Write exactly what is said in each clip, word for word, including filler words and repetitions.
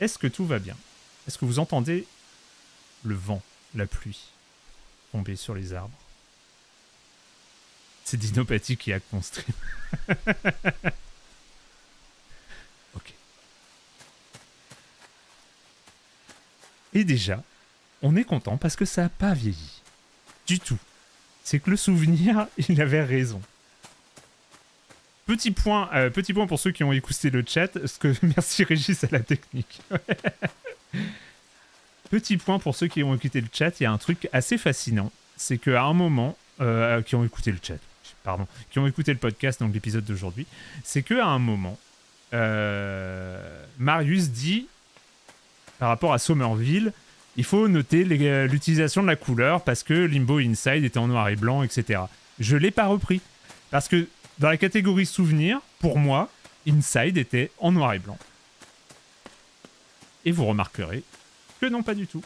Est-ce que tout va bien? Est-ce que vous entendez le vent, la pluie tomber sur les arbres? C'est Dino Patti qui a construit. Ok. Et déjà, on est content parce que ça n'a pas vieilli. Du tout. C'est que le souvenir, il avait raison. Petit point, euh, petit point pour ceux qui ont écouté le chat. Parce que, merci Régis à la technique. Petit point pour ceux qui ont écouté le chat. Il y a un truc assez fascinant. C'est qu'à un moment, euh, qui ont écouté le chat, pardon, qui ont écouté le podcast, donc l'épisode d'aujourd'hui, c'est qu'à un moment, euh, Marius dit, par rapport à Somerville, il faut noter l'utilisation de la couleur parce que Limbo Inside était en noir et blanc, et cetera. Je ne l'ai pas repris. Parce que dans la catégorie souvenirs, pour moi, Inside était en noir et blanc. Et vous remarquerez que non, pas du tout.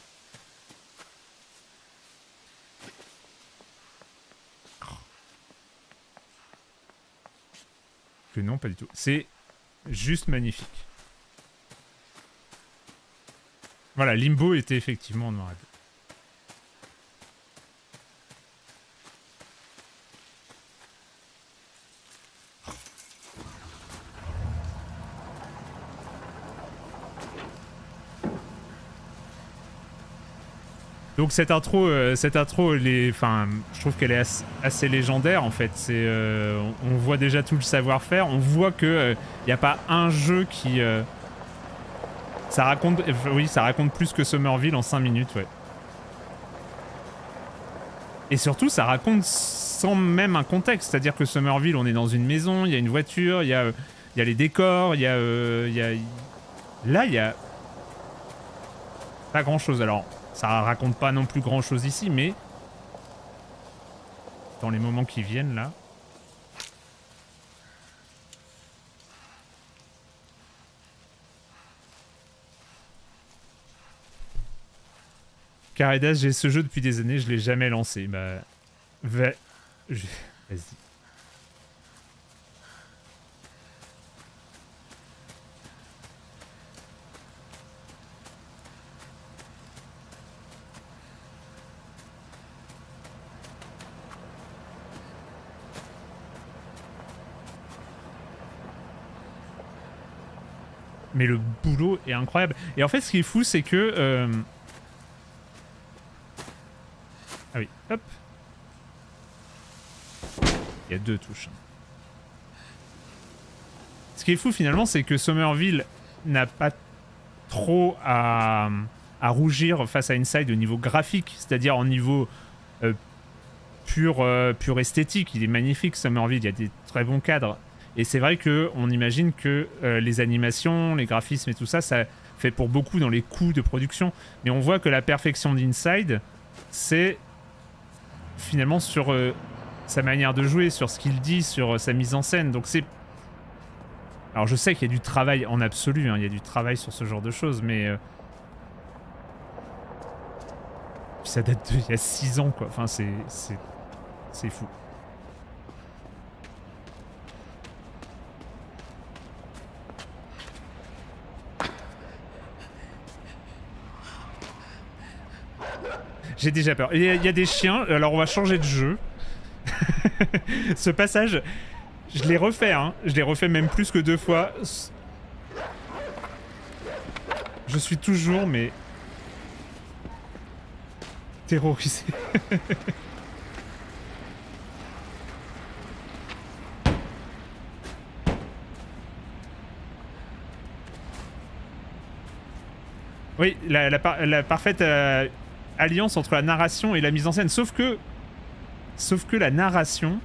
Que non, pas du tout. C'est juste magnifique. Voilà, Limbo était effectivement en noir et blanc. Donc cette intro, euh, cette intro, elle est, enfin, je trouve qu'elle est assez, assez légendaire en fait. C'est, euh, on voit déjà tout le savoir-faire. On voit que il euh, n'y a pas un jeu qui, euh, ça raconte, euh, oui, ça raconte plus que Somerville en cinq minutes, ouais. Et surtout, ça raconte sans même un contexte. C'est-à-dire que Somerville, on est dans une maison, il y a une voiture, il y a, euh, y a les décors, il y a, euh, y a, là, il y a pas grand-chose. Alors. Ça raconte pas non plus grand chose ici, mais dans les moments qui viennent là. Caridas, j'ai ce jeu depuis des années, je l'ai jamais lancé. Bah. Va... Je... Vas-y. Mais le boulot est incroyable. Et en fait, ce qui est fou, c'est que... Euh... Ah oui, hop. Il y a deux touches. Ce qui est fou, finalement, c'est que Somerville n'a pas trop à, à rougir face à Inside au niveau graphique, c'est-à-dire au niveau euh, pur, euh, pur esthétique. Il est magnifique, Somerville. Il y a des très bons cadres. Et c'est vrai qu'on imagine que euh, les animations, les graphismes et tout ça, ça fait pour beaucoup dans les coûts de production. Mais on voit que la perfection d'Inside, c'est finalement sur euh, sa manière de jouer, sur ce qu'il dit, sur euh, sa mise en scène. Donc c'est... Alors je sais qu'il y a du travail en absolu, hein, il y a du travail sur ce genre de choses, mais... Euh... Ça date d'il y a six ans, quoi. Enfin, c'est... c'est... c'est fou. J'ai déjà peur. Il y, y a des chiens, alors on va changer de jeu. Ce passage, je l'ai refait, hein. Je l'ai refait même plus que deux fois. Je suis toujours, mais... terrorisé. Oui, la, la, par la parfaite... Euh... alliance entre la narration et la mise en scène, sauf que sauf que la narration,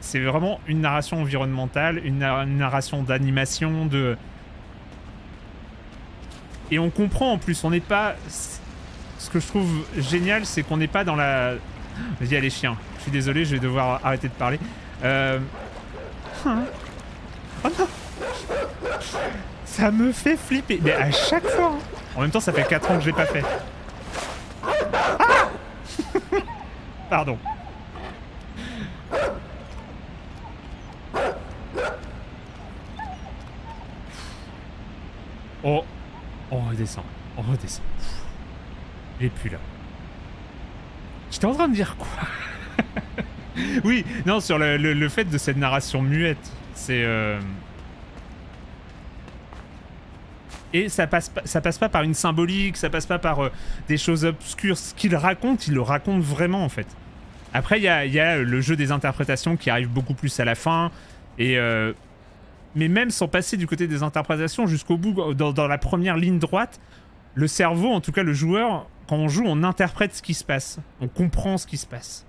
c'est vraiment une narration environnementale, une, na une narration d'animation, de... Et on comprend en plus, on n'est pas... Ce que je trouve génial, c'est qu'on n'est pas dans la... Vas-y, il y a les chiens. Je suis désolé, je vais devoir arrêter de parler. Euh... Hein? Oh non! Ça me fait flipper. Mais à chaque fois, hein. En même temps, ça fait quatre ans que je l'ai pas fait. Ah Pardon. Oh, on redescend, on redescend. J'ai plus là. J'étais en train de dire quoi? Oui, non, sur le, le, le fait de cette narration muette, c'est... Euh... Et ça passe, ça passe pas par une symbolique, ça passe pas par euh, des choses obscures. Ce qu'il raconte, il le raconte vraiment en fait. Après, il y a, y a le jeu des interprétations qui arrive beaucoup plus à la fin. Et euh... Mais même sans passer du côté des interprétations jusqu'au bout, dans, dans la première ligne droite, le cerveau, en tout cas le joueur, quand on joue, on interprète ce qui se passe. On comprend ce qui se passe.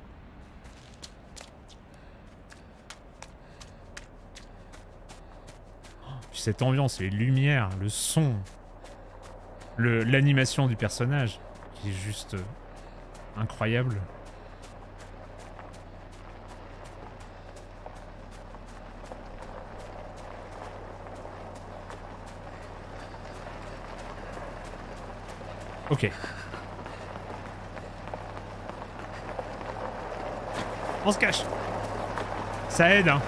Cette ambiance, les lumières, le son, le l'animation du personnage qui est juste incroyable. Ok. On se cache. Ça aide, hein,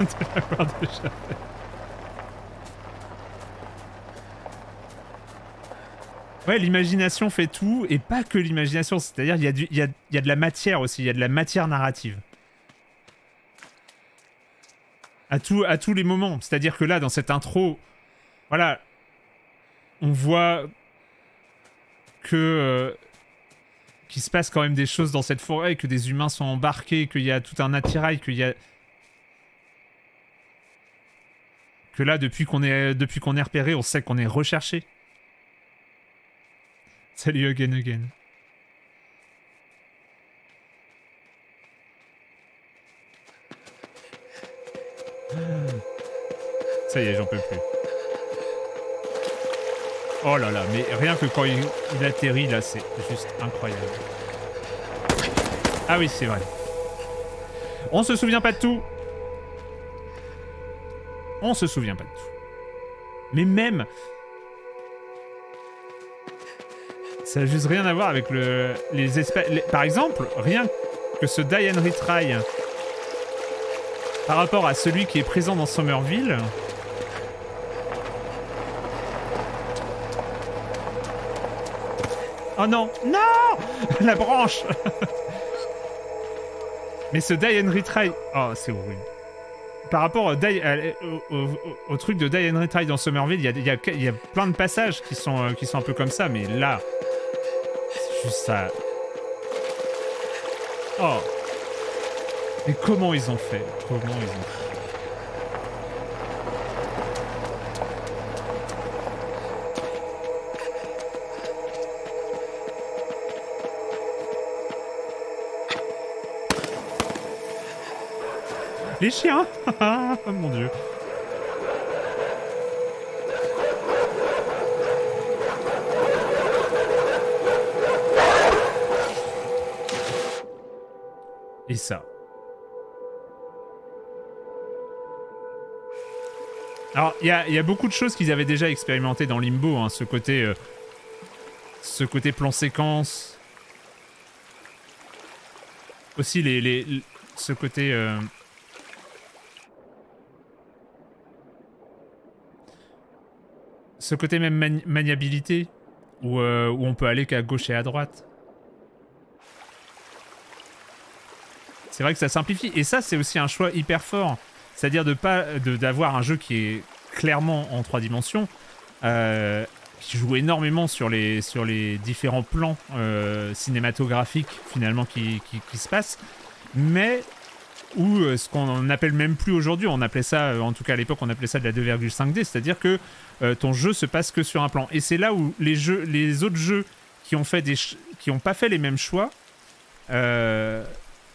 de l'avoir déjà fait. Ouais, l'imagination fait tout, et pas que l'imagination, c'est-à-dire il y, y, a, y a de la matière aussi, il y a de la matière narrative. À, tout, à tous les moments, c'est-à-dire que là, dans cette intro, voilà, on voit que... Euh, qu'il se passe quand même des choses dans cette forêt, que des humains sont embarqués, qu'il y a tout un attirail, qu'il y a... Que là, depuis qu'on est, depuis qu'on est repéré, on sait qu'on est recherché. Salut again again. Ça y est, j'en peux plus. Oh là là, mais rien que quand il, il atterrit là, c'est juste incroyable. Ah oui, c'est vrai. On se souvient pas de tout. On se souvient pas de tout. Mais même... Ça n'a juste rien à voir avec le, les espaces... Par exemple, rien que ce Die and Retry par rapport à celui qui est présent dans Somerville... Oh non, non, la branche. Mais ce Die and Retry... Oh, c'est horrible. Par rapport die, euh, au, au, au truc de Die and Retry dans Somerville, il y, y, y a plein de passages qui sont, euh, qui sont un peu comme ça, mais là... Ça. Oh. Mais comment ils ont fait? Comment ils ont fait? Les chiens. Oh mon dieu. Et ça. Alors, il y, y a beaucoup de choses qu'ils avaient déjà expérimentées dans Limbo, hein, ce côté... Euh, ce côté plan-séquence. Aussi, les, les, les, ce côté... Euh... Ce côté même mani maniabilité, où, euh, où on peut aller qu'à gauche et à droite. C'est vrai que ça simplifie, et ça c'est aussi un choix hyper fort, c'est-à-dire de pas de d'avoir un jeu qui est clairement en trois dimensions, euh, qui joue énormément sur les sur les différents plans euh, cinématographiques finalement qui, qui, qui se passent, mais où euh, ce qu'on appelle même plus aujourd'hui, on appelait ça, en tout cas à l'époque on appelait ça de la deux virgule cinq D, c'est-à-dire que euh, ton jeu se passe que sur un plan, et c'est là où les jeux, les autres jeux qui ont fait des qui ont pas fait les mêmes choix. Euh,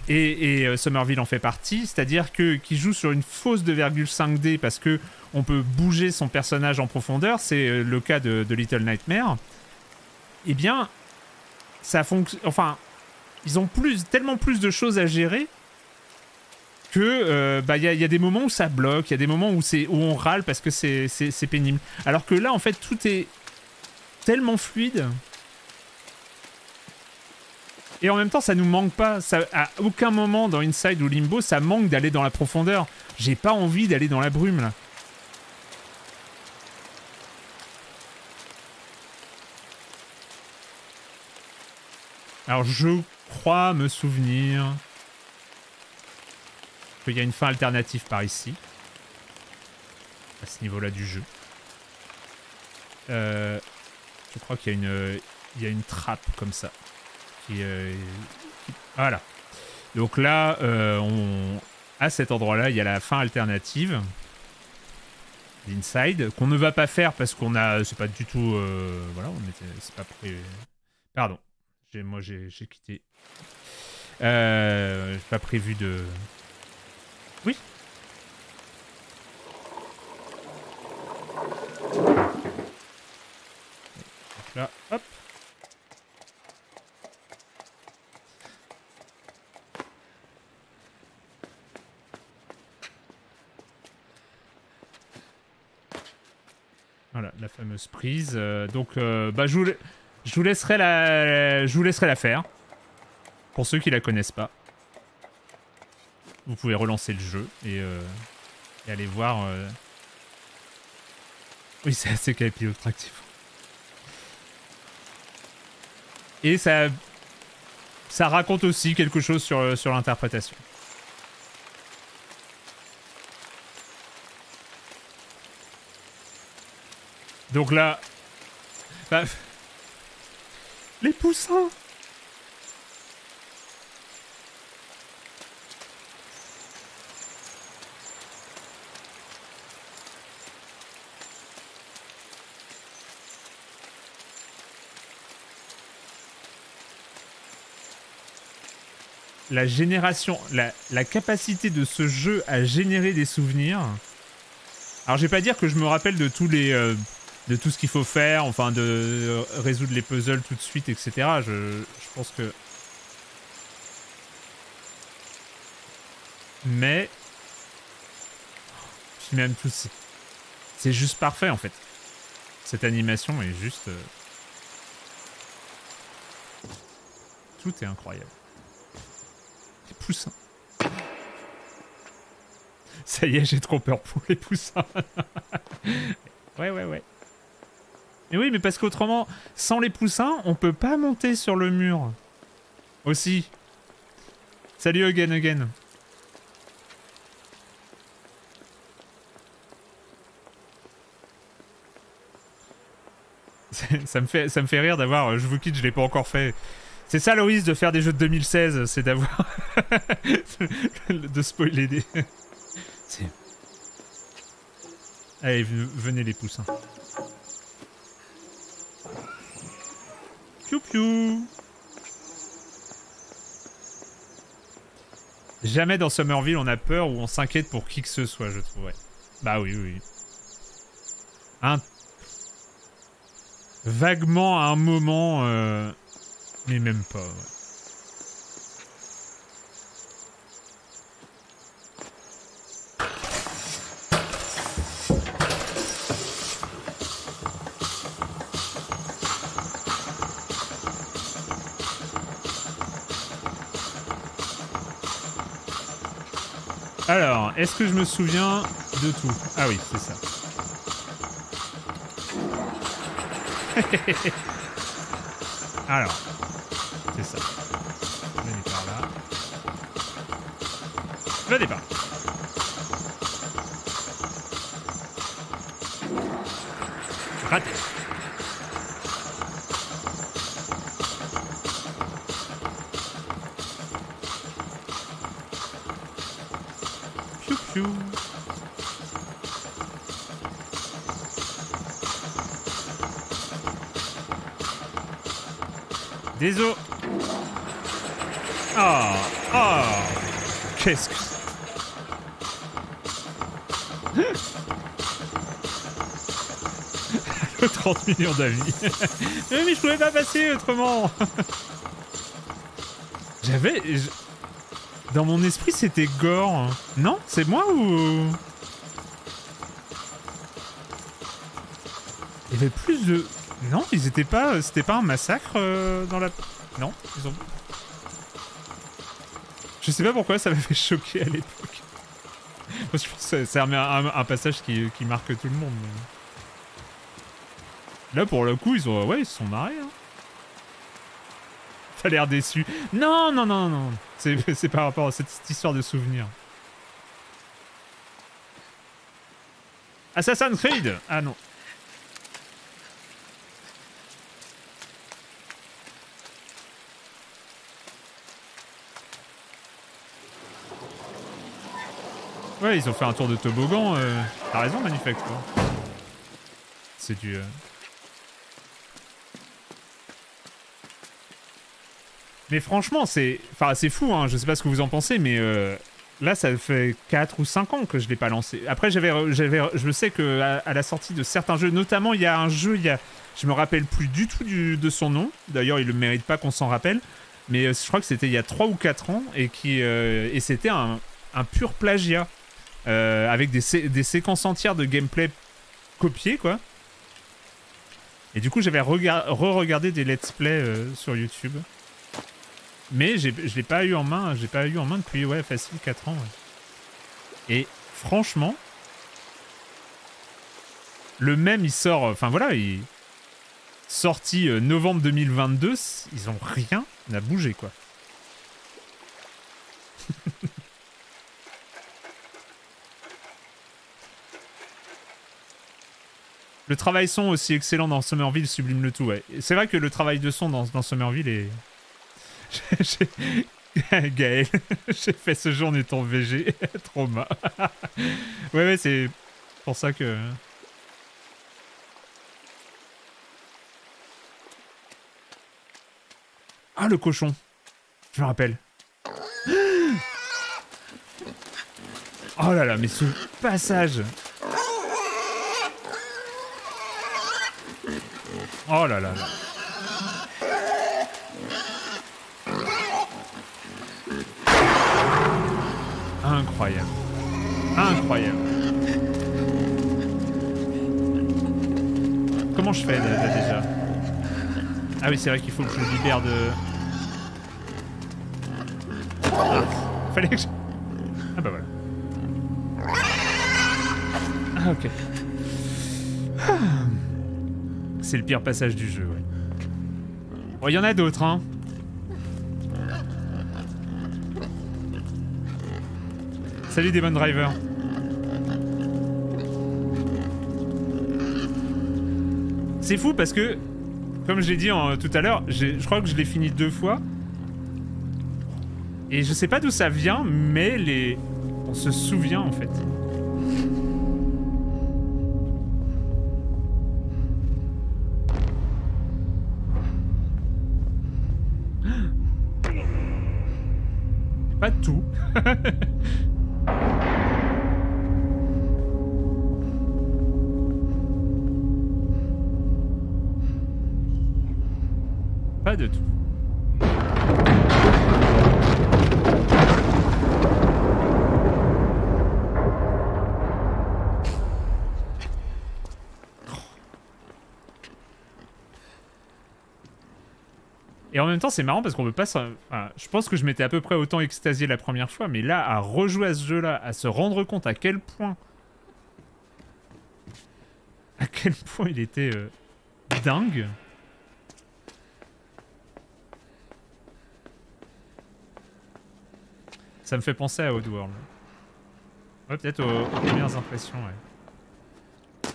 Et, et euh, Somerville en fait partie, c'est-à-dire que qui joue sur une fausse deux virgule cinq D parce que on peut bouger son personnage en profondeur, c'est euh, le cas de, de Little Nightmares. Eh bien, ça fonctionne. Enfin, ils ont plus, tellement plus de choses à gérer que euh, bah il y, y a des moments où ça bloque, il y a des moments où c'est où on râle parce que c'est c'est pénible. Alors que là, en fait, tout est tellement fluide. Et en même temps, ça nous manque pas. Ça, à aucun moment dans Inside ou Limbo, ça manque d'aller dans la profondeur. J'ai pas envie d'aller dans la brume, là. Alors je crois me souvenir qu'il y a une fin alternative par ici, à ce niveau-là du jeu. Euh, je crois qu'il y a une, il y a une trappe comme ça. Qui, euh, qui, voilà. Donc là, euh, on, à cet endroit-là, il y a la fin alternative. L'inside, qu'on ne va pas faire parce qu'on a... C'est pas du tout... Euh, voilà, on était... C'est pas prévu... Pardon. Moi, j'ai quitté. Euh... J'ai pas prévu de... Oui. Donc là, hop. Voilà, la fameuse prise. Euh, donc, euh, bah, je vous, je vous laisserai la, je vous laisserai la faire. Pour ceux qui la connaissent pas, vous pouvez relancer le jeu et, euh, et aller voir. Euh... Oui, c'est assez capillotractif. Et ça, ça raconte aussi quelque chose sur, sur l'interprétation. Donc là, bah, les poussins. La génération, la, la capacité de ce jeu à générer des souvenirs. Alors, je vais pas dire que je me rappelle de tous les... Euh, de tout ce qu'il faut faire, enfin de résoudre les puzzles tout de suite, et cetera. Je, je pense que... Mais... Puis même tout... C'est juste parfait, en fait. Cette animation est juste... Tout est incroyable. Les poussins. Ça y est, j'ai trop peur pour les poussins. Ouais, ouais, ouais. Mais oui, mais parce qu'autrement, sans les poussins, on peut pas monter sur le mur. Aussi. Salut again again. Ça me fait, ça me fait rire d'avoir... Euh, je vous quitte, je l'ai pas encore fait. C'est ça, Loïs, de faire des jeux de deux mille seize, c'est d'avoir... de spoiler des... Allez, venez les poussins. Piou piou. Jamais dans Somerville on a peur ou on s'inquiète pour qui que ce soit, je trouve. Ouais. Bah oui, oui. Un... Vaguement à un moment, euh... mais même pas. Ouais. Alors, est-ce que je me souviens de tout? Ah oui, c'est ça. Alors, c'est ça. Venez par là. Venez par là. Raté. Désolé. Ah, ah, qu'est-ce que... trente millions d'avis. Mais je pouvais pas passer autrement. J'avais... Dans mon esprit, c'était Gore. Non? C'est moi ou... Il y avait plus de... Non, ils étaient pas... C'était pas un massacre euh, dans la... Non, ils ont... Je sais pas pourquoi ça m'avait choqué à l'époque. Je pense que ça remet un, un passage qui, qui marque tout le monde. Mais... Là, pour le coup, ils ont... Ouais, ils se sont marrés, hein. t'as l'air déçu. Non, non, non, non. C'est par rapport à cette, cette histoire de souvenir. Assassin's Creed. Ah non. Ouais, ils ont fait un tour de toboggan. Euh... T'as raison, Manufacture. C'est du... Euh... Mais franchement, c'est enfin, fou, hein. Je sais pas ce que vous en pensez, mais euh, là, ça fait quatre ou cinq ans que je l'ai pas lancé. Après, j'avais, je sais qu'à à la sortie de certains jeux, notamment, il y a un jeu, il y a, je me rappelle plus du tout du, de son nom. D'ailleurs, il ne mérite pas qu'on s'en rappelle. Mais euh, je crois que c'était il y a trois ou quatre ans, et, euh, et c'était un, un pur plagiat, euh, avec des, sé des séquences entières de gameplay copiées, quoi. Et du coup, j'avais re-regardé des let's play euh, sur YouTube. Mais je l'ai pas eu en main, j'ai pas eu en main depuis ouais facile quatre ans. Ouais. Et franchement, le même il sort, enfin voilà, il sorti euh, novembre deux mille vingt-deux, ils ont rien à bouger quoi. Le travail son aussi excellent dans Somerville sublime le tout. Ouais. C'est vrai que le travail de son dans, dans Somerville est... Gaël, j'ai fait ce jour n'est ton V G, trauma. Ouais, ouais, c'est pour ça que... Ah, le cochon. Je me rappelle. Oh là là, mais ce passage. Oh là là là. Incroyable. Incroyable. Comment je fais là, là déjà? Ah oui, c'est vrai qu'il faut que je le libère de... Ah, fallait que je... Ah bah voilà. Ah ok. Ah. C'est le pire passage du jeu, ouais. Bon, il y en a d'autres, hein. Salut Demon Driver. C'est fou parce que, comme je l'ai dit en, tout à l'heure, je crois que je l'ai fini deux fois. Et je sais pas d'où ça vient, mais les... on se souvient en fait. Pas tout. Pas de tout. Et en même temps, c'est marrant parce qu'on peut pas... Enfin, je pense que je m'étais à peu près autant extasié la première fois, mais là, à rejouer à ce jeu-là, à se rendre compte à quel point... à quel point il était euh, dingue... Ça me fait penser à Oddworld. Ouais, peut-être aux, aux premières impressions, ouais.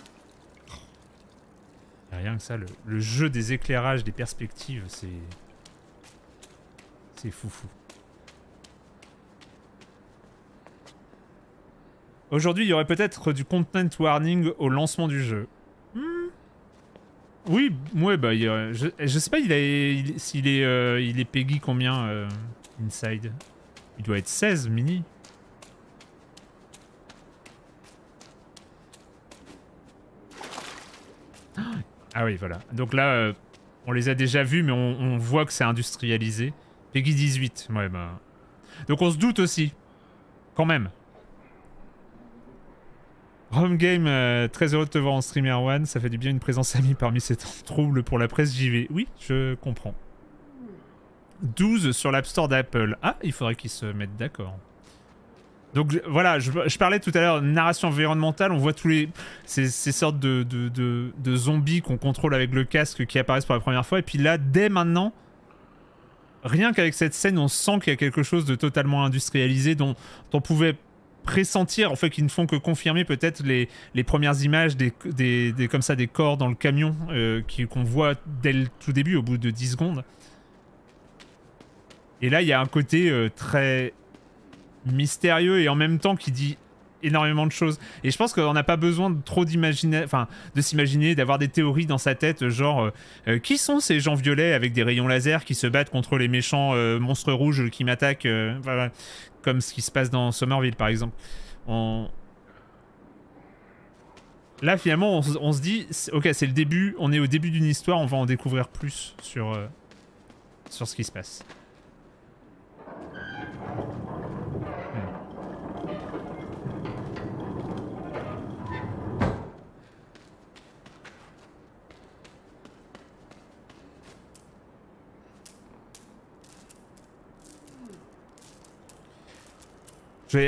Et rien que ça, le, le jeu des éclairages, des perspectives, c'est... c'est foufou. Aujourd'hui, il y aurait peut-être du content warning au lancement du jeu. Hmm. Oui, ouais, bah, il y aurait, je, je sais pas s'il est, il, il est, euh, il est Peggy combien, euh, Inside. Il doit être seize, mini. Ah oui, voilà. Donc là, euh, on les a déjà vus, mais on, on voit que c'est industrialisé. Peggy dix-huit, ouais, bah... Donc on se doute aussi. Quand même. Home Game, euh, très heureux de te voir en streamer One. Ça fait du bien une présence amie parmi ces troubles pour la presse J V. Oui, je comprends. douze sur l'App Store d'Apple. Ah, il faudrait qu'ils se mettent d'accord. Donc je, voilà, je, je parlais tout à l'heure de narration environnementale, on voit tous les ces, ces sortes de, de, de, de zombies qu'on contrôle avec le casque qui apparaissent pour la première fois, et puis là, dès maintenant, rien qu'avec cette scène, on sent qu'il y a quelque chose de totalement industrialisé dont, dont on pouvait pressentir, en fait, qui ne font que confirmer peut-être les, les premières images des, des, des, comme ça, des corps dans le camion euh, qu'on voit dès le tout début, au bout de dix secondes. Et là, il y a un côté euh, très mystérieux et en même temps qui dit énormément de choses. Et je pense qu'on n'a pas besoin de trop d'imaginer, enfin, de s'imaginer, d'avoir des théories dans sa tête, genre euh, qui sont ces gens violets avec des rayons laser qui se battent contre les méchants euh, monstres rouges qui m'attaquent, euh, voilà, comme ce qui se passe dans Somerville par exemple. On... Là finalement, on, on se dit, ok, c'est le début, on est au début d'une histoire, on va en découvrir plus sur euh, sur ce qui se passe.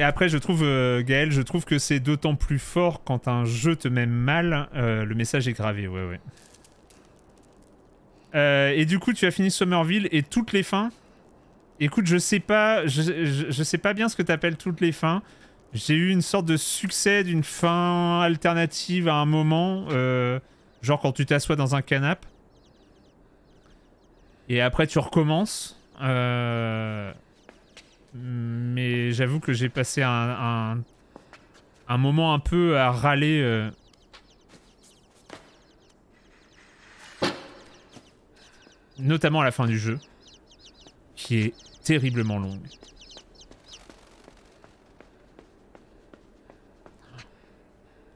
Après, je trouve, euh, Gaël, je trouve que c'est d'autant plus fort quand un jeu te met mal, euh, le message est gravé, ouais, ouais. Euh, et du coup, tu as fini Somerville et toutes les fins. Écoute, je sais pas, je, je, je sais pas bien ce que t'appelles toutes les fins. J'ai eu une sorte de succès d'une fin alternative à un moment, euh, genre quand tu t'assois dans un canapé. Et après, tu recommences. Euh... Mais j'avoue que j'ai passé un, un, un moment un peu à râler. Euh... Notamment à la fin du jeu, qui est terriblement longue.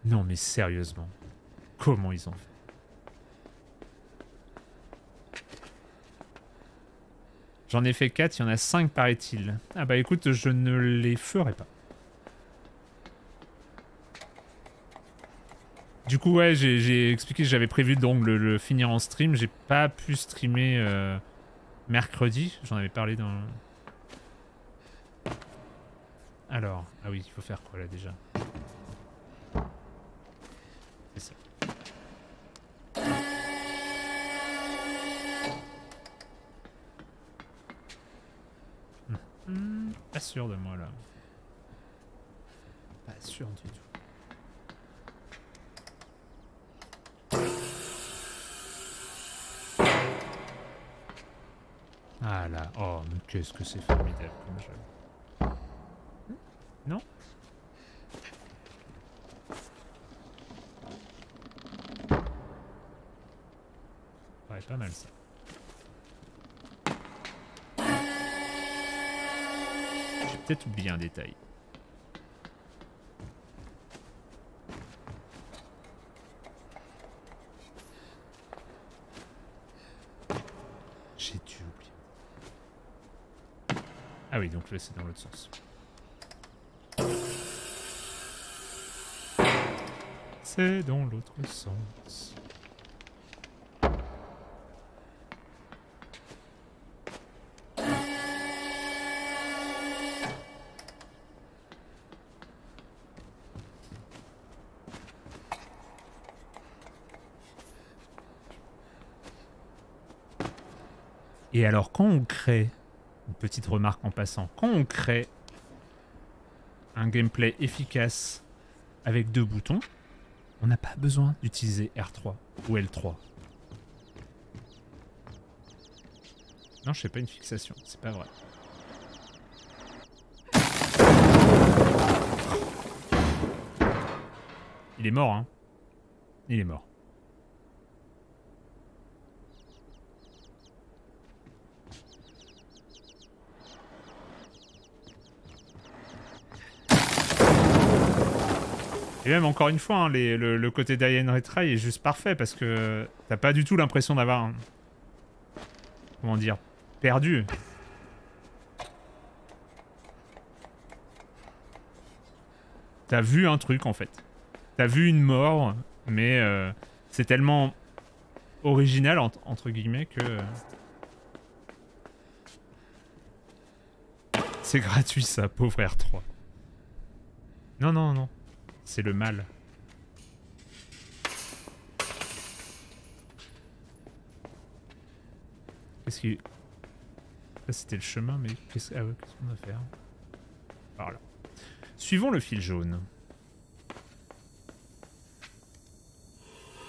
Non mais sérieusement, comment ils ont fait ? J'en ai fait quatre, il y en a cinq paraît-il. Ah bah écoute, je ne les ferai pas. Du coup ouais, j'ai expliqué que j'avais prévu donc le, le finir en stream. J'ai pas pu streamer euh, mercredi, j'en avais parlé dans... Alors, ah oui, il faut faire quoi là déjà? C'est ça. Hmm, pas sûr de moi là. Pas sûr du tout. Ah là, oh mais qu'est-ce que c'est formidable comme jeu. Non ? Ouais, pas mal ça. Peut-être oublier un détail. J'ai dû oublier. Ah oui, donc c'est dans l'autre sens. C'est dans l'autre sens. Et alors, quand on crée, une petite remarque en passant, quand on crée un gameplay efficace avec deux boutons, on n'a pas besoin d'utiliser R trois ou L trois. Non, je sais pas, une fixation, c'est pas vrai. Il est mort, hein. Il est mort. Et même encore une fois, hein, les, le, le côté d'Alien Retry est juste parfait parce que t'as pas du tout l'impression d'avoir, hein, comment dire, perdu. T'as vu un truc en fait. T'as vu une mort, mais euh, c'est tellement original entre, entre guillemets que euh... c'est gratuit ça, pauvre R trois. Non non non. C'est le mal. Qu'est-ce qu'il... Là c'était le chemin, mais qu'est-ce ah ouais, qu'est-ce qu'on va faire? Voilà. Suivons le fil jaune.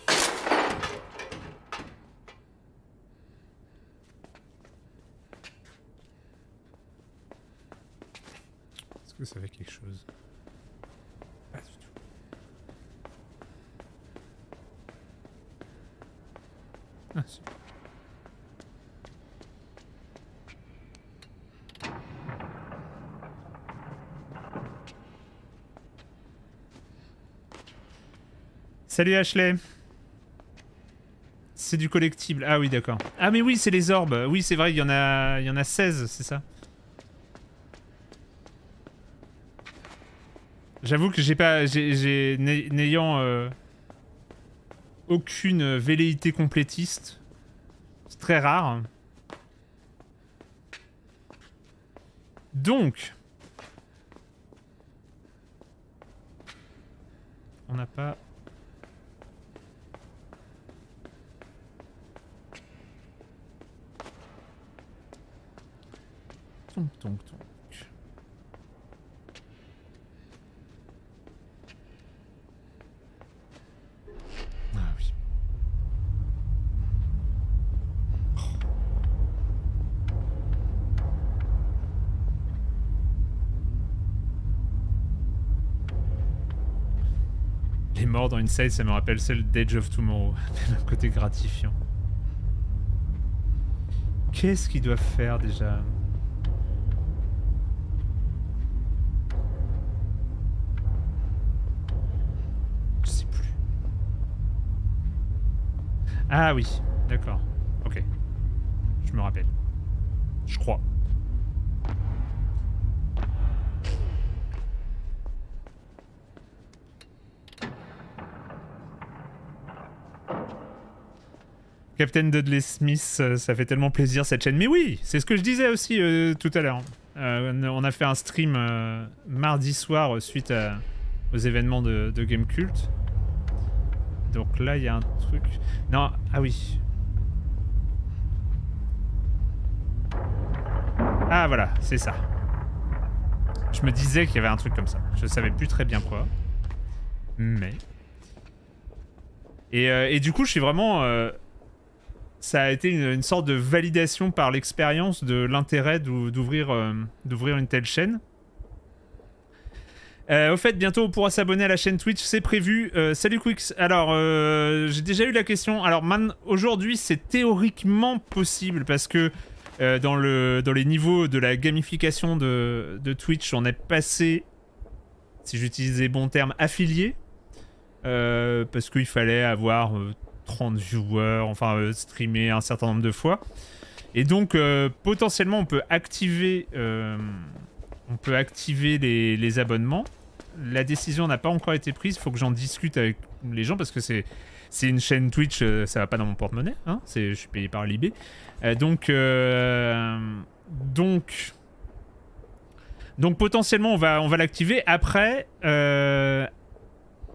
Est-ce que ça fait quelque chose? Pas du tout. Ah si. Salut Ashley. C'est du collectible. Ah oui, d'accord. Ah mais oui, c'est les orbes. Oui, c'est vrai, il y en a il y en a seize, c'est ça. J'avoue que j'ai pas j'ai n'ayant euh, aucune velléité complétiste. C'est très rare. Donc on n'a pas Donc, donc, donc. Ah oui. Oh. Les morts dans une salle, ça me rappelle celle d'Edge of Tomorrow. Même un côté gratifiant. Qu'est-ce qu'ils doivent faire déjà ? Ah oui, d'accord. Ok. Je me rappelle. Je crois. Captain Dudley Smith, ça fait tellement plaisir cette chaîne. Mais oui, c'est ce que je disais aussi euh, tout à l'heure. Euh, on a fait un stream euh, mardi soir suite à, aux événements de, de Gamekult. Donc là, il y a un truc... Non, ah oui. Ah voilà, c'est ça. Je me disais qu'il y avait un truc comme ça. Je savais plus très bien quoi. Mais... Et, euh, et du coup, je suis vraiment... Euh... Ça a été une, une sorte de validation par l'expérience de l'intérêt d'ouvrir euh, d'ouvrir une telle chaîne. Euh, au fait, bientôt on pourra s'abonner à la chaîne Twitch, c'est prévu. Euh, salut Quix. Alors, euh, j'ai déjà eu la question. Alors, aujourd'hui, c'est théoriquement possible parce que euh, dans, le, dans les niveaux de la gamification de, de Twitch, on est passé, si j'utilise les bons termes, affilié. Euh, parce qu'il fallait avoir euh, trente viewers, enfin, euh, streamer un certain nombre de fois. Et donc, euh, potentiellement, on peut activer... Euh, On peut activer les, les abonnements. La décision n'a pas encore été prise. Il faut que j'en discute avec les gens parce que c'est une chaîne Twitch. Euh, ça va pas dans mon porte-monnaie. Hein, je suis payé par Libé. Euh, donc, euh, donc, donc potentiellement, on va, on va l'activer. Après, euh,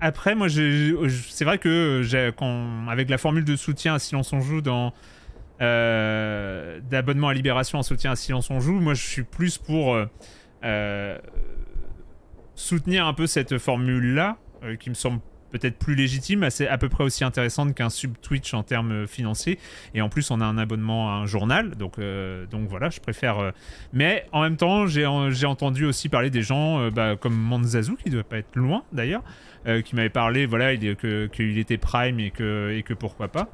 après, moi, c'est vrai que quand, avec la formule de soutien à Silence On Joue dans euh, d'abonnement à Libération en soutien à Silence On Joue, moi, je suis plus pour euh, Euh, soutenir un peu cette formule-là, euh, qui me semble peut-être plus légitime, assez, à peu près aussi intéressante qu'un sub-Twitch en termes financiers. Et en plus, on a un abonnement à un journal, donc, euh, donc voilà, je préfère... Euh... Mais en même temps, j'ai en, j'ai entendu aussi parler des gens euh, bah, comme Manzazu, qui ne doit pas être loin d'ailleurs, euh, qui m'avait parlé voilà, qu'il que était Prime et que, et que pourquoi pas.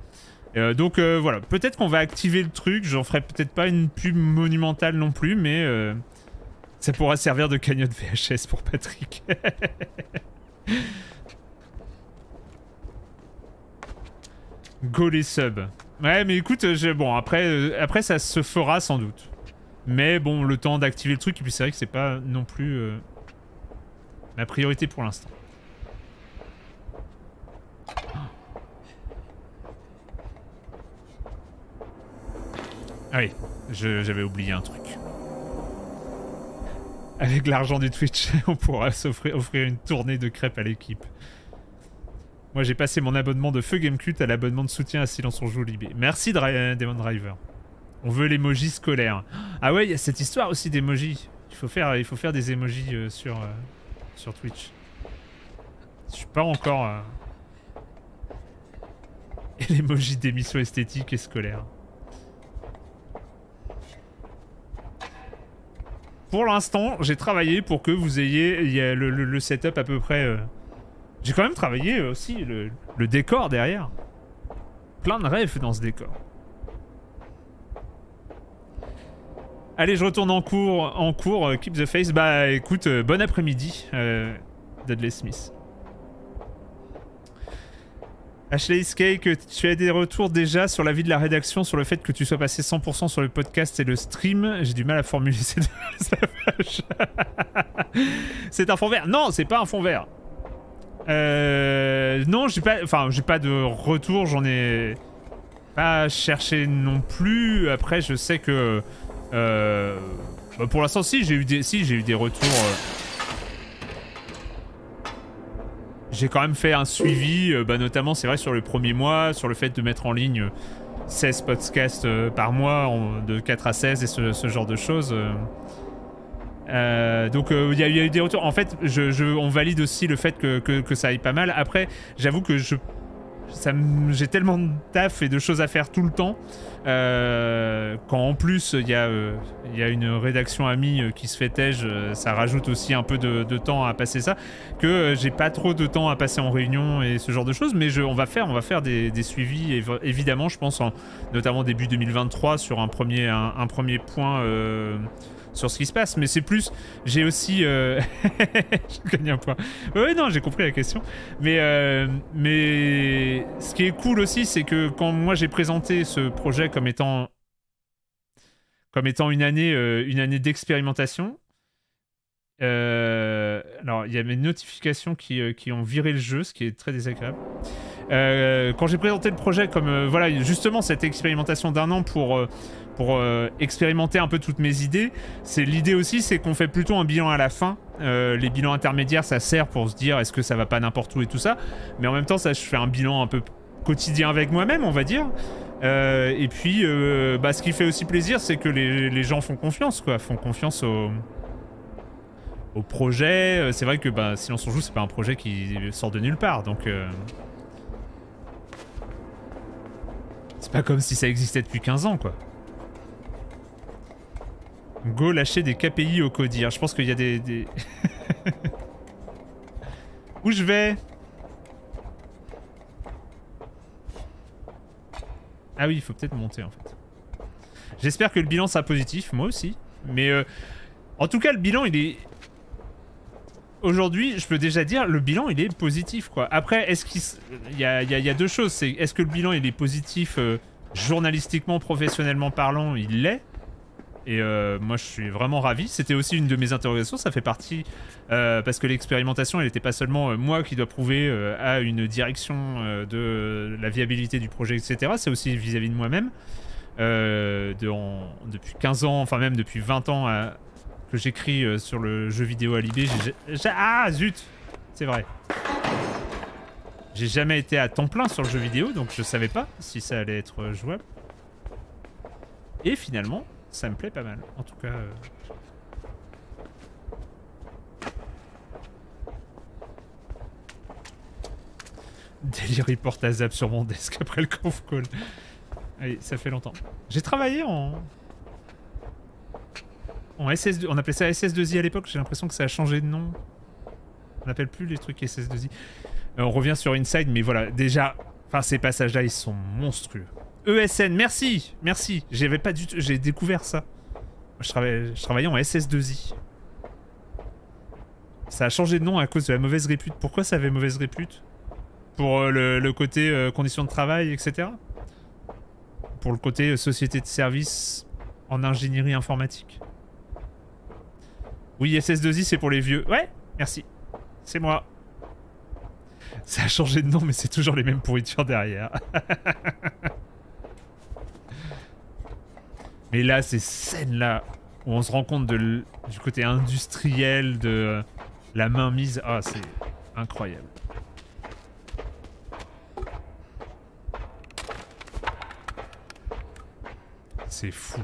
Euh, donc euh, voilà, peut-être qu'on va activer le truc, j'en ferai peut-être pas une pub monumentale non plus, mais... Euh... Ça pourra servir de cagnotte V H S pour Patrick. Go les subs. Ouais, mais écoute, je... bon, après, euh, après, ça se fera sans doute. Mais bon, le temps d'activer le truc, et puis c'est vrai que c'est pas non plus euh, ma priorité pour l'instant. Ah oui, j'avais oublié un truc. Avec l'argent du Twitch, on pourra s'offrir offrir une tournée de crêpes à l'équipe. Moi, j'ai passé mon abonnement de Feu Gamekult à l'abonnement de soutien à Silence On Joue Libé. Merci, Dra Demon Driver. On veut l'emoji scolaire. Ah ouais, il y a cette histoire aussi d'emoji. Il faut faire, il faut faire des emojis euh, sur, euh, sur Twitch. Je suis pas encore... Euh... Et l'emoji d'émission esthétique et scolaire. Pour l'instant, j'ai travaillé pour que vous ayez il y a le, le, le setup à peu près... Euh... J'ai quand même travaillé aussi le, le décor derrière. Plein de rêves dans ce décor. Allez, je retourne en cours, en cours, keep the face. Bah écoute, euh, bon après-midi, euh, Dudley Smith. Ashley Cake, tu as des retours déjà sur l'avis de la rédaction sur le fait que tu sois passé cent pour cent sur le podcast et le stream. J'ai du mal à formuler cette page. C'est un fond vert. Non, c'est pas un fond vert. Euh, non, j'ai pas, enfin, j'ai pas de retour, j'en ai pas cherché non plus. Après, je sais que... Euh, bah pour l'instant, si j'ai eu des, si j'ai eu des retours. Euh... J'ai quand même fait un suivi, euh, bah notamment c'est vrai sur le premier mois, sur le fait de mettre en ligne seize podcasts euh, par mois, en, de quatre à seize et ce, ce genre de choses. Euh... Euh, donc il euh, y, y a eu des retours. En fait, je, je, on valide aussi le fait que, que, que ça aille pas mal. Après, j'avoue que je j'ai tellement de taf et de choses à faire tout le temps euh, quand en plus il y, euh, y a une rédaction amie euh, qui se fait tège, euh, ça rajoute aussi un peu de, de temps à passer ça que euh, j'ai pas trop de temps à passer en réunion et ce genre de choses, mais je, on va faire, on va faire des, des suivis évidemment, je pense en, notamment début deux mille vingt-trois sur un premier, un, un premier point euh, sur ce qui se passe, mais c'est plus j'ai aussi euh... je gagne un point. Ouais non, j'ai compris la question, mais euh... mais ce qui est cool aussi c'est que quand moi j'ai présenté ce projet comme étant comme étant une année euh... une année d'expérimentation, euh... alors il y a mes notifications qui euh... qui ont viré le jeu, ce qui est très désagréable. Euh... quand j'ai présenté le projet comme euh... voilà justement cette expérimentation d'un an pour euh... pour euh, expérimenter un peu toutes mes idées, c'est l'idée aussi, c'est qu'on fait plutôt un bilan à la fin. Euh, les bilans intermédiaires, ça sert pour se dire est-ce que ça va pas n'importe où et tout ça. Mais en même temps, ça, je fais un bilan un peu quotidien avec moi-même, on va dire. Euh, et puis, euh, bah, ce qui fait aussi plaisir, c'est que les, les gens font confiance, quoi, font confiance au, au projet. C'est vrai que bah, Silence on Joue, c'est pas un projet qui sort de nulle part, donc. Euh... C'est pas comme si ça existait depuis quinze ans, quoi. Go lâcher des K P I au codir. Je pense qu'il y a des... des... Où je vais? Ah oui, il faut peut-être monter en fait. J'espère que le bilan sera positif, moi aussi. Mais euh, en tout cas, le bilan, il est... Aujourd'hui, je peux déjà dire, le bilan, il est positif, quoi. Après, est-ce qu'il... Il y a, il y a, il y a deux choses. C'est est-ce que le bilan, il est positif euh, journalistiquement, professionnellement parlant? Il l'est. Et euh, moi je suis vraiment ravi, c'était aussi une de mes interrogations, ça fait partie, euh, parce que l'expérimentation elle n'était pas seulement euh, moi qui dois prouver euh, à une direction euh, de la viabilité du projet, et cetera. C'est aussi vis-à-vis de moi-même, euh, de, en, depuis quinze ans, enfin même depuis vingt ans euh, que j'écris euh, sur le jeu vidéo à Libé, j'ai... Ah zut, c'est vrai. J'ai jamais été à temps plein sur le jeu vidéo, donc je savais pas si ça allait être jouable. Et finalement... Ça me plaît pas mal, en tout cas. Euh... Daily report à zap sur mon desk après le conf call. Allez, ça fait longtemps. J'ai travaillé en... en S S deux. On appelait ça S S deux I à l'époque, j'ai l'impression que ça a changé de nom. On n'appelle plus les trucs S S deux I. Euh, on revient sur Inside, mais voilà, déjà... Enfin, ces passages-là, ils sont monstrueux. E S N, merci, merci. J'avais pas du tout, j'ai découvert ça. Je, travaill... je travaillais en S S deux I. Ça a changé de nom à cause de la mauvaise répute. Pourquoi ça avait mauvaise répute? Pour euh, le, le côté euh, conditions de travail, et cetera. Pour le côté euh, société de service en ingénierie informatique. Oui, S S deux I, c'est pour les vieux. Ouais, merci. C'est moi. Ça a changé de nom, mais c'est toujours les mêmes pourritures derrière. Mais là, ces scènes-là, où on se rend compte de du côté industriel, de la mainmise... Ah, c'est incroyable. C'est fou.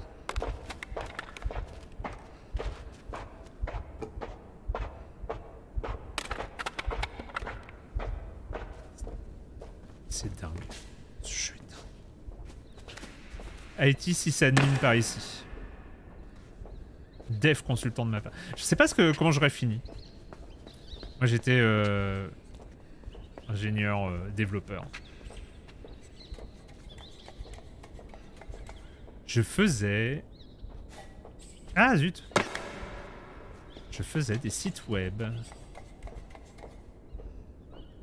C'est dingue. Chut. I T sysadmin par ici. Dev consultant de ma part. Je sais pas ce que, comment j'aurais fini. Moi j'étais euh, ingénieur euh, développeur. Je faisais... Ah zut! Je faisais des sites web.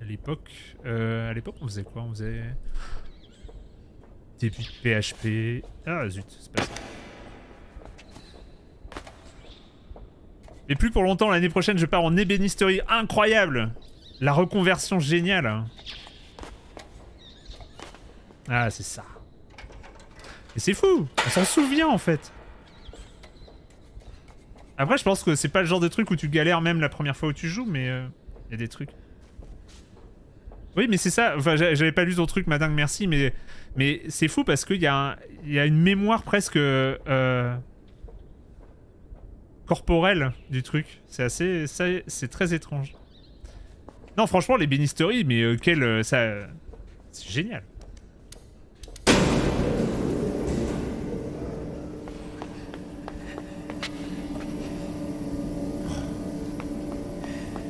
À l'époque... Euh, à l'époque on faisait quoi? On faisait... Début de P H P... Ah zut, c'est pas ça. Et plus pour longtemps, l'année prochaine je pars en ébénisterie. Incroyable! La reconversion géniale. Ah c'est ça. Et c'est fou, on s'en souvient en fait. Après je pense que c'est pas le genre de truc où tu galères même la première fois où tu joues, mais il euh, y a des trucs. Oui mais c'est ça, enfin j'avais pas lu ton truc, ma dingue merci, mais, mais c'est fou parce qu'il y, y a une mémoire presque euh, corporelle du truc. C'est assez, c'est très étrange. Non franchement les bénisteries, mais euh, quel, euh, ça, euh, c'est génial.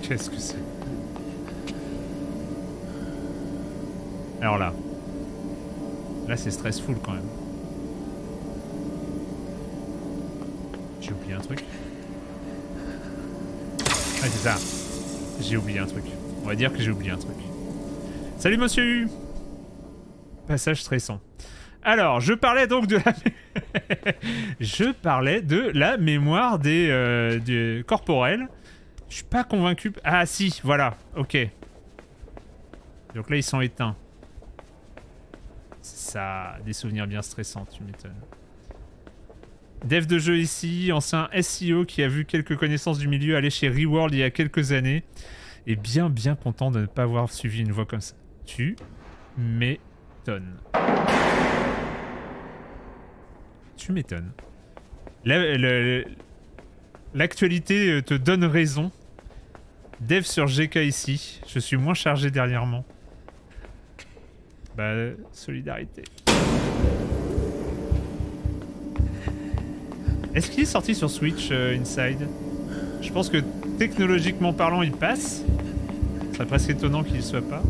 Qu'est-ce que c'est? Alors là. Là c'est stressful quand même. J'ai oublié un truc. Ah c'est ça. J'ai oublié un truc. On va dire que j'ai oublié un truc. Salut monsieur U. Passage stressant. Alors, je parlais donc de la... je parlais de la mémoire des, euh, des corporels. Je suis pas convaincu... Ah si, voilà, ok. Donc là, ils sont éteints. Ça, des souvenirs bien stressants, tu m'étonnes. Dev de jeu ici, ancien S E O qui a vu quelques connaissances du milieu aller chez ReWorld il y a quelques années. Et bien, bien content de ne pas avoir suivi une voie comme ça. Tu m'étonnes. Tu m'étonnes. L'actualité te donne raison. Dev sur G K ici, je suis moins chargé dernièrement. Bah, solidarité. Est-ce qu'il est sorti sur Switch, euh, Inside? Je pense que technologiquement parlant, il passe. Ce serait presque étonnant qu'il ne soit pas.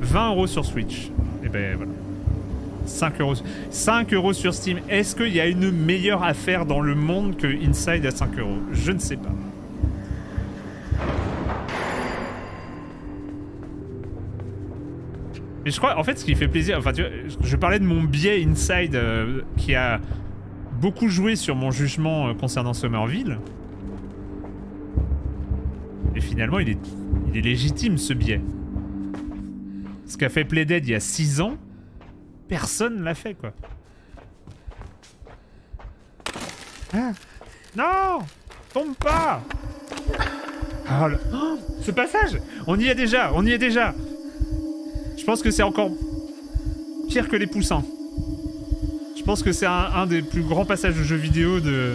vingt euros sur Switch. Et ben voilà. cinq euros. cinq euros sur Steam. Est-ce qu'il y a une meilleure affaire dans le monde que Inside à cinq euros? Je ne sais pas. Mais je crois, en fait, ce qui fait plaisir... Enfin, tu vois, je parlais de mon biais Inside euh, qui a beaucoup joué sur mon jugement euh, concernant Somerville. Et finalement, il est, il est légitime, ce biais. Ce qu'a fait Playdead il y a six ans. Personne l'a fait, quoi. Ah. Non, tombe pas. Oh, le... oh, ce passage. On y est déjà, on y est déjà. Je pense que c'est encore pire que les poussins. Je pense que c'est un, un des plus grands passages de jeux vidéo de...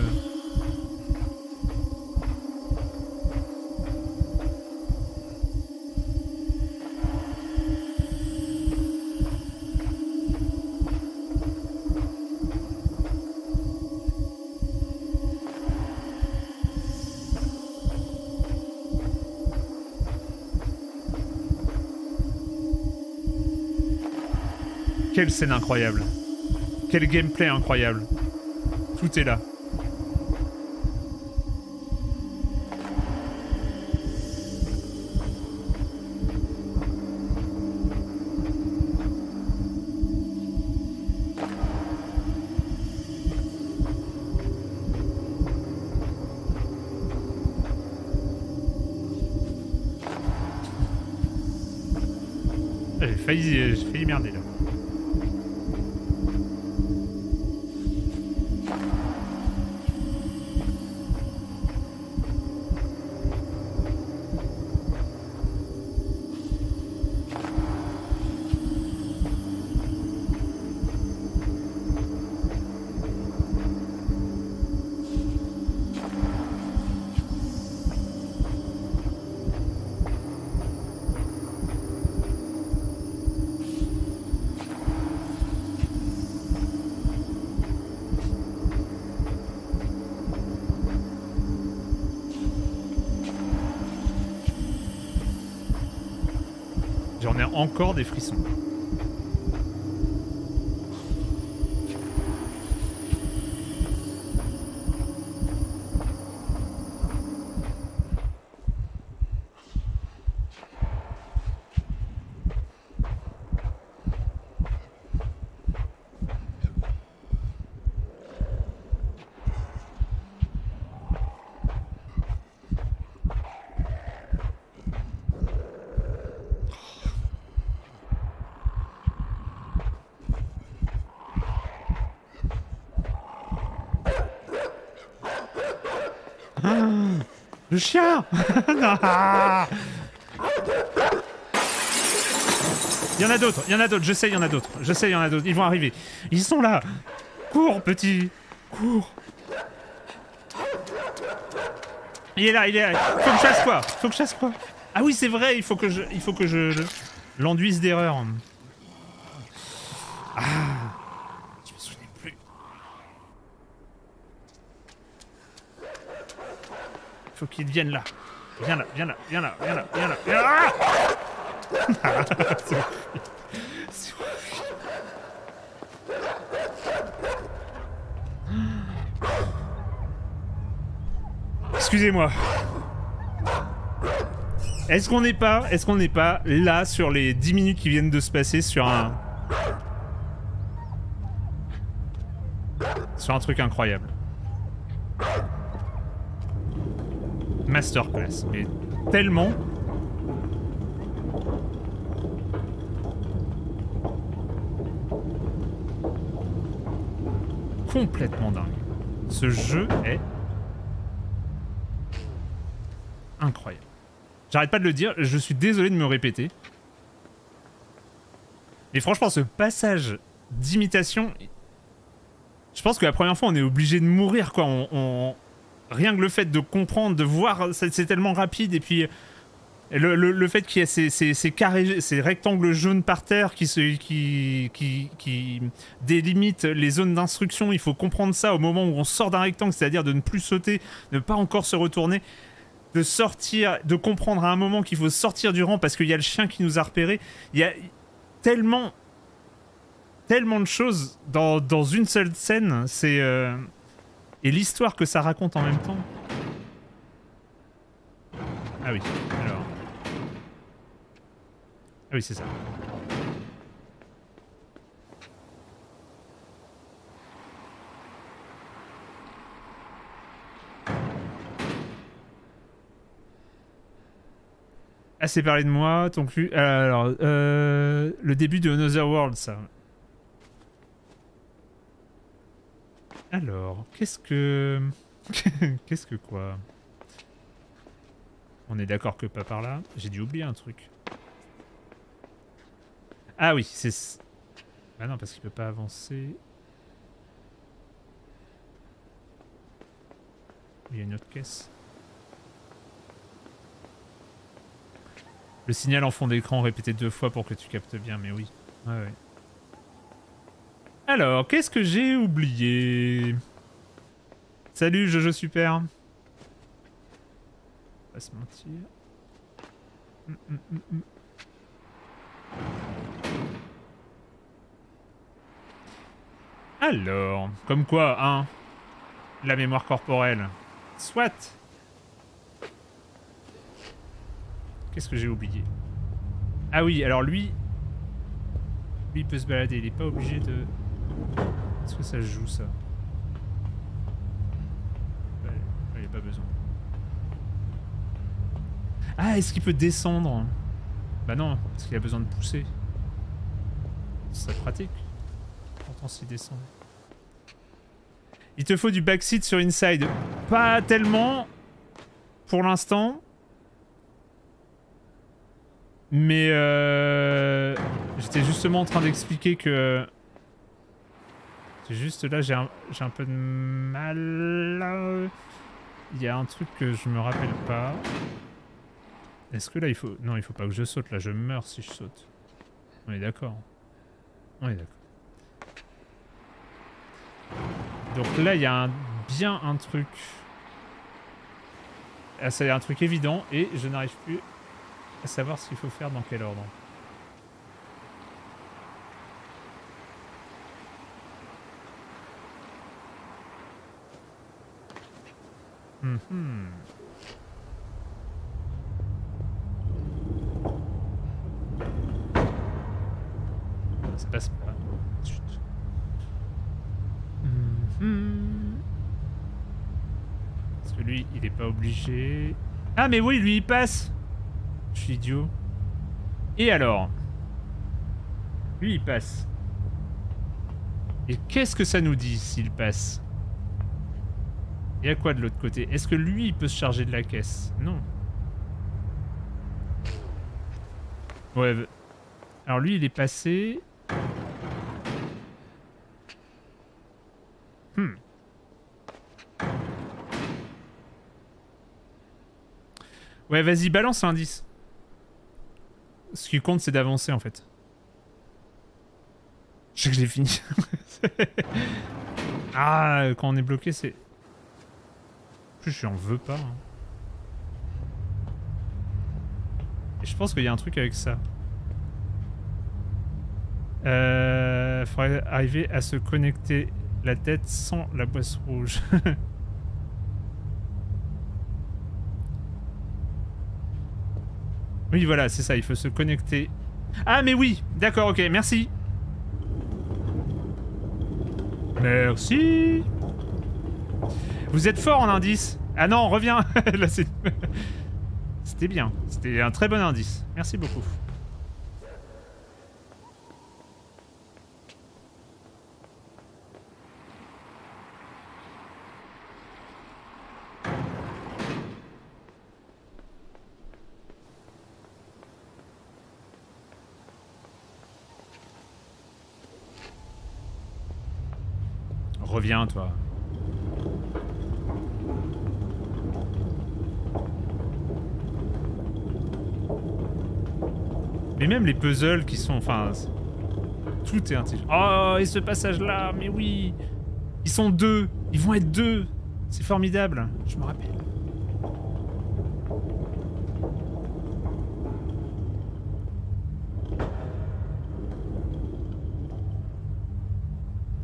Quelle scène incroyable. Quel gameplay incroyable. Tout est là. J'ai failli, j'ai failli merder là. J'en ai encore des frissons. Le chien. Il y en a d'autres, il y en a d'autres, je sais, il y en a d'autres, je sais, il y en a d'autres, ils vont arriver. Ils sont là. Cours, petit. Cours. Il est là, il est là. Faut que je chasse quoi? Faut que je chasse quoi? Ah oui, c'est vrai, il faut que je... Il faut que je... je... l'enduise d'erreur. Ah. Faut qu'ils viennent là. Viens là, viens là, viens là, viens là, viens là, viens là. Ah c'est horrible. C'est horrible. Excusez-moi. Est-ce qu'on n'est pas, est-ce qu'on n'est pas là sur les dix minutes qui viennent de se passer sur un... sur un truc incroyable. Masterclass, mais tellement. Complètement dingue. Ce jeu est incroyable. J'arrête pas de le dire, je suis désolé de me répéter. Mais franchement, ce passage d'imitation, je pense que la première fois on est obligé de mourir quoi. On, on... Rien que le fait de comprendre, de voir, c'est tellement rapide, et puis le, le, le fait qu'il y a ces, ces, ces carrés, ces rectangles jaunes par terre qui, se, qui, qui, qui délimitent les zones d'instruction, il faut comprendre ça au moment où on sort d'un rectangle, c'est-à-dire de ne plus sauter, de ne pas encore se retourner, de sortir, de comprendre à un moment qu'il faut sortir du rang parce qu'il y a le chien qui nous a repérés. Il y a tellement, tellement de choses dans, dans une seule scène, c'est... Euh... Et l'histoire que ça raconte en même temps. Ah oui, alors... Ah oui, c'est ça. Assez parlé de moi, ton cul... Alors, euh, le début de Another World, ça. Alors, qu'est-ce que... qu'est-ce que quoi? On est d'accord que pas par là. J'ai dû oublier un truc. Ah oui, c'est... Ah non, parce qu'il peut pas avancer. Il y a une autre caisse. Le signal en fond d'écran répété deux fois pour que tu captes bien, mais oui. Ouais, ouais. Alors, qu'est-ce que j'ai oublié? Salut, Jojo Super. On va se mentir. Mm, mm, mm. Alors, comme quoi, hein? La mémoire corporelle. Soit. Qu'est-ce que j'ai oublié? Ah oui, alors lui... Lui, il peut se balader, il n'est pas obligé de... Est-ce que ça joue ça? Il n'y a pas besoin. Ah, est-ce qu'il peut descendre? Bah non, parce qu'il a besoin de pousser. Ça pratique. Pourtant s'il descend. Il te faut du backseat sur Inside. Pas tellement pour l'instant. Mais euh... j'étais justement en train d'expliquer que... Juste là, j'ai un, un peu de mal. Il y a un truc que je me rappelle pas. Est-ce que là, il faut... Non, il faut pas que je saute. Là, je meurs si je saute. On est d'accord. On est d'accord. Donc là, il y a un, bien un truc. Ah, ça a l'air un truc évident et je n'arrive plus à savoir ce qu'il faut faire dans quel ordre. Mm-hmm. Ça passe pas. Chut. Mm-hmm. Parce que lui, il est pas obligé. Ah mais oui, lui, il passe. Je suis idiot. Et alors? Lui, il passe. Et qu'est-ce que ça nous dit s'il passe? Et à quoi de l'autre côté? Est-ce que lui, il peut se charger de la caisse? Non. Ouais. Alors lui, il est passé. Hmm. Ouais, vas-y, balance l'indice. Ce qui compte, c'est d'avancer, en fait. Je sais que j'ai fini. Ah, quand on est bloqué, c'est... En plus, j'en veux pas. Hein. Et je pense qu'il y a un truc avec ça. Euh... Faudrait arriver à se connecter la tête sans la boisse rouge. Oui, voilà, c'est ça, il faut se connecter. Ah, mais oui! D'accord, ok, merci! Merci! Vous êtes fort en indice! Ah non, reviens! Là, c'est... C'était bien, c'était un très bon indice. Merci beaucoup. Reviens, toi. Mais même les puzzles qui sont... Enfin... Tout est intelligent. Oh, et ce passage-là, mais oui! Ils sont deux! Ils vont être deux! C'est formidable, je me rappelle.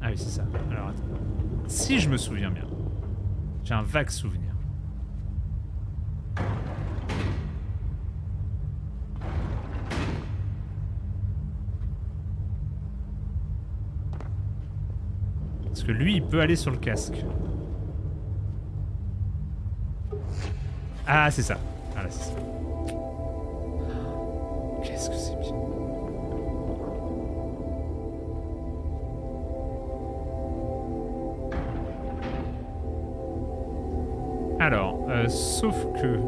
Ah oui, c'est ça. Alors, attends. Si je me souviens bien, j'ai un vague souvenir. Parce que lui, il peut aller sur le casque. Ah, c'est ça. Voilà, c'est ça. Qu'est-ce que c'est bien. Alors, euh, sauf que...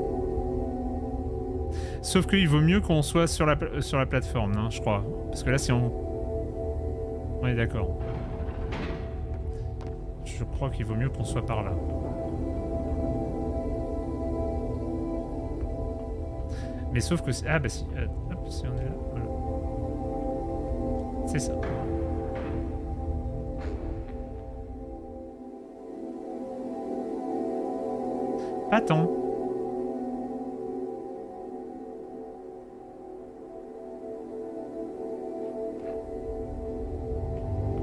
Sauf qu'il vaut mieux qu'on soit sur la, pla... sur la plateforme, hein, je crois. Parce que là, si on... On est d'accord. Je crois qu'il vaut mieux qu'on soit par là. Mais sauf que... Ah bah si... Euh, hop, si on est là, voilà. C'est ça. Attends.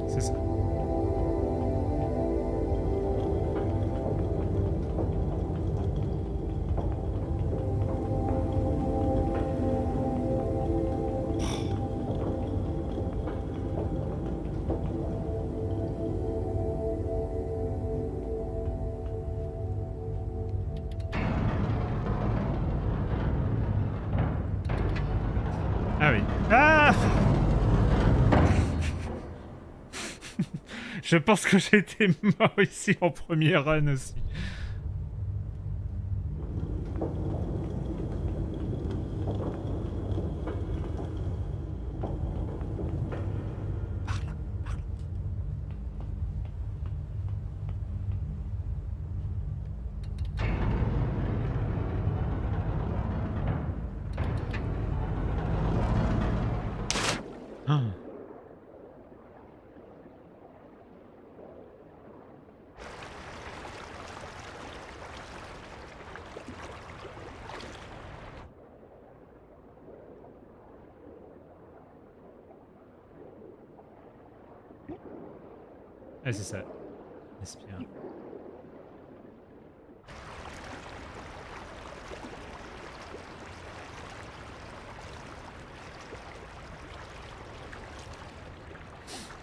C'est ça. Je pense que j'ai été mort ici en premier run aussi. Par là, par là. Ah. Ah, c'est ça. Respire.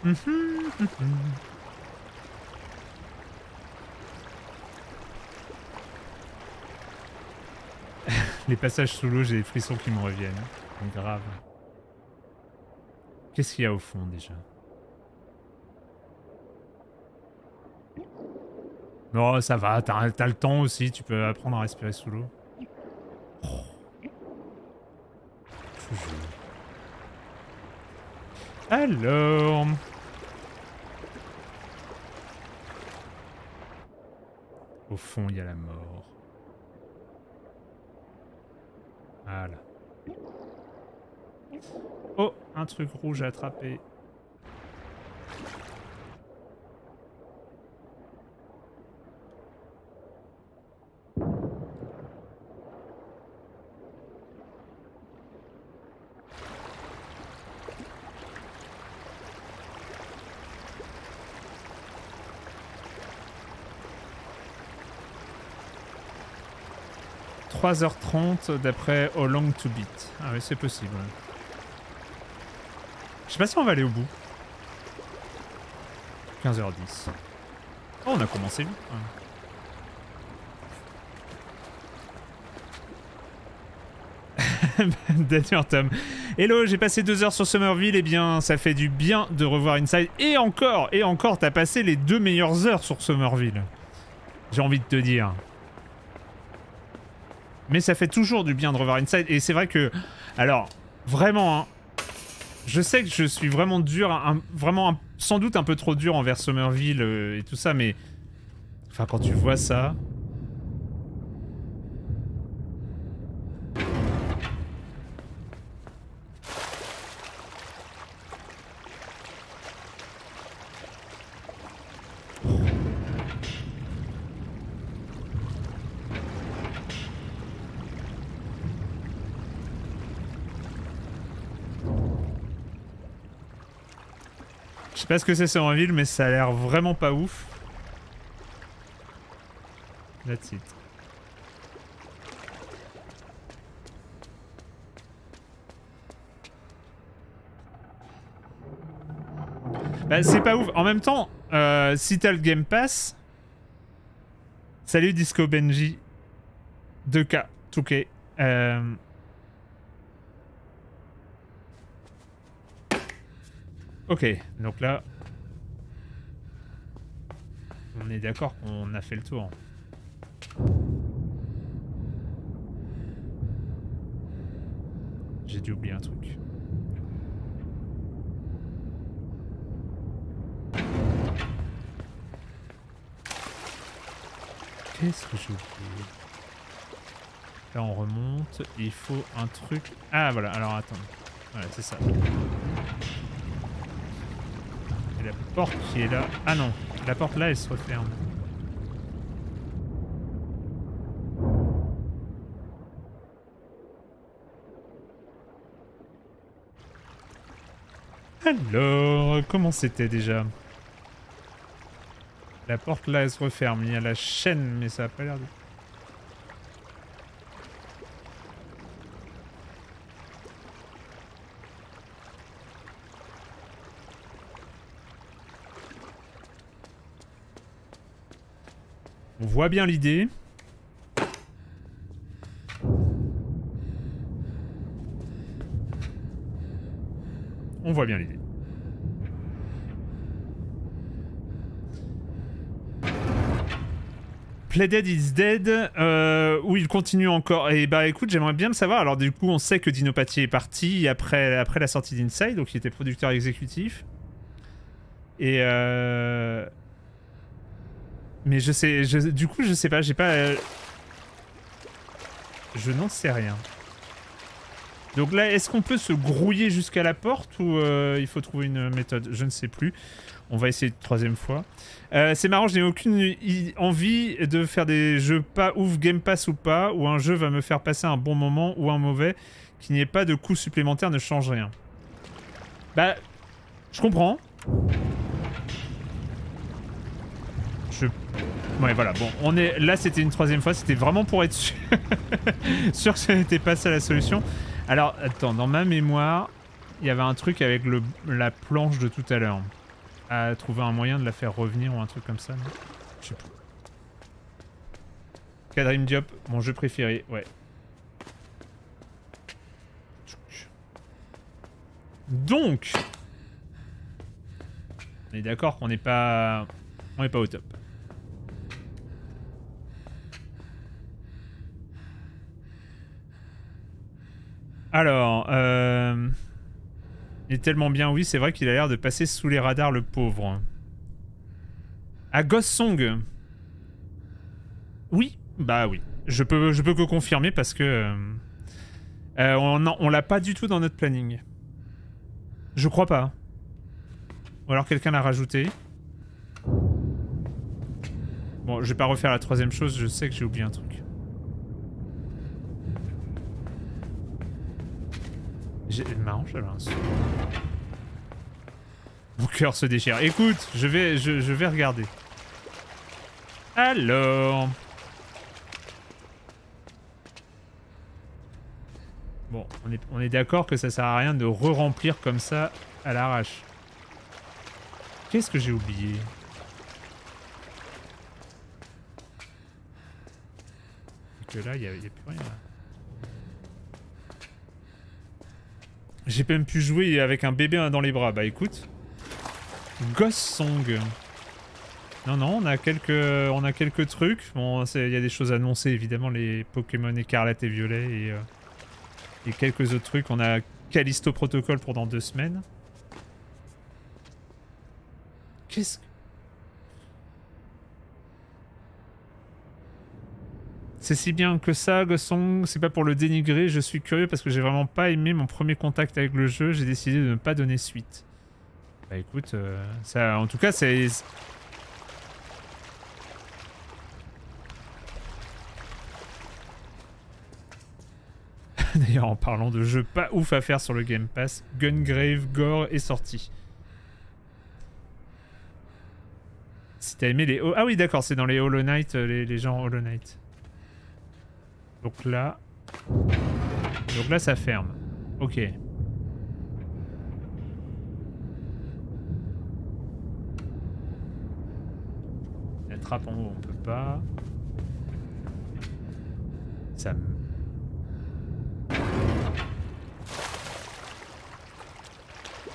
Mmh, mmh, mmh. Les passages sous l'eau, j'ai des frissons qui me reviennent. C'est grave. Qu'est-ce qu'il y a au fond déjà? Non, ça va, t'as t'as le temps aussi, tu peux apprendre à respirer sous l'eau. Oh. Alors... Au fond, il y a la mort. Voilà. Oh, un truc rouge à attraper. trois heures trente d'après How Long to Beat. Ah oui, c'est possible. Je sais pas si on va aller au bout. quinze heures dix. Oh, on a commencé vite. Ah. Daniel Tom. Hello, j'ai passé deux heures sur Somerville, et eh bien ça fait du bien de revoir Inside. Et encore, et encore, t'as passé les deux meilleures heures sur Somerville. J'ai envie de te dire. Mais ça fait toujours du bien de revoir Inside, et c'est vrai que... Alors, vraiment, hein, je sais que je suis vraiment dur, un, vraiment un, sans doute un peu trop dur envers Somerville euh, et tout ça, mais... Enfin, quand tu vois ça... Je sais pas ce que c'est Somerville, mais ça a l'air vraiment pas ouf. That's it. Bah c'est pas ouf. En même temps, euh, si t'as le Game Pass... Salut Disco Benji. deux K, deux K. Euh... Ok, donc là, on est d'accord qu'on a fait le tour. J'ai dû oublier un truc. Qu'est-ce que j'ai oublié? Là, on remonte, il faut un truc... Ah voilà, alors attends. Voilà, c'est ça. La porte qui est là. Ah non, la porte là, elle se referme. Alors, comment c'était déjà? La porte là, elle se referme. Il y a la chaîne, mais ça a pas l'air de... On voit bien l'idée. On voit bien l'idée. Playdead is dead. Euh, où il continue encore. Et bah écoute, j'aimerais bien le savoir. Alors du coup, on sait que Dino Patti est parti après, après la sortie d'Inside. Donc il était producteur exécutif. Et... Euh... Mais je sais, je, du coup, je sais pas, j'ai pas... Euh... Je n'en sais rien. Donc là, est-ce qu'on peut se grouiller jusqu'à la porte ou euh, il faut trouver une méthode? Je ne sais plus. On va essayer une troisième fois. Euh, c'est marrant, je n'ai aucune envie de faire des jeux pas ouf, Game Pass ou pas, où un jeu va me faire passer un bon moment ou un mauvais, qu'il n'y ait pas de coût supplémentaire ne change rien. Bah, je comprends. Ouais voilà, bon, on est là, c'était une troisième fois, c'était vraiment pour être sûr, sûr que ça n'était pas ça la solution. Alors, attends, dans ma mémoire, il y avait un truc avec le... la planche de tout à l'heure. à trouver un moyen de la faire revenir ou un truc comme ça. Je sais plus. Kadrim Diop, mon jeu préféré, ouais. Donc, on est d'accord qu'on n'est pas, on n'est pas au top. Alors, euh... il est tellement bien, oui, c'est vrai qu'il a l'air de passer sous les radars, le pauvre. À Ghost Song. Oui, bah oui. Je peux, je peux que confirmer parce que euh, on, on l'a pas du tout dans notre planning. Je crois pas. Ou alors quelqu'un l'a rajouté. Bon, je vais pas refaire la troisième chose, je sais que j'ai oublié un truc. Marrant, j'avais un son. Mon cœur se déchire. Écoute, je vais, je, je vais regarder. Alors... Bon, on est, on est d'accord que ça sert à rien de re-remplir comme ça à l'arrache. Qu'est-ce que j'ai oublié? Parce que là, il n'y a, a plus rien. J'ai même pu jouer avec un bébé dans les bras. Bah écoute. Ghost Song. Non, non, on a quelques, on a quelques trucs. Bon, il y a des choses annoncées, évidemment, les Pokémon écarlate et violet et, euh, et quelques autres trucs. On a Callisto Protocol pour dans deux semaines. Qu'est-ce que... C'est si bien que ça, Ghost Song, c'est pas pour le dénigrer, je suis curieux parce que j'ai vraiment pas aimé mon premier contact avec le jeu, j'ai décidé de ne pas donner suite. Bah écoute, euh, ça, en tout cas c'est... D'ailleurs en parlant de jeux pas ouf à faire sur le Game Pass, Gungrave Gore est sorti. Si t'as aimé les... Ah oui d'accord, c'est dans les Hollow Knight, les, les gens Hollow Knight. Donc là, donc là ça ferme. Ok. La trappe en haut, on peut pas. Ça.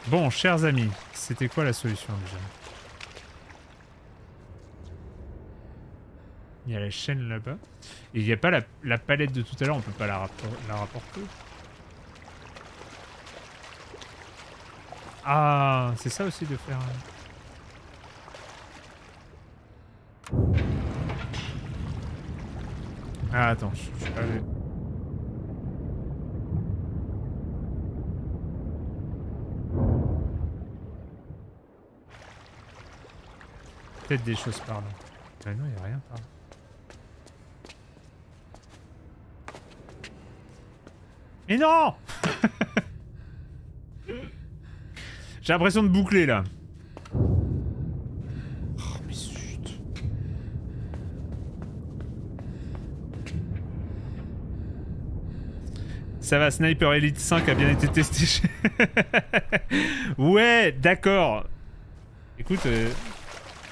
Bon, chers amis, c'était quoi la solution déjà? Il y a la chaîne là-bas. Et il n'y a pas la, la palette de tout à l'heure, on peut pas la, rappor la rapporter. Ah, c'est ça aussi de faire... Ah, attends, je, je suis pas allé... Peut-être des choses par là. Ben non, il n'y a rien par là. Mais non. J'ai l'impression de boucler là. Oh mais zut. Ça va, Sniper Elite cinq a bien été testé chez... Ouais, d'accord. Écoute, euh,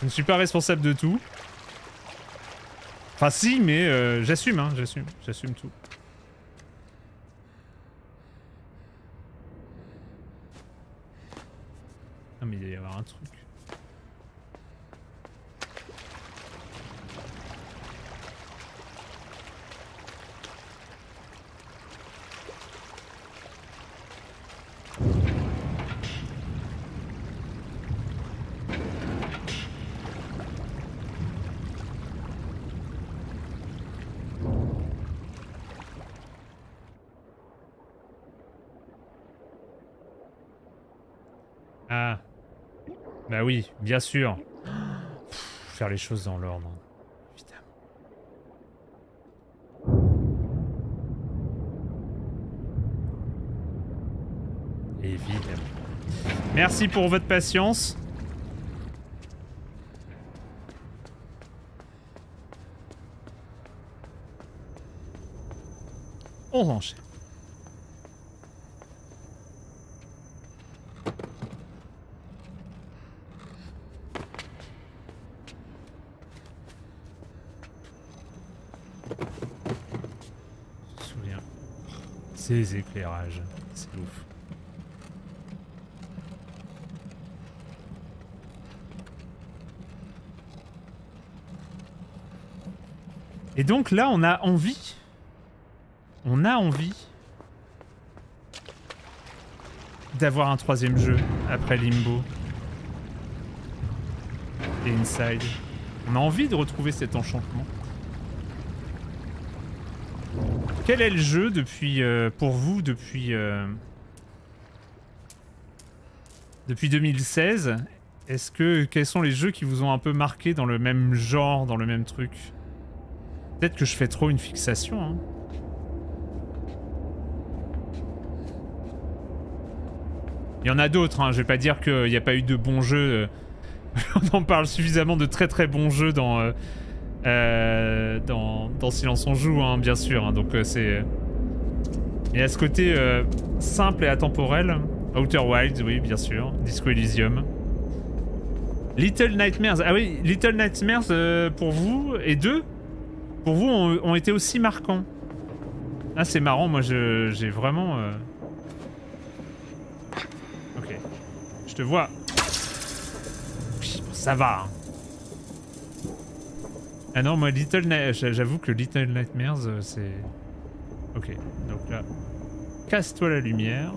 je ne suis pas responsable de tout. Enfin si, mais euh, j'assume, hein, j'assume, j'assume tout. Non mais il doit y avoir un truc. Ah. Bah oui, bien sûr. Pff, faire les choses dans l'ordre. Évidemment. Évidemment. Merci pour votre patience. On enchaîne. Ces éclairages, c'est ouf. Et donc là, on a envie. On a envie d'avoir un troisième jeu après Limbo et Inside. On a envie de retrouver cet enchantement. Quel est le jeu depuis, euh, pour vous depuis, euh, depuis deux mille seize? Est-ce que quels sont les jeux qui vous ont un peu marqué dans le même genre, dans le même truc? Peut-être que je fais trop une fixation, hein. Il y en a d'autres, hein. Je vais pas dire qu'il n'y a pas eu de bons jeux. On en parle suffisamment de très très bons jeux dans... Euh, Euh, dans, dans Silence On Joue, hein, bien sûr, hein, donc euh, c'est... Et à ce côté euh, simple et atemporel, Outer Wilds, oui, bien sûr, Disco Elysium. Little Nightmares, ah oui, Little Nightmares, euh, pour vous, et deux, pour vous, ont, ont été aussi marquants. Ah, c'est marrant, moi, j'ai vraiment... Euh... Ok, je te vois. Ça va, hein. Ah non, moi, Little Nightmares, j'avoue que Little Nightmares, euh, c'est... Ok, donc là, casse-toi la lumière.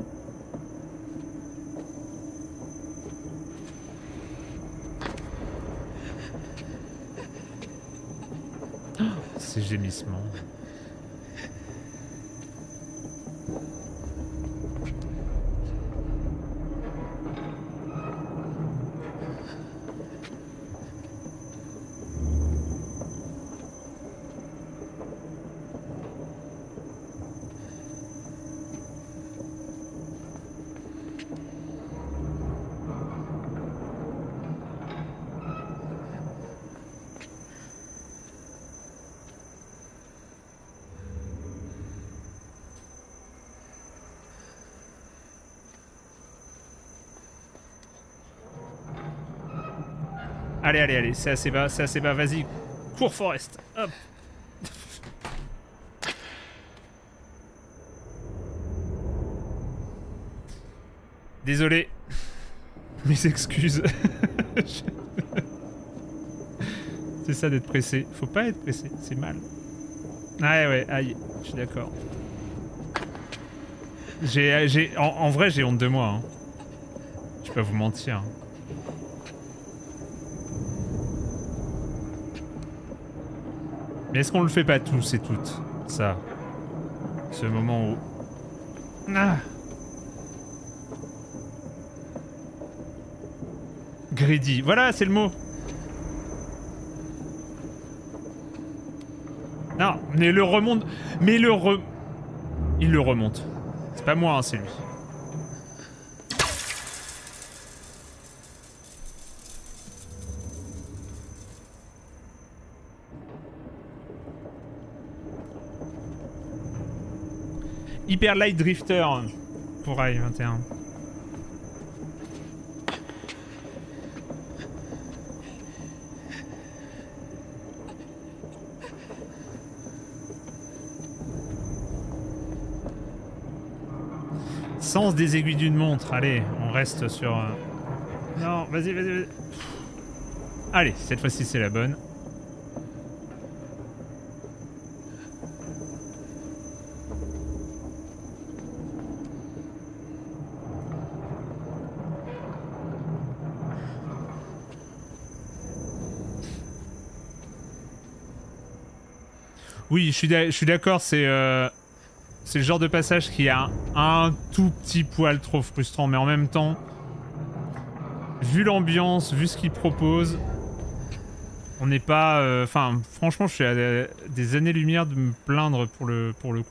Oh, ces gémissements. Allez, allez, allez, c'est assez bas, c'est assez bas, vas-y, cours Forest, hop. Désolé, mes excuses. C'est ça d'être pressé, faut pas être pressé, c'est mal. Ouais, ouais, aïe, je suis d'accord. J'ai, j'ai, en, en vrai, j'ai honte de moi, hein. Je peux pas vous mentir. Mais est-ce qu'on le fait pas tous et toutes, ça? Ce moment où... Ah, greedy, voilà, c'est le mot. Non, mais le remonte... Mais le re... Il le remonte. C'est pas moi, hein, c'est lui. Hyper Light Drifter pour A I vingt et un. Sens des aiguilles d'une montre. Allez, on reste sur... Non, vas-y, vas-y, vas-y. Allez, cette fois-ci, c'est la bonne. Oui, je suis d'accord, c'est euh, le genre de passage qui a un, un tout petit poil trop frustrant, mais en même temps, vu l'ambiance, vu ce qu'il propose, on n'est pas... Enfin, euh, franchement, je suis à des années-lumière de me plaindre pour le, pour le coup.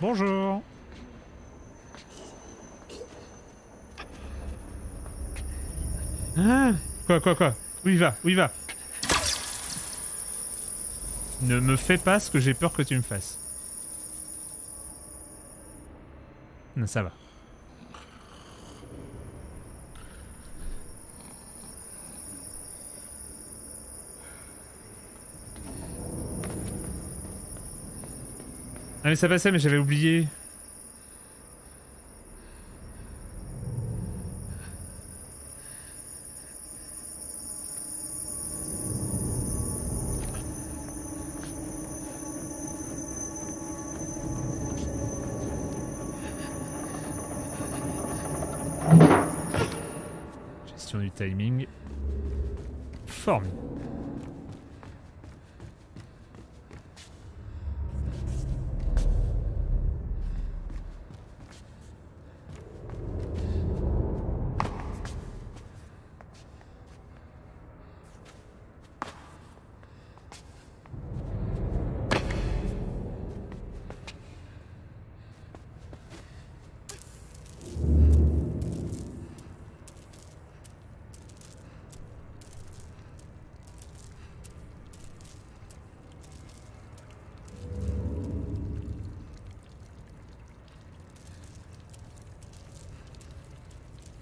Bonjour. Ah, quoi, quoi, quoi? Où il va? Où il va? Ne me fais pas ce que j'ai peur que tu me fasses. Non, ça va. Ah mais ça passait, mais j'avais oublié. Gestion du timing. Forme.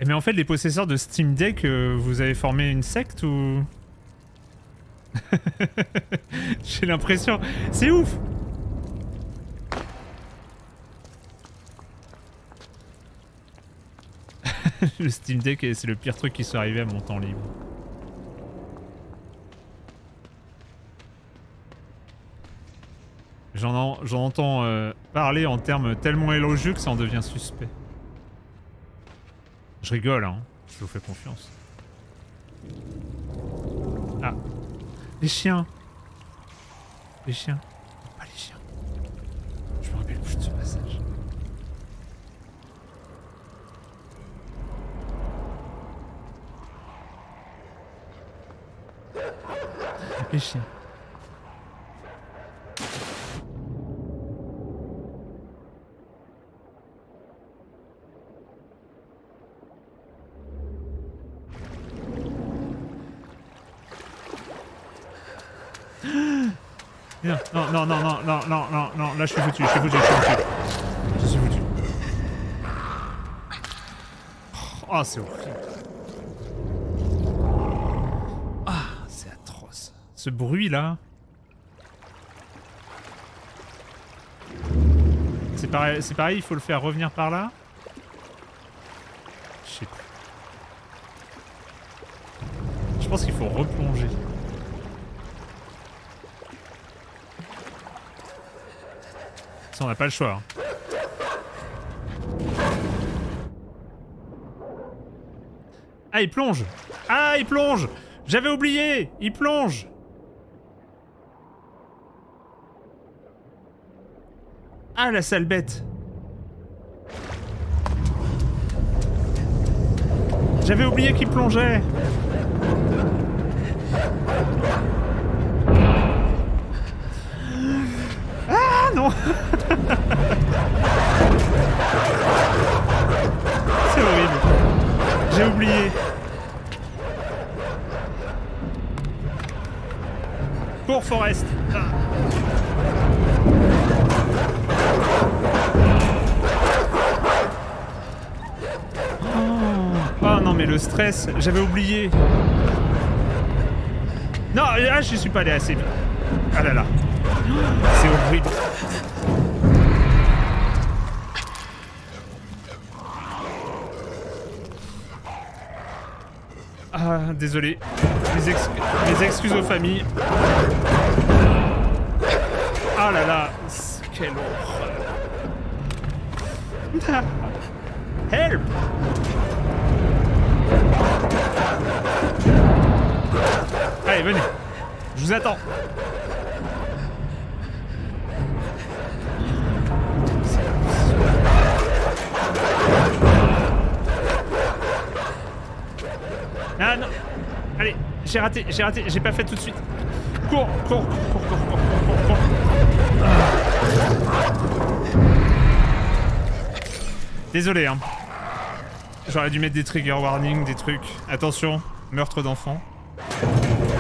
Mais en fait, les possesseurs de Steam Deck, euh, vous avez formé une secte ou... J'ai l'impression... C'est ouf! Le Steam Deck, c'est le pire truc qui soit arrivé à mon temps libre. J'en en, j'en entends euh, parler en termes tellement élogieux que ça en devient suspect. Je rigole, hein. Je vous fais confiance. Ah. Les chiens. Les chiens. Pas les chiens. Je me rappelle plus de ce passage. Les chiens. Non, non, non, non, non, non, non, non, là je suis foutu, je suis foutu, je suis foutu. Je suis foutu. Oh, c'est horrible. Ah, c'est atroce. Ce bruit là. C'est pareil, c'est pareil, il faut le faire revenir par là. Je sais plus. Je pense qu'il faut replonger. On n'a pas le choix. Hein. Ah, il plonge. Ah, il plonge. J'avais oublié. Il plonge. Ah, la sale bête. J'avais oublié qu'il plongeait. Ah, non. C'est horrible. J'ai oublié. Cours, Forest. Ah. Oh. Oh non, mais le stress. J'avais oublié. Non, là, je suis pas allé assez vite. Ah là là. C'est horrible. Ah, désolé. Mes, ex mes excuses aux familles. Ah là là, quelle horreur. Help! Allez, venez. Je vous attends. Ah non! Allez, j'ai raté, j'ai raté, j'ai pas fait tout de suite. Cours, cours, cours, cours, cours, cours, cours, cours. Ah. Désolé, hein. J'aurais dû mettre des trigger warning, des trucs. Attention, meurtre d'enfant.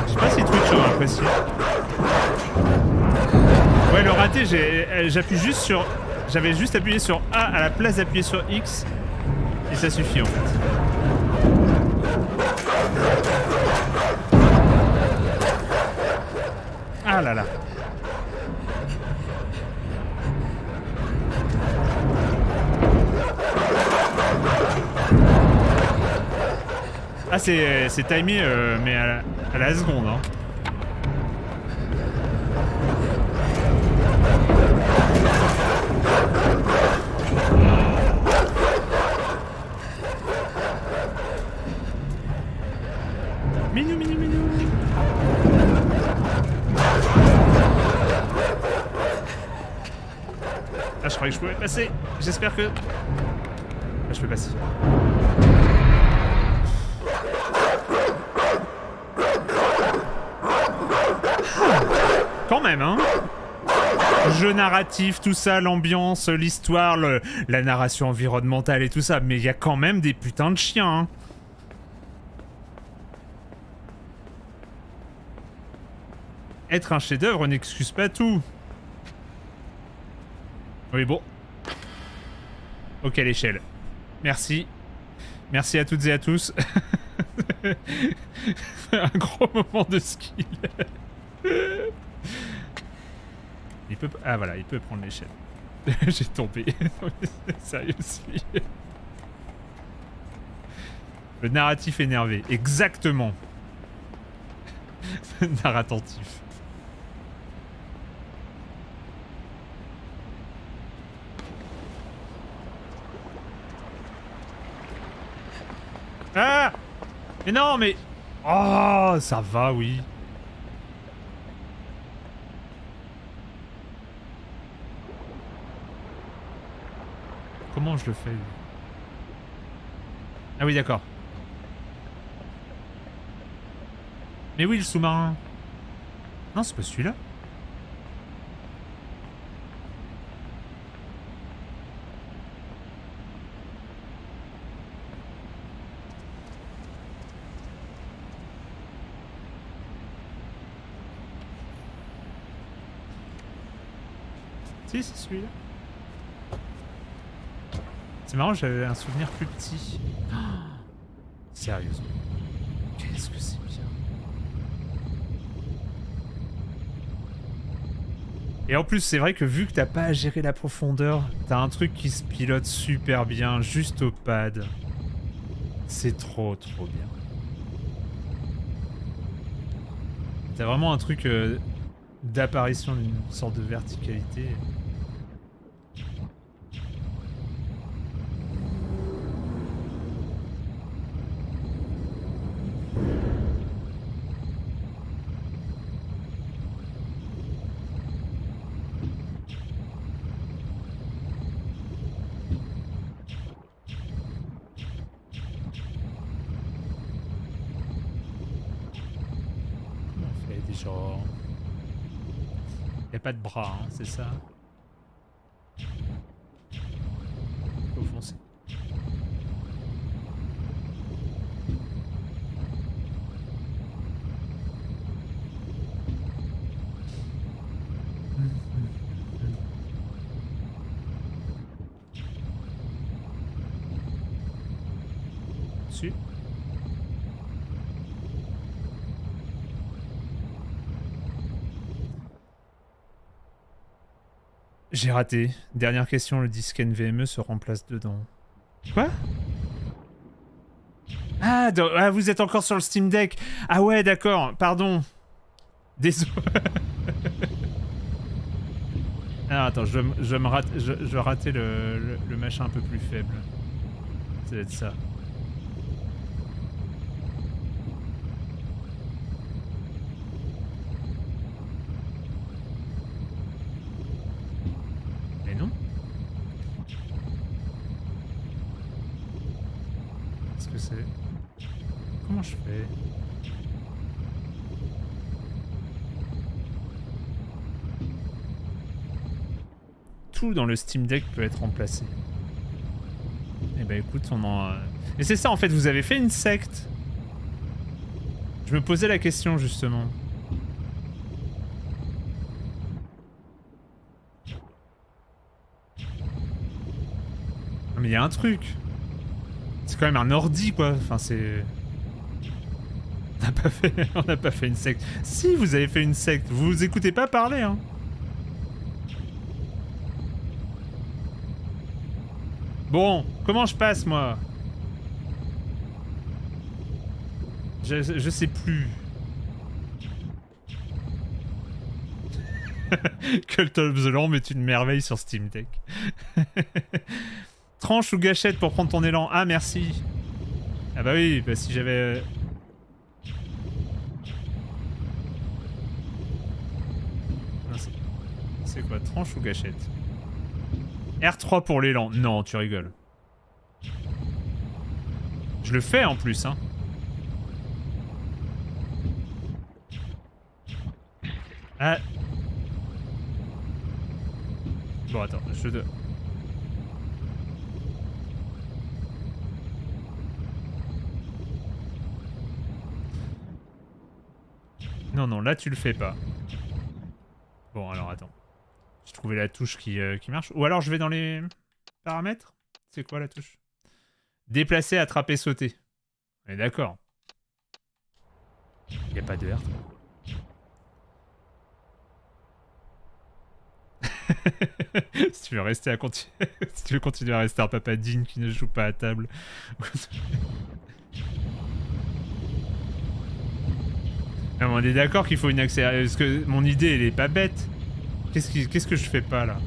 Je sais pas si Twitch aurait apprécié. Ouais, le raté, j'appuie juste sur... J'avais juste appuyé sur A à la place d'appuyer sur X. Et ça suffit, en fait. Ah là là. Ah, c'est timé, euh, mais à la, à la seconde, hein. Minou, minou, minou. Ah, je croyais que je pouvais passer. J'espère que... Ah, je peux passer. Quand même, hein. Jeu narratif, tout ça, l'ambiance, l'histoire, la narration environnementale et tout ça, mais il y a quand même des putains de chiens, hein. Être un chef-d'œuvre n'excuse pas tout. Oui, bon. Oh, quelle échelle. Merci. Merci à toutes et à tous. Un gros moment de skill. Il peut... Ah voilà, il peut prendre l'échelle. J'ai tombé. Sérieux. Le narratif énervé. Exactement. Narratif. Ah! Mais non, mais... Oh, ça va, oui. Comment je le fais? Ah oui, d'accord. Mais oui, le sous-marin. Non, c'est pas celui-là. Si, c'est celui-là. C'est marrant, j'avais un souvenir plus petit. Oh, sérieusement. Qu'est-ce que c'est bien. Et en plus, c'est vrai que vu que t'as pas à gérer la profondeur, t'as un truc qui se pilote super bien, juste au pad. C'est trop, trop bien. T'as vraiment un truc euh, d'apparition d'une sorte de verticalité. Pas de bras, hein, c'est ça. Faut foncer. Dessus. J'ai raté. Dernière question, le disque N V M E se remplace dedans. Quoi? Ah, ah, vous êtes encore sur le Steam Deck. Ah ouais, d'accord, pardon. Désolé. Ah, attends, je, je me rate, je, je ratais le, le, le machin un peu plus faible. Ça doit être ça. Tout dans le Steam Deck peut être remplacé. Et bah écoute, on en... Et c'est ça en fait, vous avez fait une secte. Je me posais la question justement. Mais il y a un truc. C'est quand même un ordi quoi, enfin c'est... On n'a pas fait... on n'a pas fait une secte. Si, vous avez fait une secte, vous vous écoutez pas parler, hein. Bon, comment je passe, moi? Je, je sais plus. Cult of the Lamb est une merveille sur Steam Deck. Tranche ou gâchette pour prendre ton élan. Ah merci. Ah bah oui, bah si j'avais... C'est quoi, tranche ou gâchette? R trois pour l'élan. Non, tu rigoles. Je le fais en plus, hein. Ah. Bon, attends, je te... Non, non, là, tu le fais pas. Bon, alors, attends. J'ai trouvé la touche qui, euh, qui marche. Ou alors, je vais dans les paramètres. C'est quoi, la touche? Déplacer, attraper, sauter. On est d'accord. Il n'y a pas de R trois. Si tu veux rester à continuer, si tu veux continuer à rester un papa digne qui ne joue pas à table. Non, mais on est d'accord qu'il faut une accélération. Parce que mon idée elle est pas bête. Qu'est-ce qui... qu'est-ce que je fais pas là?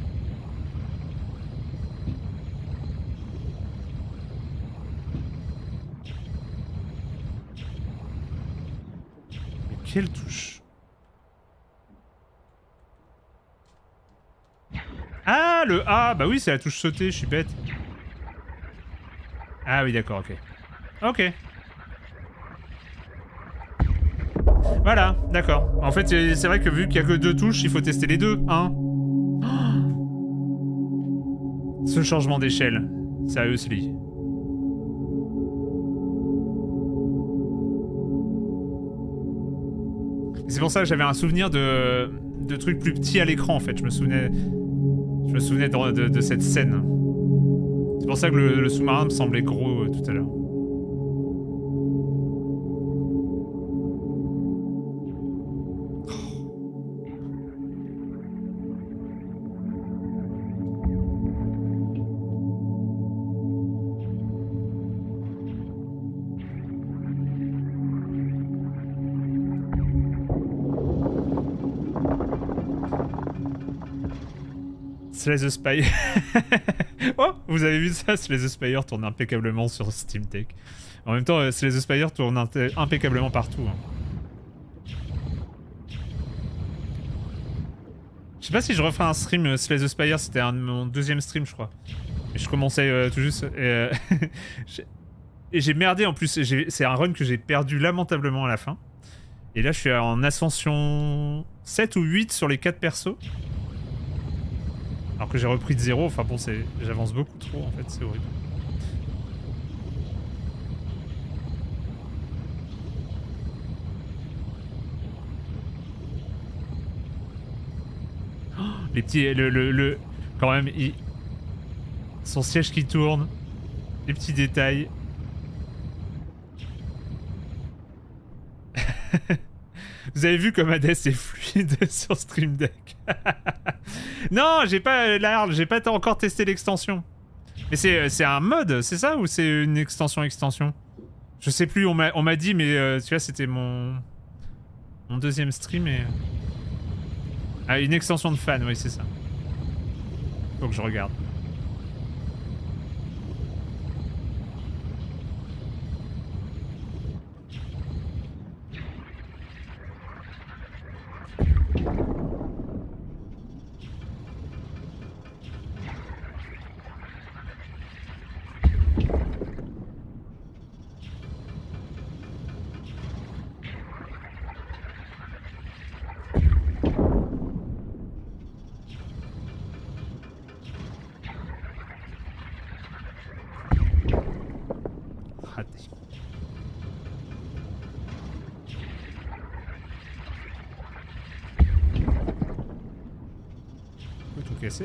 Mais quelle touche? Ah, le A, bah oui, c'est la touche sautée, je suis bête. Ah oui, d'accord, ok. Ok. Voilà, d'accord. En fait, c'est vrai que vu qu'il n'y a que deux touches, il faut tester les deux, hein. Oh, ce changement d'échelle. Seriously. C'est pour ça que j'avais un souvenir de... de trucs plus petits à l'écran, en fait. Je me souvenais... Je me souvenais de, de, de cette scène. C'est pour ça que le, le sous-marin me semblait gros euh, tout à l'heure. Slay the Spire. Oh, vous avez vu ça? Slay the Spire tourne impeccablement sur Steam Deck. En même temps, Slay the Spire tourne impeccablement partout. Hein. Je sais pas si je referai un stream Slay the Spire, c'était un de mon deuxième stream, je crois. Et je commençais euh, tout juste. Et euh, j'ai merdé en plus. C'est un run que j'ai perdu lamentablement à la fin. Et là, je suis en ascension sept ou huit sur les quatre persos. Alors que j'ai repris de zéro, enfin bon, c'est, j'avance beaucoup trop en fait, c'est horrible. Oh, les petits, le, le, le, quand même, il... son siège qui tourne, les petits détails. Vous avez vu comme Hades est fluide sur Stream Deck. Non, j'ai pas l'arle, j'ai pas encore testé l'extension. Mais c'est un mode, c'est ça? Ou c'est une extension extension? Je sais plus, on m'a dit, mais euh, tu vois, c'était mon... mon deuxième stream et... Ah, une extension de fan, oui, c'est ça. Faut que je regarde.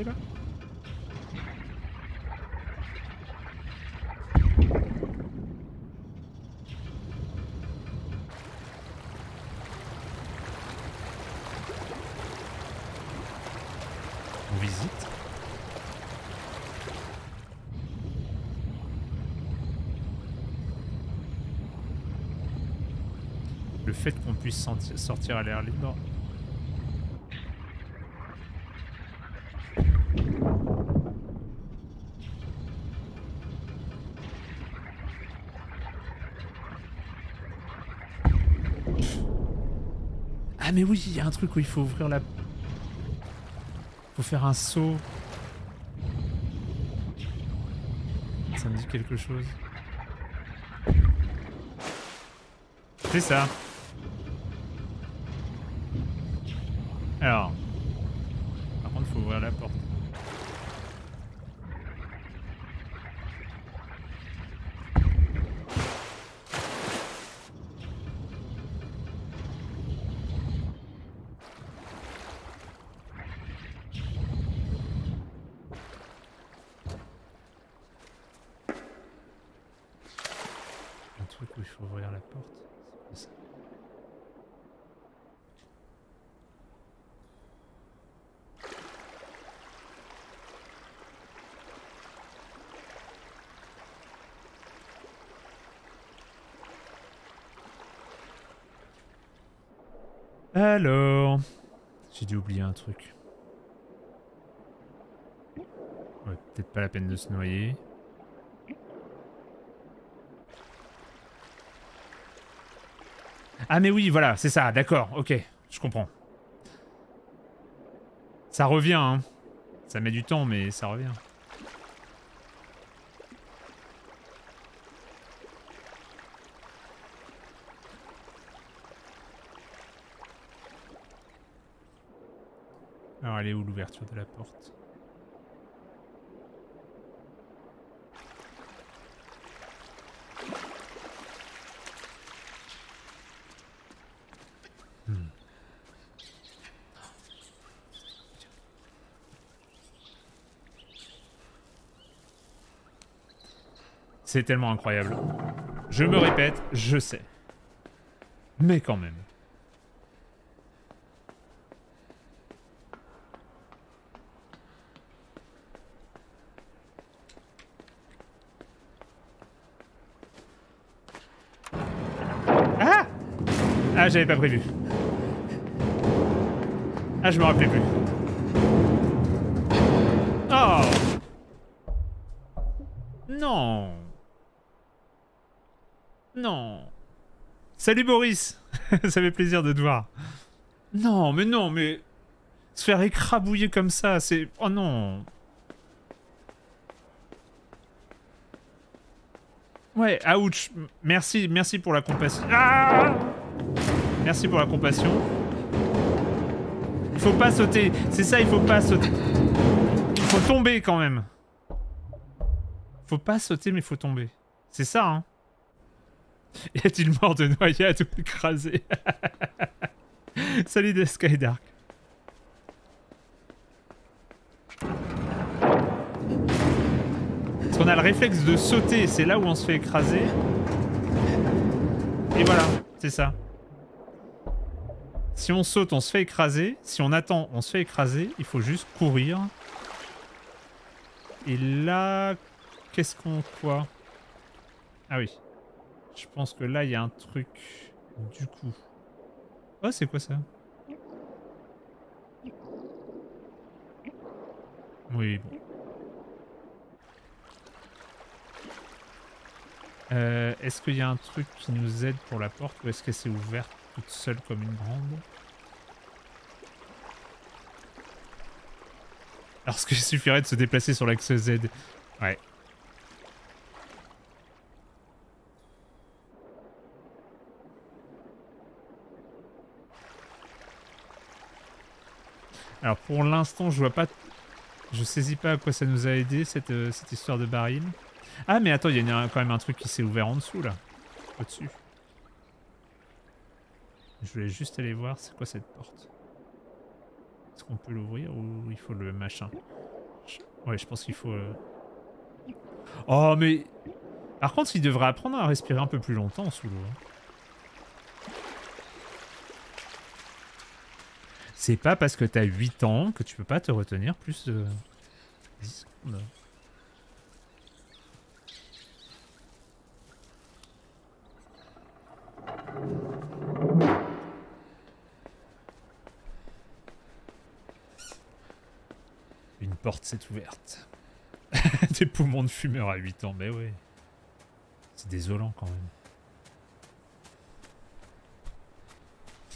Là. On visite. le fait qu'on puisse sortir à l'air libre. Ah mais oui, il y a un truc où il faut ouvrir la... Faut faire un saut. Ça me dit quelque chose. C'est ça. Alors... Par contre, faut ouvrir la porte. Alors, j'ai dû oublier un truc. Ouais, peut-être pas la peine de se noyer. Ah mais oui, voilà, c'est ça, d'accord, ok, je comprends. Ça revient, hein. Ça met du temps, mais ça revient. Elle est où l'ouverture de la porte? hmm. C'est tellement incroyable. Je me répète, je sais. Mais quand même. Ah, j'avais pas prévu. Ah, je me rappelais plus. Oh! Non! Non! Salut Boris! Ça fait plaisir de te voir. Non, mais non, mais... Se faire écrabouiller comme ça, c'est... Oh non! Ouais, ouch! Merci, merci pour la compassion. Ah! Merci pour la compassion. Il faut pas sauter. C'est ça, il faut pas sauter. Il faut tomber quand même. Faut pas sauter, mais faut tomber. C'est ça, hein. Y a-t-il mort de noyade ou écrasé? Salut de Skydark. Parce qu'on a le réflexe de sauter, c'est là où on se fait écraser. Et voilà, c'est ça. Si on saute, on se fait écraser. Si on attend, on se fait écraser. Il faut juste courir. Et là... Qu'est-ce qu'on... quoi? Ah oui. Je pense que là, il y a un truc... Du coup... Oh, c'est quoi ça? Oui, bon. Euh, est-ce qu'il y a un truc qui nous aide pour la porte? Ou est-ce que c'est ouvert toute seule comme une grande? Alors ce qu'il suffirait de se déplacer sur l'axe Z. Ouais. Alors pour l'instant je vois pas... Je saisis pas à quoi ça nous a aidé cette, euh, cette histoire de baril. Ah mais attends, il y a quand même un truc qui s'est ouvert en dessous là. Au-dessus. Je voulais juste aller voir c'est quoi cette porte. Est-ce qu'on peut l'ouvrir ou il faut le machin? Ouais, je pense qu'il faut... Euh... Oh, mais... Par contre, il devrait apprendre à respirer un peu plus longtemps sous l'eau. Hein. C'est pas parce que t'as huit ans que tu peux pas te retenir plus de... dix secondes. porte s'est ouverte. Des poumons de fumeur à huit ans, mais ouais. C'est désolant quand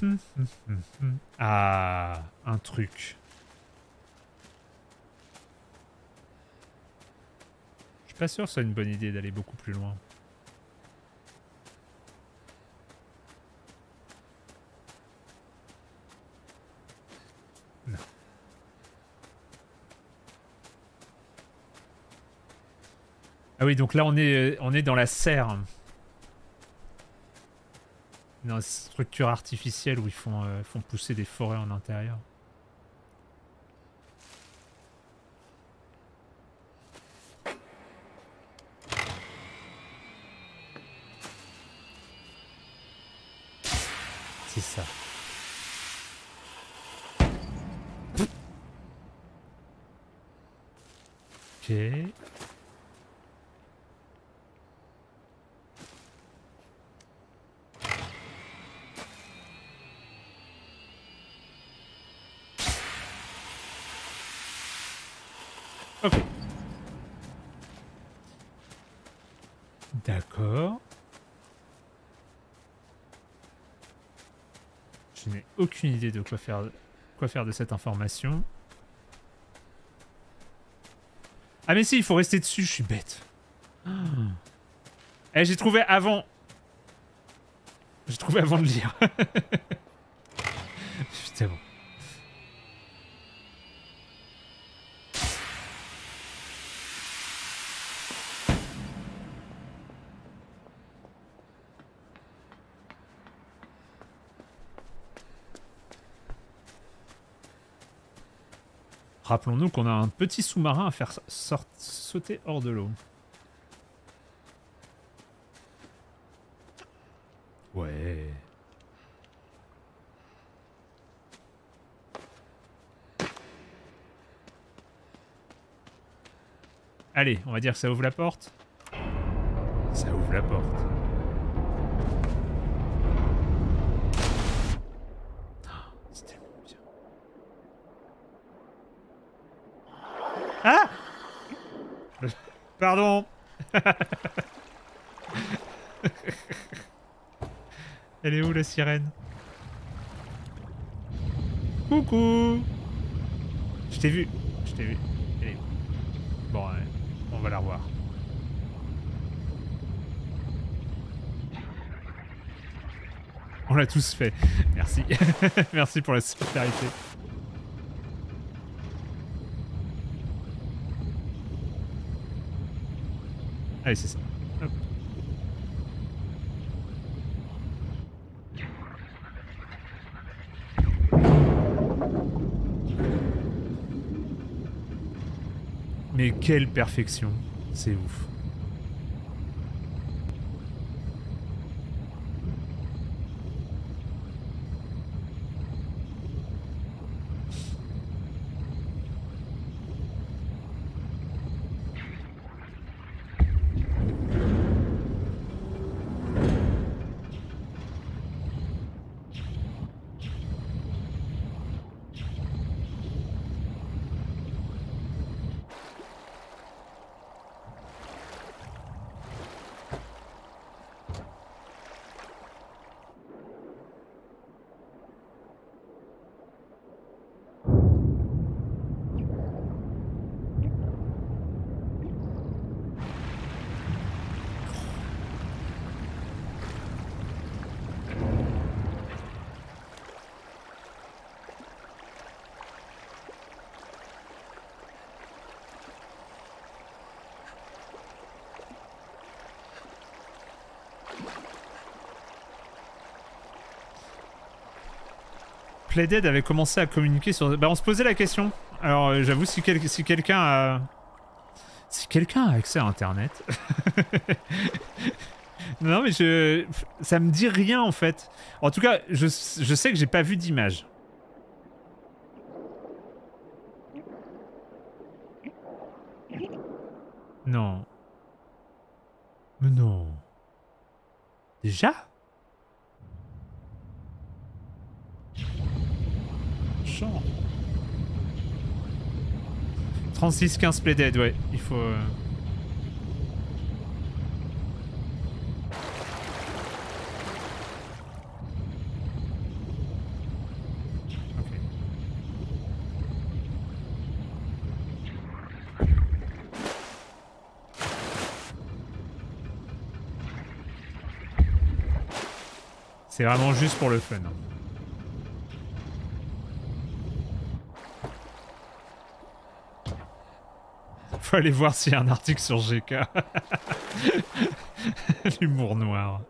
même. Ah, un truc. Je suis pas sûr que ce soit une bonne idée d'aller beaucoup plus loin. Non. Ah oui, donc là on est on est dans la serre. Dans une structure artificielle où ils font, euh, font pousser des forêts en intérieur. C'est ça. Ok. Ok. D'accord. Je n'ai aucune idée de quoi faire, quoi faire de cette information. Ah mais si, il faut rester dessus, je suis bête. Eh, ah. J'ai trouvé avant. J'ai trouvé avant de lire. Putain bon. Rappelons-nous qu'on a un petit sous-marin à faire sauter hors de l'eau. Ouais. Allez, on va dire que ça ouvre la porte. Ça ouvre la porte. Ah, pardon. Elle est où la sirène? Coucou. Je t'ai vu. Je t'ai vu. Elle est où? Bon, allez, on va la revoir. On l'a tous fait. Merci. Merci pour la solidarité. Allez, c'est ça. Hop. Mais quelle perfection, c'est ouf. Playdead avait commencé à communiquer sur... Bah on se posait la question. Alors euh, j'avoue si, quel... si quelqu'un a... Si quelqu'un a accès à internet... non mais je... Ça me dit rien en fait. En tout cas je, je sais que j'ai pas vu d'image. Non. Mais non. Déjà ? trente-six quinze Playdead, ouais, il faut... Euh... C'est vraiment juste pour le fun. Faut aller voir s'il y a un article sur G K. L'humour noir.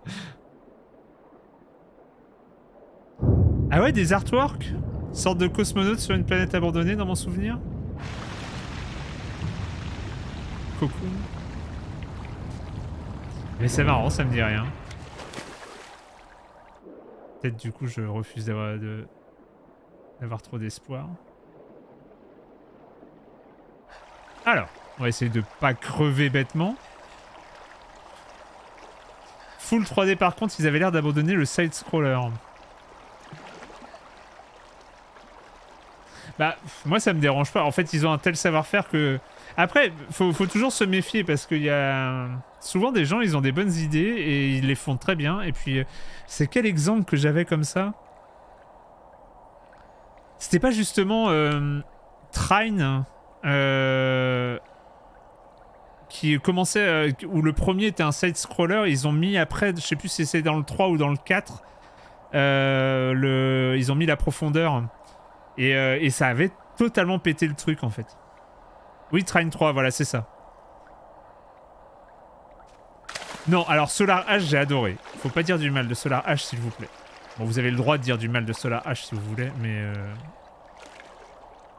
Ah ouais, des artworks? Sorte de cosmonaute sur une planète abandonnée dans mon souvenir. Coucou. Mais c'est marrant, ça me dit rien. Peut-être du coup je refuse d'avoir de... d'avoir trop d'espoir. Alors, on va essayer de pas crever bêtement. Full trois D par contre, ils avaient l'air d'abandonner le side-scroller. Bah, moi ça me dérange pas. En fait, ils ont un tel savoir-faire que... Après, faut, faut toujours se méfier parce qu'il y a... Souvent des gens, ils ont des bonnes idées et ils les font très bien. Et puis, c'est quel exemple que j'avais comme ça? C'était pas justement euh, Trine euh, qui commençait... Euh, où le premier était un side-scroller. Ils ont mis après, je sais plus si c'est dans le trois ou dans le quatre, euh, le, ils ont mis la profondeur. Et, euh, et ça avait totalement pété le truc en fait. Oui, Trine trois, voilà, c'est ça. Non, alors Solar Ash, j'ai adoré. Faut pas dire du mal de Solar Ash, s'il vous plaît. Bon, vous avez le droit de dire du mal de Solar Ash si vous voulez, mais... Euh...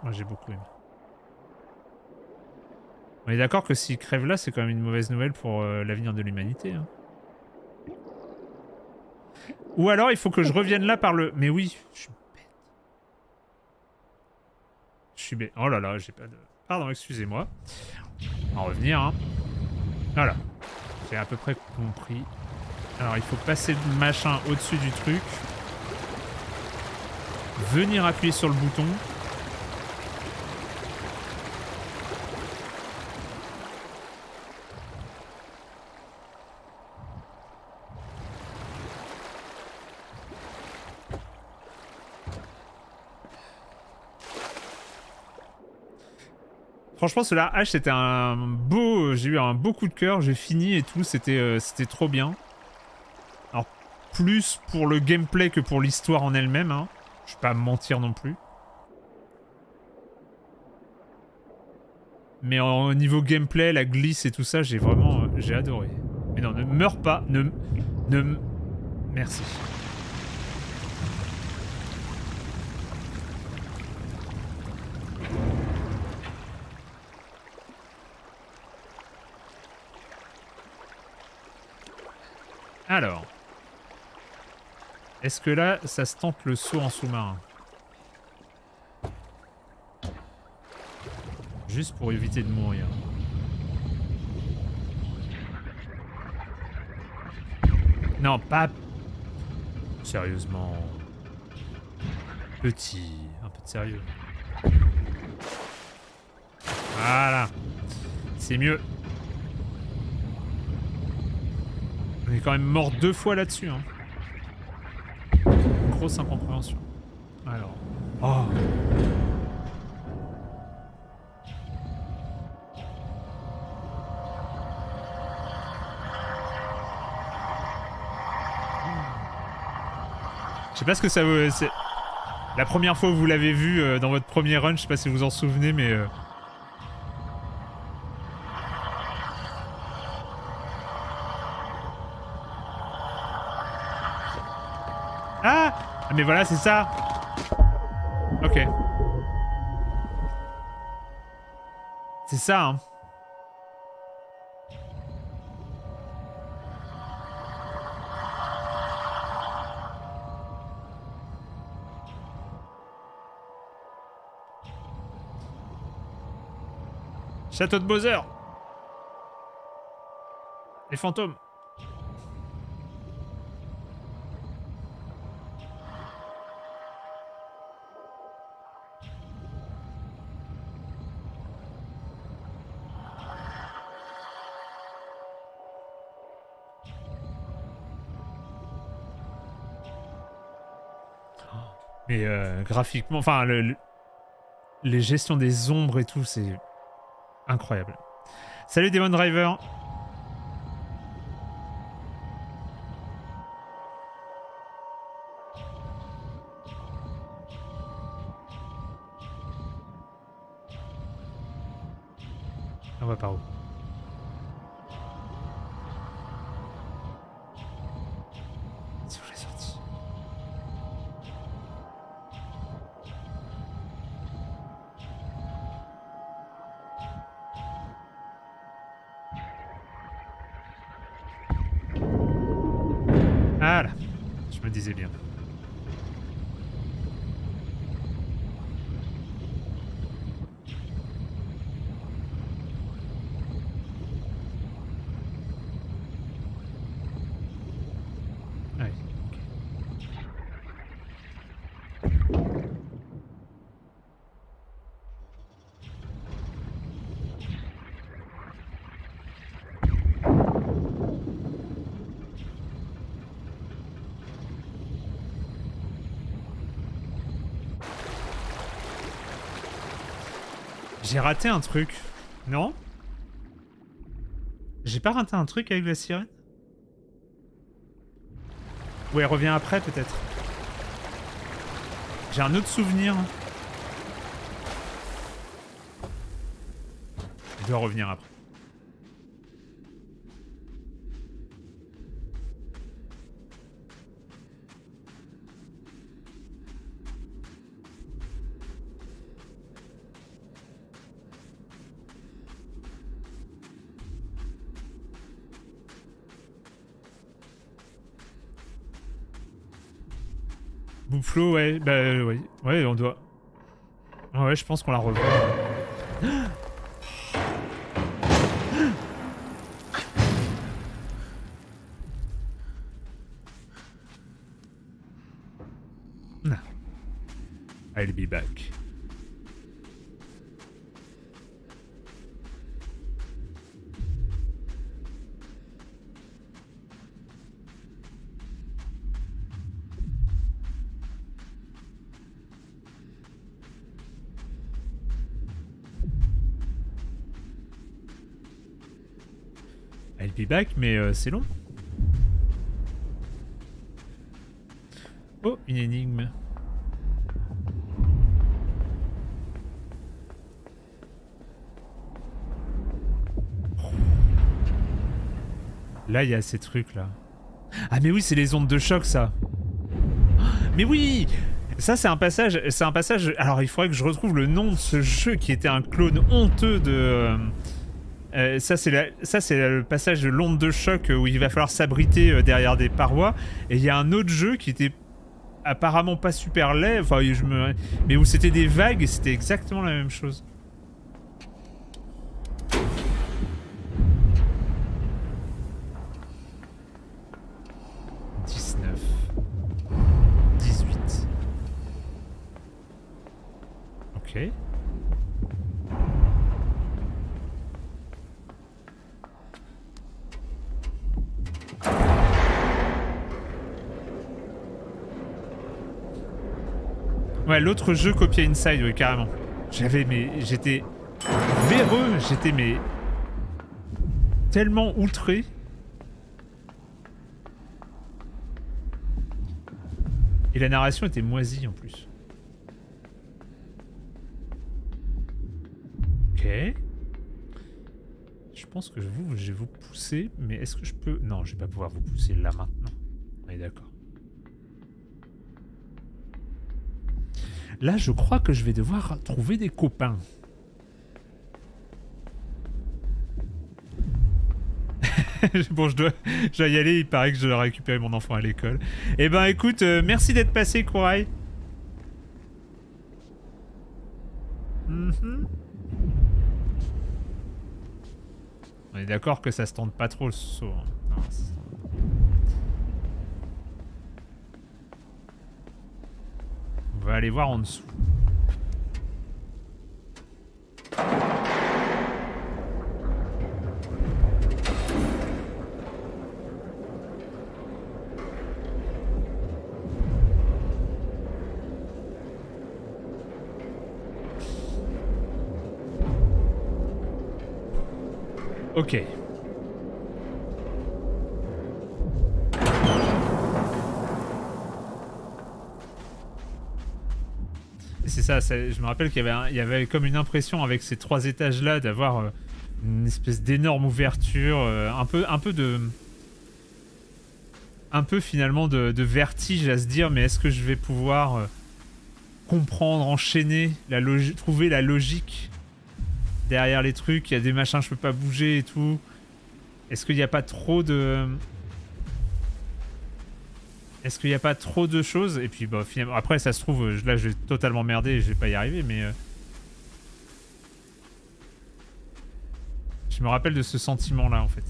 Moi, j'ai beaucoup aimé. On est d'accord que s'il crève là, c'est quand même une mauvaise nouvelle pour euh, l'avenir de l'humanité. Hein. Ou alors, il faut que je revienne là par le... Mais oui, je suis bête. Je suis bête. Oh là là, j'ai pas de... Pardon, excusez-moi. On va en revenir, hein. Voilà. J'ai à peu près compris. Alors, il faut passer le machin au-dessus du truc. Venir appuyer sur le bouton. Franchement, Solar Ash, c'était un beau... J'ai eu un beau coup de cœur, j'ai fini et tout, c'était euh, c'était trop bien. Alors, plus pour le gameplay que pour l'histoire en elle-même, hein. Je vais pas mentir non plus. Mais au niveau gameplay, la glisse et tout ça, j'ai vraiment... Euh, j'ai adoré. Mais non, ne meurs pas, ne... ne... Merci. Alors, est-ce que là, ça se tente le saut en sous-marin? Juste pour éviter de mourir. Non, pas... Sérieusement... Petit, un peu de sérieux. Voilà. C'est mieux. On est quand même mort deux fois là-dessus, hein. Grosse incompréhension. Alors... Oh. Je sais pas ce que ça veut... La première fois que vous l'avez vu euh, dans votre premier run, je sais pas si vous vous en souvenez, mais... Euh... Mais voilà, c'est ça. Ok. C'est ça, hein. Château de Bowser. Les fantômes. Mais euh, graphiquement, enfin, le, le, les gestions des ombres et tout, c'est incroyable. Salut Demon Driver. On va par où? C'est où j'ai sorti? Ah là, je me disais bien. J'ai raté un truc, non? J'ai pas raté un truc avec la sirène? Ou elle revient après peut-être? J'ai un autre souvenir. Elle doit revenir après. Ouais, bah ouais, ouais, on doit. Ouais, je pense qu'on la revoit. Non. I'll be back. Back, mais euh, c'est long. Oh, une énigme. Là, il y a ces trucs là. Ah mais oui, c'est les ondes de choc ça. Mais oui, ça c'est un passage, c'est un passage. Alors il faudrait que je retrouve le nom de ce jeu qui était un clone honteux de. Euh, ça c'est le passage de l'onde de choc où il va falloir s'abriter euh, derrière des parois. Et il y a un autre jeu qui était apparemment pas super laid, enfin, je me... mais où c'était des vagues et c'était exactement la même chose. dix-neuf, dix-huit. Ok. Ouais, l'autre jeu copié Inside, oui, carrément. J'avais, mais j'étais véreux, j'étais, mais tellement outré. Et la narration était moisie en plus. Ok. Je pense que je, vous, je vais vous pousser, mais est-ce que je peux... Non, je vais pas pouvoir vous pousser là maintenant. Allez, d'accord. Là, je crois que je vais devoir trouver des copains. Bon, je dois, je dois y aller. Il paraît que je dois récupérer mon enfant à l'école. Eh ben, écoute, euh, merci d'être passé, Kouraï. Mm-hmm. On est d'accord que ça se tente pas trop, le saut. Hein. Non, c'est... On va aller voir en dessous. Ok. C'est ça, ça, je me rappelle qu'il y avait un, il y avait comme une impression avec ces trois étages-là d'avoir une espèce d'énorme ouverture, un peu, un peu de... un peu finalement de, de vertige à se dire mais est-ce que je vais pouvoir euh, comprendre, enchaîner, la trouver la logique derrière les trucs, il y a des machins je peux pas bouger et tout. Est-ce qu'il n'y a pas trop de... Est-ce qu'il n'y a pas trop de choses? Et puis bah finalement, après ça se trouve, là je vais totalement merder et je vais pas y arriver mais... Euh... Je me rappelle de ce sentiment là en fait.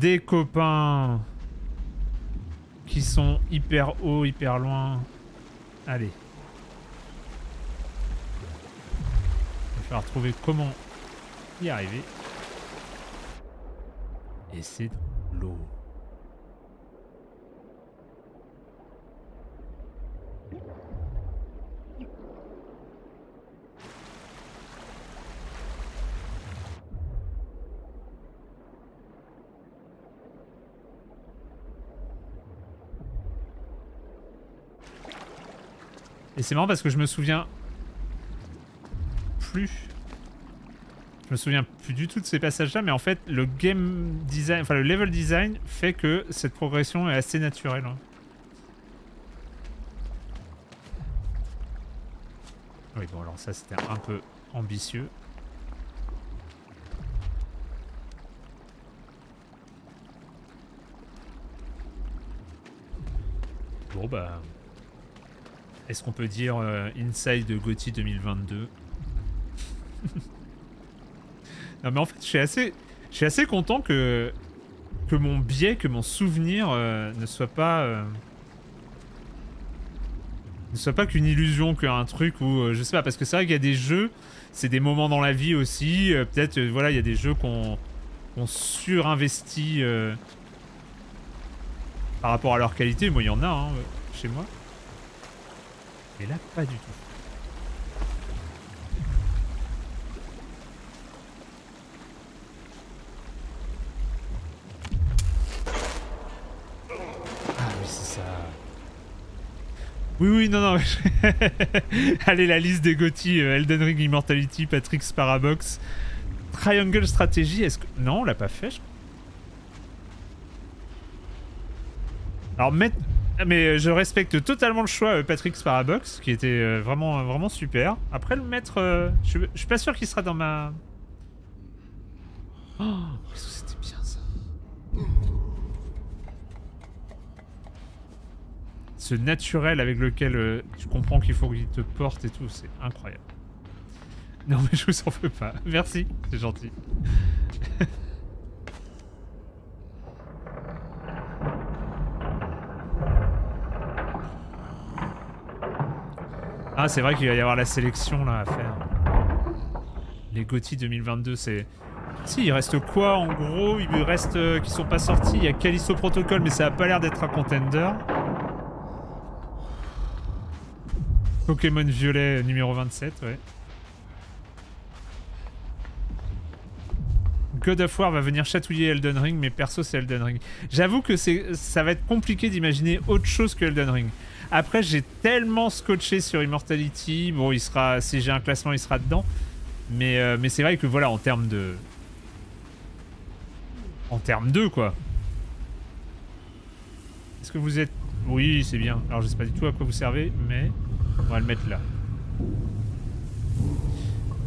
Des copains qui sont hyper haut, hyper loin. Allez. Il va falloir trouver comment y arriver. Et c'est de l'eau. Et c'est marrant parce que je me souviens plus, je me souviens plus du tout de ces passages-là, mais en fait le game design, enfin le level design fait que cette progression est assez naturelle. Oui bon alors ça c'était un peu ambitieux. Bon bah... Est-ce qu'on peut dire euh, Inside G O T Y deux mille vingt-deux? Non mais en fait je suis assez, je suis assez content que, que mon biais, que mon souvenir euh, ne soit pas... Euh, ne soit pas qu'une illusion, qu'un truc où... Euh, je sais pas, parce que c'est vrai qu'il y a des jeux, c'est des moments dans la vie aussi, euh, peut-être euh, voilà il y a des jeux qu'on qu'on surinvestit euh, par rapport à leur qualité, moi il y en a hein, chez moi. Et là, pas du tout. Ah oui, c'est ça. Oui, oui, non, non. Allez, la liste des G O T Y. Elden Ring, Immortality, Patrick Sparabox. Triangle Strategy, est-ce que... Non, on l'a pas fait, je crois. Alors, mettre... Mais je respecte totalement le choix Patrick Sparabox, qui était vraiment, vraiment super. Après le mettre, euh, je, je suis pas sûr qu'il sera dans ma... Oh, c'était bien ça. Ce naturel avec lequel euh, tu comprends qu'il faut qu'il te porte et tout, c'est incroyable. Non mais je vous en veux pas. Merci, c'est gentil. Ah, c'est vrai qu'il va y avoir la sélection là à faire. Les G O T Y deux mille vingt-deux, c'est... Si, il reste quoi en gros? Il reste... Euh, qui sont pas sortis. Il y a Callisto Protocol, mais ça a pas l'air d'être un contender. Pokémon Violet numéro vingt-sept, ouais. God of War va venir chatouiller Elden Ring, mais perso c'est Elden Ring. J'avoue que ça va être compliqué d'imaginer autre chose que Elden Ring. Après, j'ai tellement scotché sur Immortality. Bon, il sera, si j'ai un classement, il sera dedans. Mais, euh, mais c'est vrai que voilà, en termes de... En termes de, quoi. Est-ce que vous êtes... Oui, c'est bien. Alors, je sais pas du tout à quoi vous servez, mais... On va le mettre là.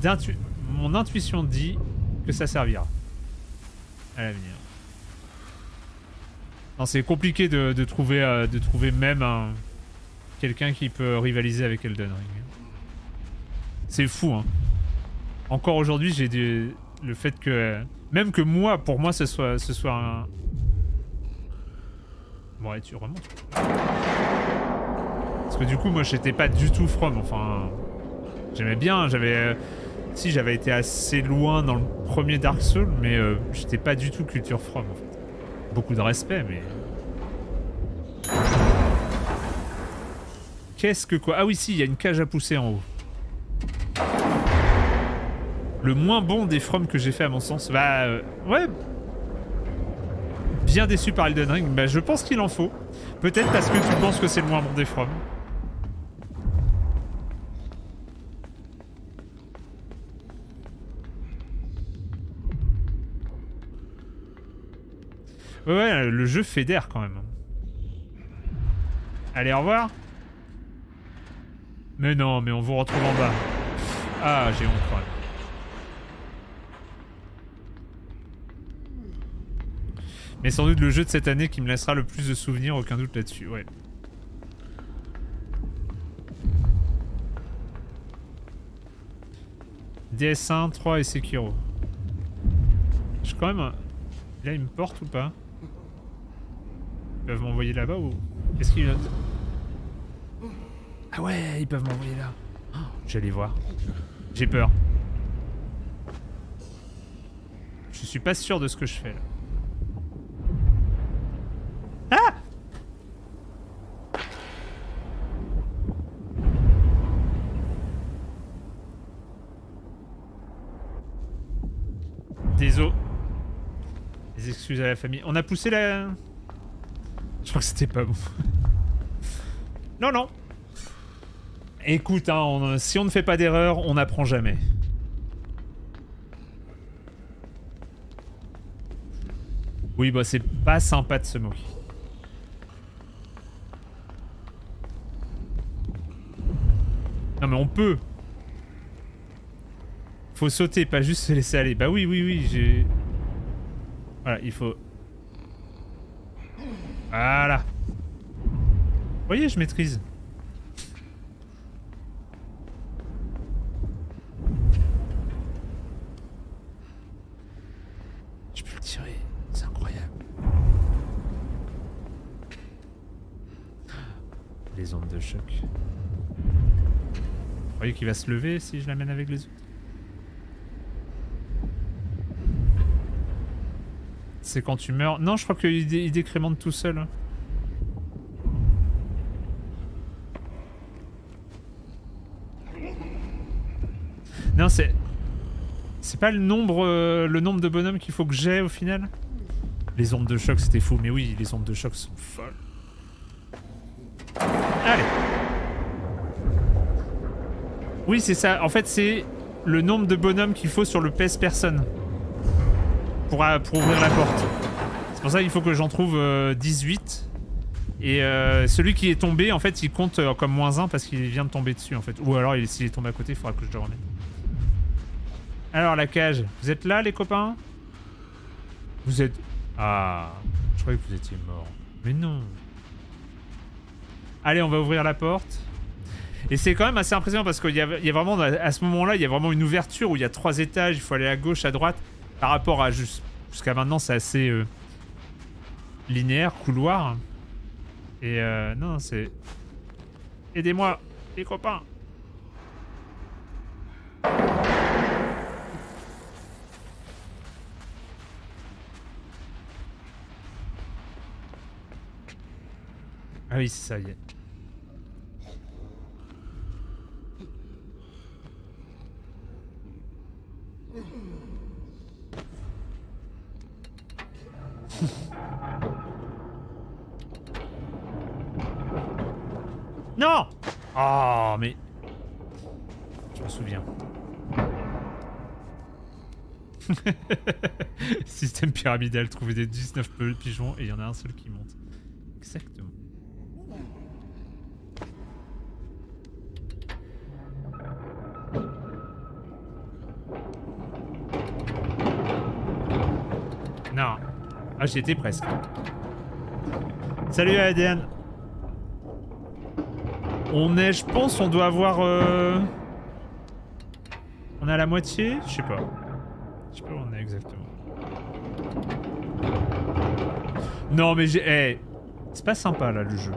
D'intu... Mon intuition dit que ça servira. À l'avenir. Non, c'est compliqué de, de, trouver, euh, de trouver même un... Quelqu'un qui peut rivaliser avec Elden Ring. C'est fou, hein. Encore aujourd'hui, j'ai des... le fait que... Même que moi, pour moi, ce soit, ce soit un... Bon, et tu remontes. Parce que du coup, moi, j'étais pas du tout from, enfin... J'aimais bien, j'avais... Si, j'avais été assez loin dans le premier Dark Souls, mais euh, j'étais pas du tout culture from, en fait. Beaucoup de respect, mais... Qu'est-ce que quoi? Ah oui, si, il y a une cage à pousser en haut. Le moins bon des From que j'ai fait à mon sens. Bah, euh, ouais. Bien déçu par Elden Ring. Bah, je pense qu'il en faut. Peut-être parce que tu penses que c'est le moins bon des From. Ouais, ouais, le jeu fédère quand même. Allez, au revoir. Mais non, mais on vous retrouve en bas. Ah, j'ai honte quand même. Mais sans doute le jeu de cette année qui me laissera le plus de souvenirs, aucun doute là-dessus, ouais. D S un, trois et Sekiro. Je suis quand même... Là, il me porte ou pas? Ils peuvent m'envoyer là-bas ou... Est-ce qu'il note? Ah ouais, ils peuvent m'envoyer là. Oh, j'allais voir. J'ai peur. Je suis pas sûr de ce que je fais là. Ah! Désolé. Des excuses à la famille. On a poussé la... Je crois que c'était pas bon. Non, non. Écoute, hein, on, si on ne fait pas d'erreur, on n'apprend jamais. Oui, bah c'est pas sympa de se moquer. Non mais on peut. Faut sauter, pas juste se laisser aller. Bah oui, oui, oui, j'ai... Voilà, il faut... Voilà. Vous voyez, je maîtrise. Je peux le tirer, c'est incroyable. Les ondes de choc. Vous croyez qu'il va se lever si je l'amène avec les autres? C'est quand tu meurs. Non, je crois qu'il dé il décrémente tout seul. Non, c'est... C'est pas le nombre, euh, le nombre de bonhommes qu'il faut que j'ai au final? Les ondes de choc, c'était fou. Mais oui, les ondes de choc sont folles. Allez. Oui, c'est ça. En fait, c'est le nombre de bonhommes qu'il faut sur le P S personne pour, à, pour ouvrir la porte. C'est pour ça qu'il faut que j'en trouve euh, dix-huit. Et euh, celui qui est tombé, en fait, il compte euh, comme moins un parce qu'il vient de tomber dessus, en fait. Ou alors, s'il est tombé à côté, il faudra que je le remette. Alors, la cage. Vous êtes là, les copains? Vous êtes... Ah... Je croyais que vous étiez mort. Mais non. Allez, on va ouvrir la porte. Et c'est quand même assez impressionnant parce qu'il y, y a vraiment, à ce moment-là, il y a vraiment une ouverture où il y a trois étages, il faut aller à gauche, à droite, par rapport à juste... Jusqu'à maintenant, c'est assez euh, linéaire, couloir. Et euh, non, c'est... Aidez-moi, les copains. Ah oui, c'est ça, y est. Non! Oh, mais... Je me souviens. Système pyramidal, trouver des dix-neuf pigeons et il y en a un seul qui monte. Exactement. Non. Ah, j'y étais presque. Salut A D N. On est, je pense, on doit avoir... Euh... On est à la moitié? Je sais pas. Je sais pas où on est exactement. Non mais j'ai... Hey, c'est pas sympa là le jeu.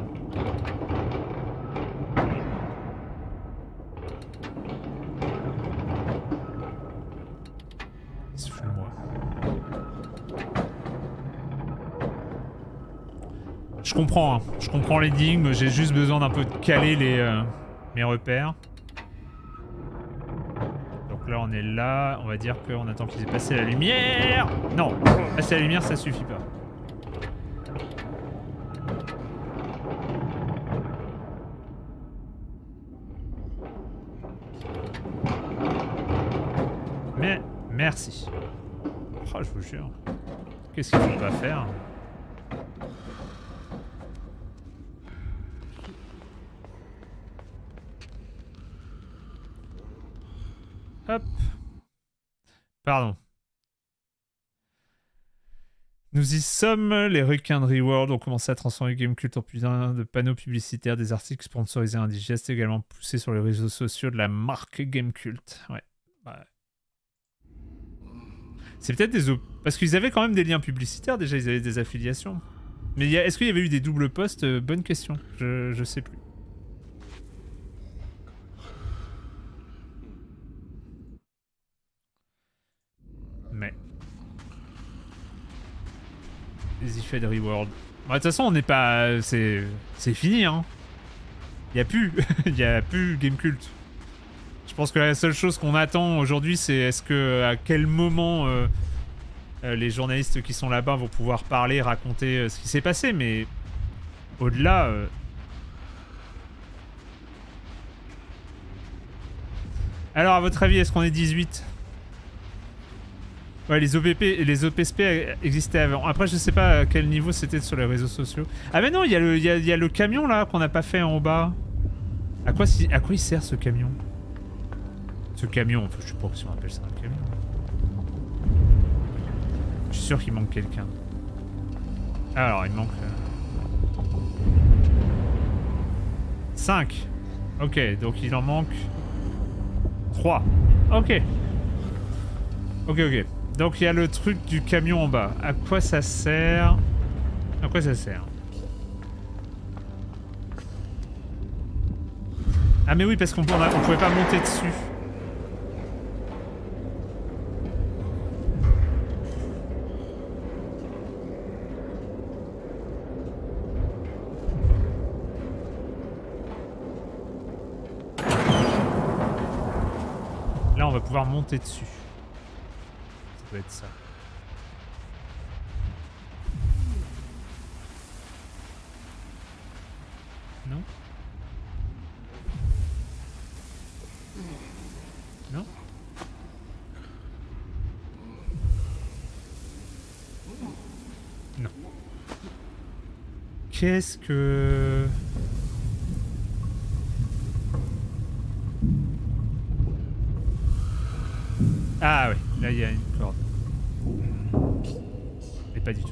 Souffle-moi. Je comprends, hein. Je comprends l'énigme, j'ai juste besoin d'un peu de caler les, euh, mes repères. Là on est là, on va dire qu'on attend qu'ils aient passé la lumière. Non, passer la lumière ça suffit pas. Mais merci. Oh, je vous jure. Qu'est-ce qu'il faut pas faire? Hop. Pardon. Nous y sommes, les requins de ReWorld ont commencé à transformer Gamekult en putain de panneaux publicitaires, des articles sponsorisés indigestes, également poussés sur les réseaux sociaux de la marque Gamekult. Ouais. ouais. C'est peut-être des... Parce qu'ils avaient quand même des liens publicitaires, déjà, ils avaient des affiliations. Mais y a... est-ce qu'il y avait eu des doubles postes? Bonne question, je... je sais plus. Mais... les effets de ReWorld. De toute façon, on n'est pas... C'est fini, hein. Il n'y a plus. Il n'y a plus Gamekult. Je pense que la seule chose qu'on attend aujourd'hui, c'est est-ce que... à quel moment euh, euh, les journalistes qui sont là-bas vont pouvoir parler, raconter euh, ce qui s'est passé, mais... au-delà... Euh... Alors, à votre avis, est-ce qu'on est dix-huit? Ouais, les O P P et les O P S P existaient avant. Après, je sais pas à quel niveau c'était sur les réseaux sociaux. Ah mais non, il y, y, a, y a le camion là qu'on n'a pas fait en bas. À quoi, si, à quoi il sert ce camion? Ce camion, je sais pas si on appelle ça un camion. Je suis sûr qu'il manque quelqu'un. Alors, il manque... cinq. Ok, donc il en manque... trois. Ok. Ok, ok. Donc il y a le truc du camion en bas. À quoi ça sert? À quoi ça sert? Ah mais oui, parce qu'on on pouvait pas monter dessus. Là, on va pouvoir monter dessus. Ça doit être ça. Non? Non? Non. Qu'est-ce que... Ah oui, là il y a une corde. Mais pas du tout.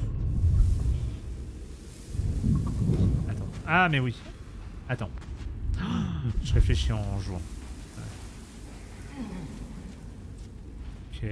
Attends. Ah mais oui. Attends. Oh, je réfléchis en jouant. Ok.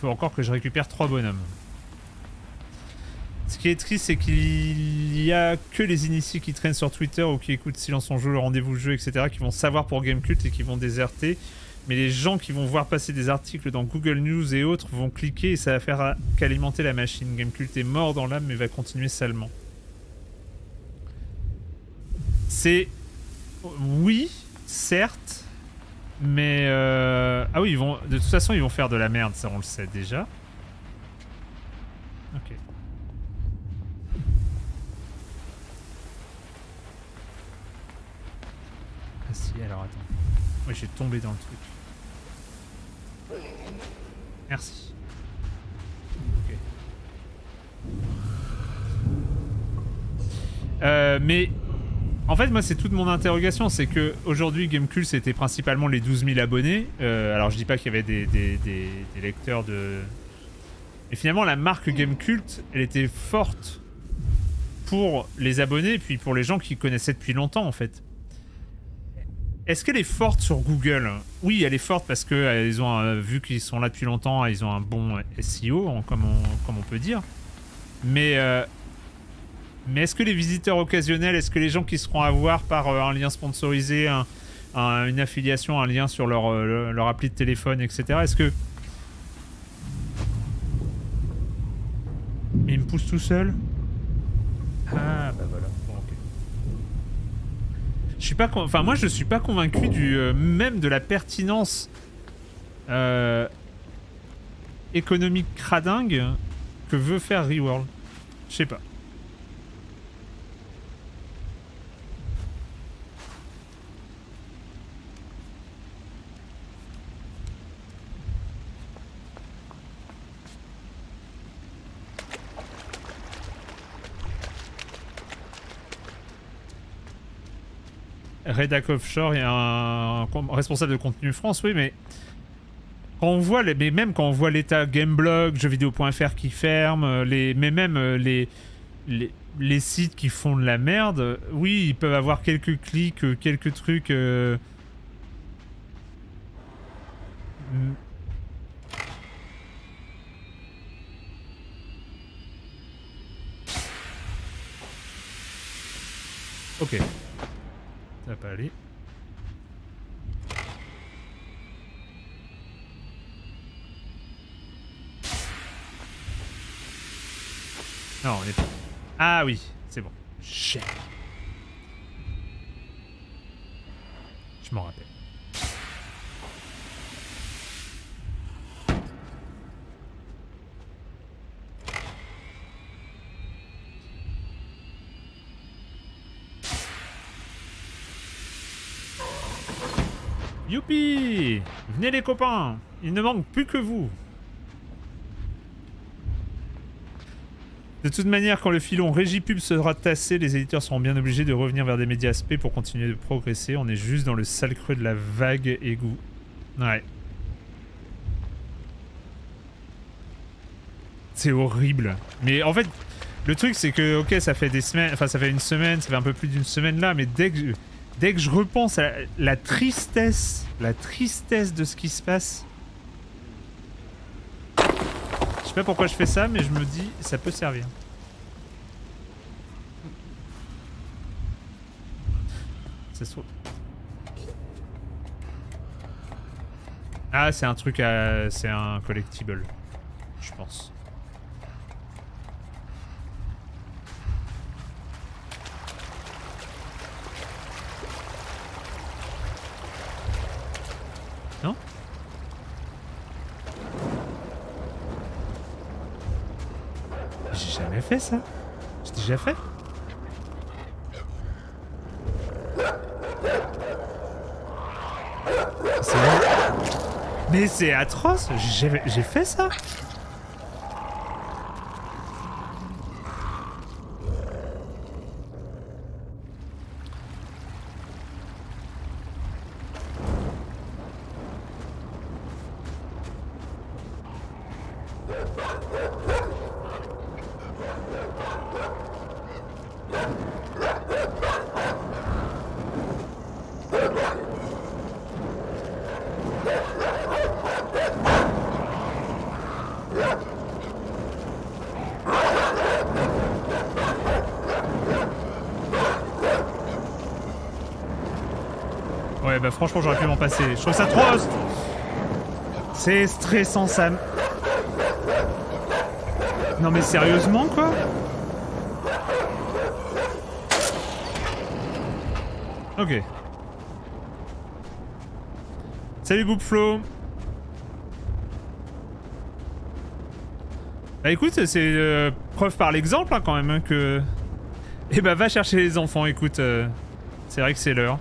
Il faut encore que je récupère trois bonhommes. Ce qui est triste, c'est qu'il y a que les initiés qui traînent sur Twitter ou qui écoutent Silence On Joue, le rendez-vous jeu, et cetera, qui vont savoir pour Gamekult et qui vont déserter. Mais les gens qui vont voir passer des articles dans Google News et autres vont cliquer et ça va faire qu'alimenter la machine. Gamekult est mort dans l'âme mais va continuer salement. C'est... Oui, certes... Mais euh... ah oui, ils vont de toute façon ils vont faire de la merde, ça on le sait déjà. Ok. Ah si, alors attends. Oui, j'ai tombé dans le truc. Merci. Ok. Euh, mais En fait, moi, c'est toute mon interrogation, c'est que aujourd'hui, Gamekult, c'était principalement les douze mille abonnés. Euh, alors, je dis pas qu'il y avait des, des, des, des lecteurs de... Et finalement, la marque Gamekult, elle était forte pour les abonnés, et puis pour les gens qui connaissaient depuis longtemps, en fait. Est-ce qu'elle est forte sur Google? Oui, elle est forte parce que euh, ils ont, euh, vu qu'ils sont là depuis longtemps, ils ont un bon S E O, comme on, comme on peut dire. Mais... Euh, Mais est-ce que les visiteurs occasionnels, est-ce que les gens qui seront à voir par euh, un lien sponsorisé, un, un, une affiliation, un lien sur leur, euh, leur appli de téléphone, et cetera. Est-ce que... Mais il me pousse tout seul. Ah bah voilà. Bon, ok. Je suis pas con... Enfin moi je suis pas convaincu du euh, même de la pertinence euh, économique cradingue que veut faire ReWorld. Je sais pas. Redac Offshore, il y a un responsable de contenu France, oui, mais quand on voit les, mais même quand on voit l'état Gameblog, jeux vidéo point F R qui ferme, les, mais même les, les, les sites qui font de la merde, oui, ils peuvent avoir quelques clics, quelques trucs. Euh... Ok. Ça va pas aller. Non, on est pas. Ah oui, c'est bon. Shit. Je m'en rappelle. Youpi! Venez les copains! Il ne manque plus que vous! De toute manière, quand le filon Régipub sera tassé, les éditeurs seront bien obligés de revenir vers des médias S P pour continuer de progresser. On est juste dans le sale creux de la vague égout. Ouais. C'est horrible. Mais en fait, le truc c'est que, ok, ça fait des semaines, enfin ça fait une semaine, ça fait un peu plus d'une semaine là, mais dès que... Dès que je repense à la, la tristesse, la tristesse de ce qui se passe. Je sais pas pourquoi je fais ça, mais je me dis, ça peut servir. Ça se trouve. Ah, c'est un truc à... C'est un collectible, je pense. Non? J'ai jamais fait ça. J'ai déjà fait. Mais c'est atroce. J'ai fait ça. Bah franchement j'aurais pu m'en passer, je trouve ça atroce. C'est stressant ça. Non mais sérieusement quoi. Ok. Salut Goupflo. Bah écoute, c'est euh, preuve par l'exemple hein, quand même hein, que... Eh bah va chercher les enfants, écoute, euh, c'est vrai que c'est l'heure.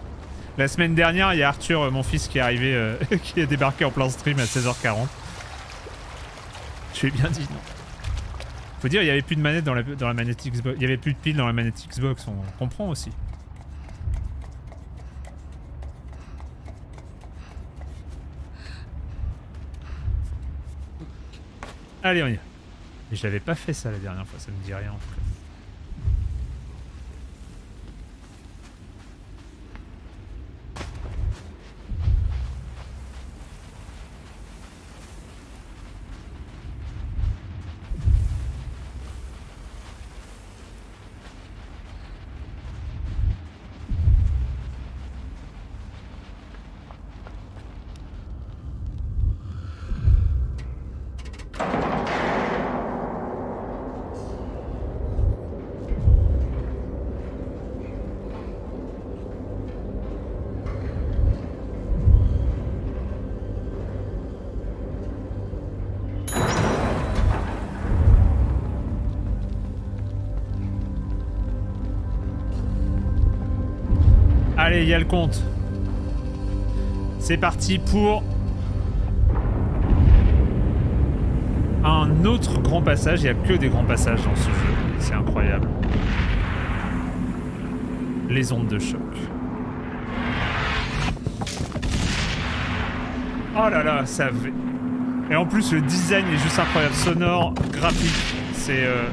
La semaine dernière, il y a Arthur, mon fils, qui est arrivé, euh, qui est débarqué en plein stream à seize heures quarante. Je lui ai bien dit non. Faut dire, il n'y avait plus de manette dans la, dans la manette Xbox. Il n'y avait plus de pile dans la manette Xbox, on comprend aussi. Allez, on y va. Mais je l'avais pas fait ça la dernière fois, ça me dit rien en tout cas. Allez, il y a le compte. C'est parti pour un autre grand passage. Il n'y a que des grands passages dans ce jeu. C'est incroyable. Les ondes de choc. Oh là là, ça... Et en plus, le design est juste incroyable. Sonore, graphique, c'est... Euh...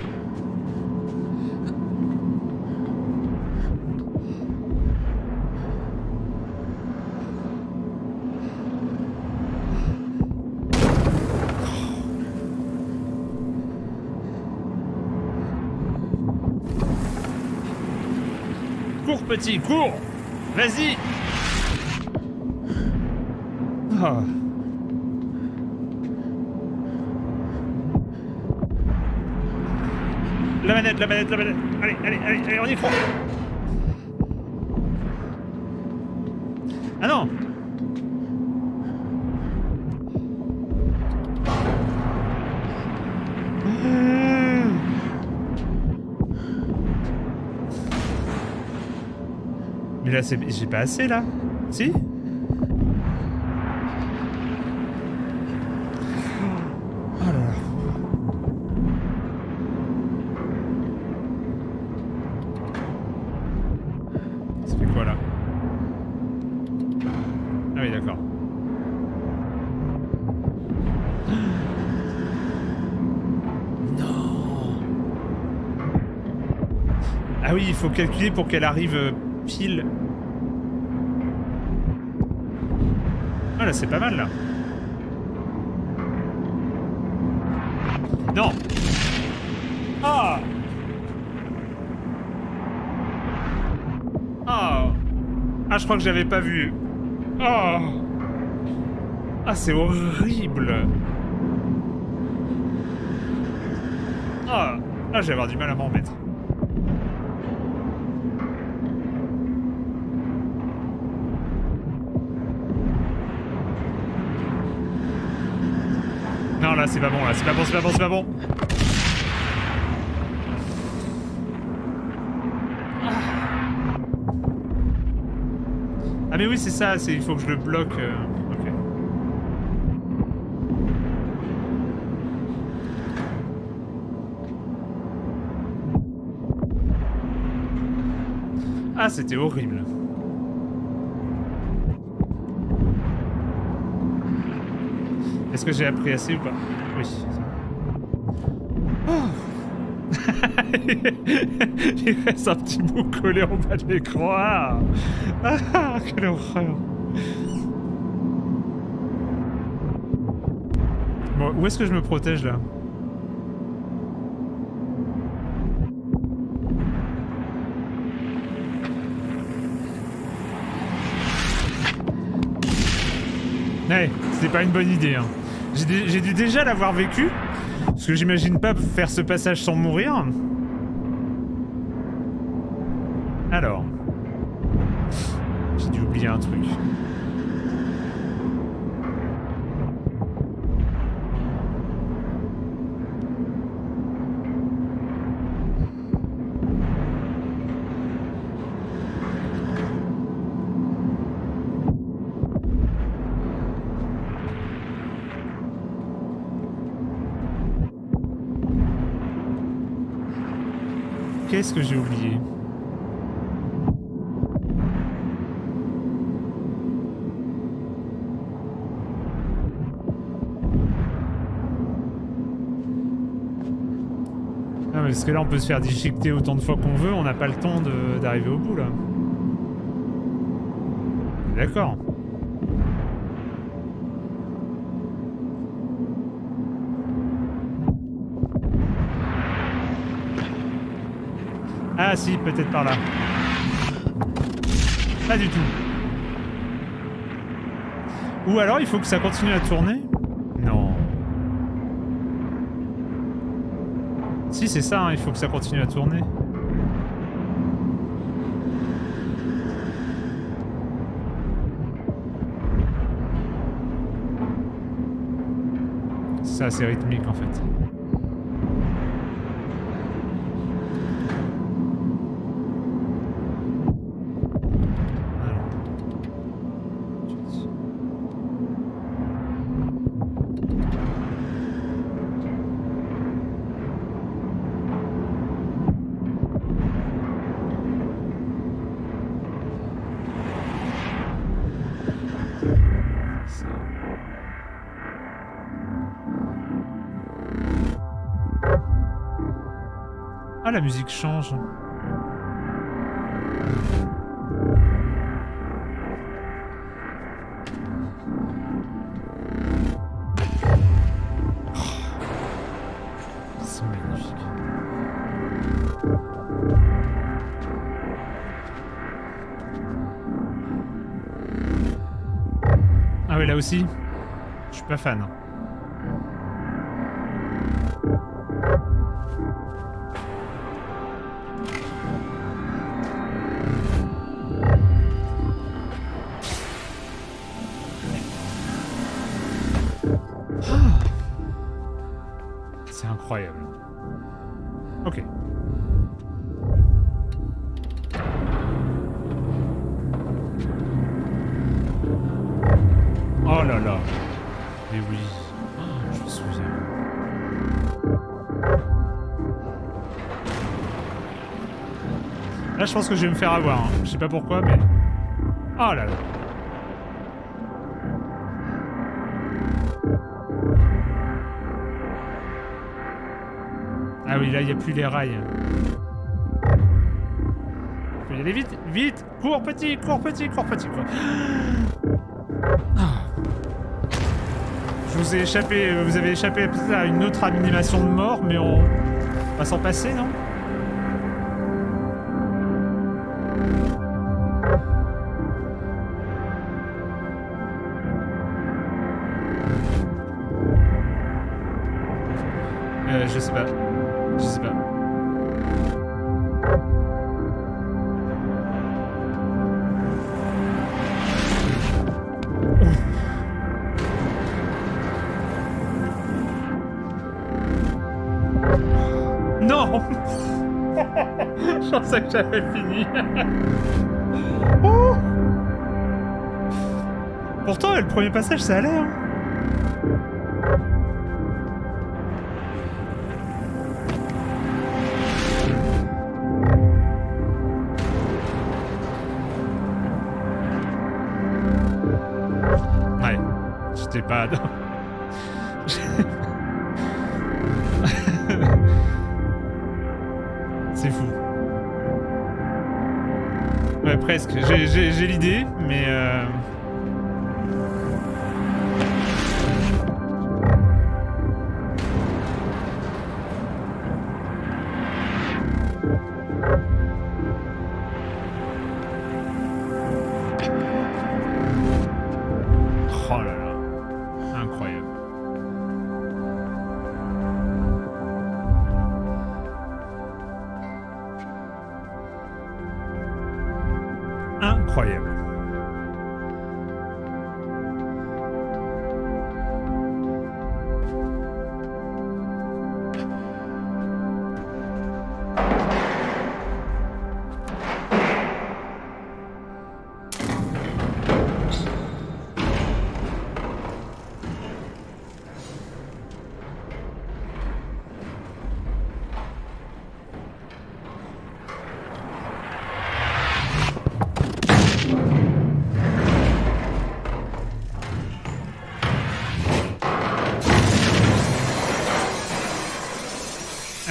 Petit, cours, vas-y. Oh. La manette, la manette, la manette. Allez, allez, allez, allez, on y croit. Ah non. J'ai pas assez là. Si? Oh là là. Ça fait quoi là? Ah oui, d'accord. Non. Ah oui, il faut calculer pour qu'elle arrive pile. Là, c'est pas mal là. Non. Ah. Ah. Ah, je crois que j'avais pas vu. Ah. Ah, c'est horrible. Ah. Là, je vais avoir du mal à m'en remettre. C'est pas bon là, c'est pas bon, c'est pas bon, c'est pas bon. Ah mais oui c'est ça, c'est il faut que je le bloque. Euh, ok. Ah c'était horrible. Est-ce que j'ai appris assez ou pas? Oui. Oh. Il reste un petit bout collé en bas de l'écran. Ah, ah, quelle horreur. Bon, où est-ce que je me protège là? Hey, c'était pas une bonne idée, hein. J'ai dû déjà l'avoir vécu, parce que j'imagine pas faire ce passage sans mourir. Alors... J'ai dû oublier un truc. Qu'est-ce que j'ai oublié? Non mais parce que là on peut se faire déchiqueter autant de fois qu'on veut, on n'a pas le temps d'arriver au bout là. D'accord. Ah si, peut-être par là. Pas du tout. Ou alors il faut que ça continue à tourner. Non. Si c'est ça, hein, il faut que ça continue à tourner. C'est assez rythmique en fait. La musique change. Ah oui, là aussi, je suis pas fan. Là, je pense que je vais me faire avoir, hein. Je sais pas pourquoi, mais... Oh là là. Ah oui, là, il n'y a plus les rails. Il faut y aller vite, vite. Cours petit, cours petit, cours petit, quoi. Je vous ai échappé, vous avez échappé à une autre animation de mort, mais on va s'en passer, non ? J'avais fini. Oh, pourtant, le premier passage, ça allait. Hein. Ouais, j'étais pas... Presque, j'ai l'idée, mais euh... oh là là, incroyable. Incroyable.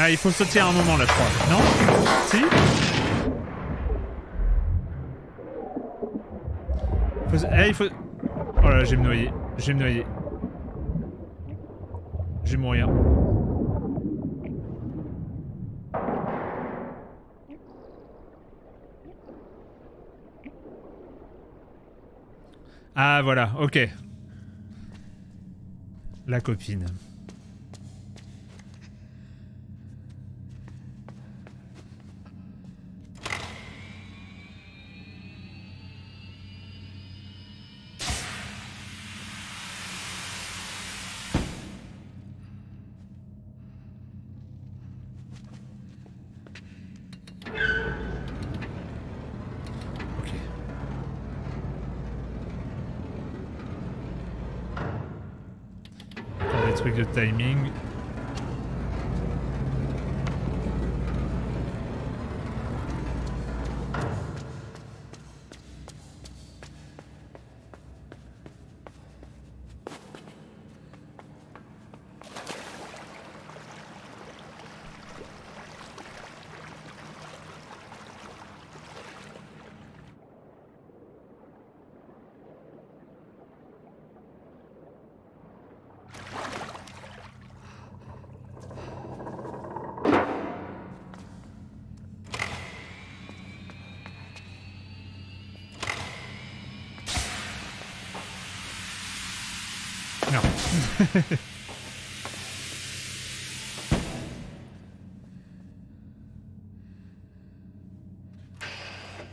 Ah, il faut sauter à un moment là, je crois. Non? Si? Faut... Eh, il faut... Oh là là, je vais me noyer. Je vais me noyer. Je vais mourir. Ah, voilà, ok. La copine. De timing.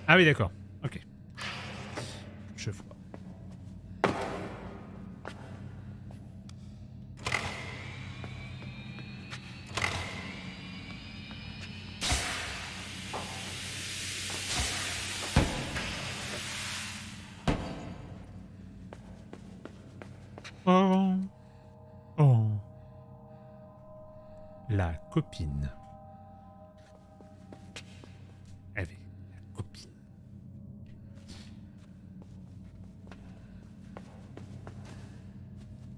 Ah oui, d'accord. Ok. Je vois. Copine. Elle est la copine.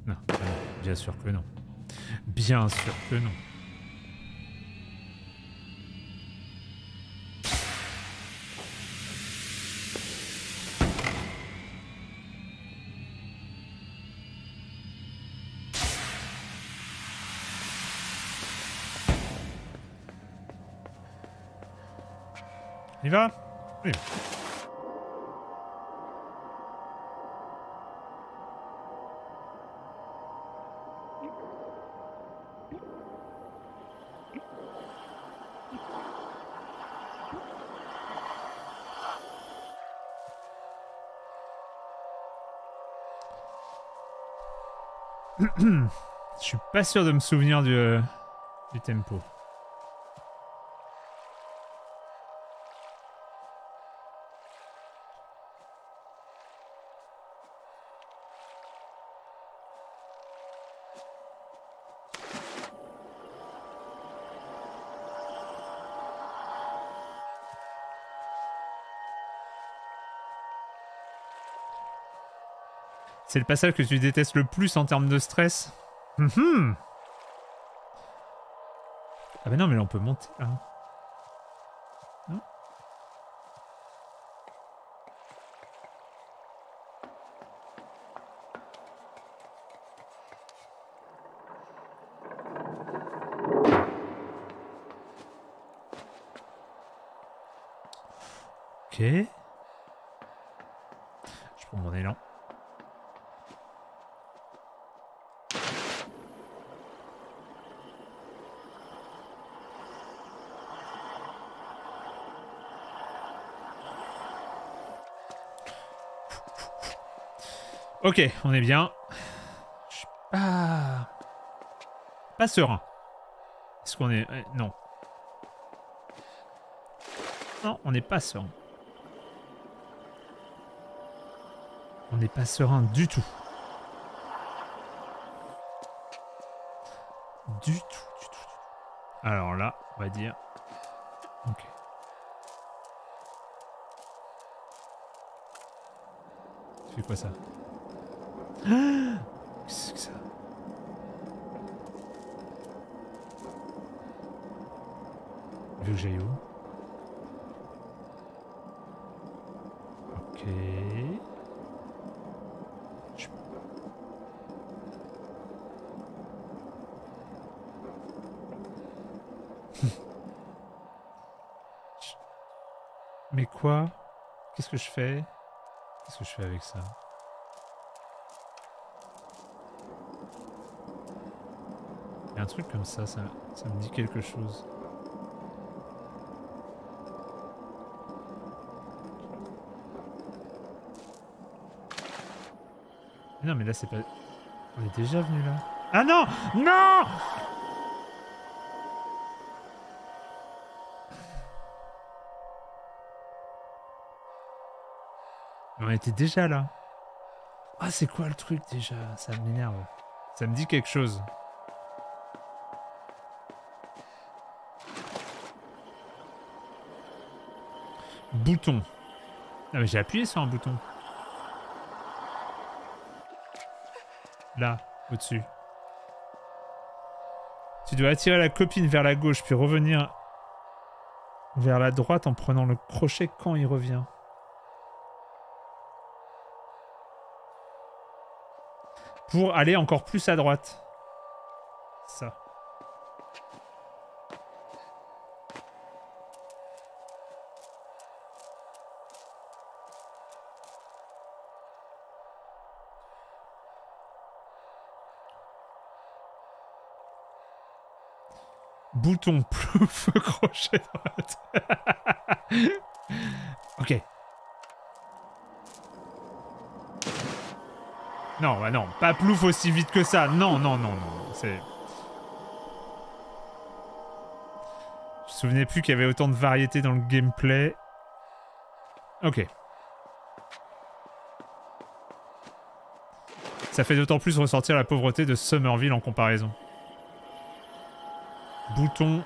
Non, bien sûr que non. Bien sûr que non. Va oui. Je suis pas sûr de me souvenir du, euh, du tempo. C'est le passage que tu détestes le plus en termes de stress. Mm-hmm. Ah bah non, mais là on peut monter. Hein. Non ? Ok. Je prends mon élan. Ok, on est bien. Je suis pas... pas serein. Est-ce qu'on est... Non. Non, on n'est pas serein. On n'est pas serein du tout. Du tout, du tout, du tout. Alors là, on va dire... Ok. C'est quoi ça ? Qu'est-ce que c'est que ça? Vu que j'aille où? Ok. Je... Mais quoi? Qu'est-ce que je fais? Qu'est-ce que je fais avec ça? Il y a un truc comme ça, ça, ça me dit quelque chose. Non mais là c'est pas... On est déjà venu là. Ah non! Non! On était déjà là. Ah c'est quoi le truc déjà? Ça m'énerve. Ça me dit quelque chose. Bouton. Ah mais j'ai appuyé sur un bouton. Là, au-dessus. Tu dois attirer la copine vers la gauche, puis revenir vers la droite en prenant le crochet quand il revient. Pour aller encore plus à droite. Ça. Bouton, plouf, crochet droite. Ok. Non, bah non, pas plouf aussi vite que ça. Non, non, non, non. C'est... Je me souvenais plus qu'il y avait autant de variété dans le gameplay. Ok. Ça fait d'autant plus ressortir la pauvreté de Somerville en comparaison. Bouton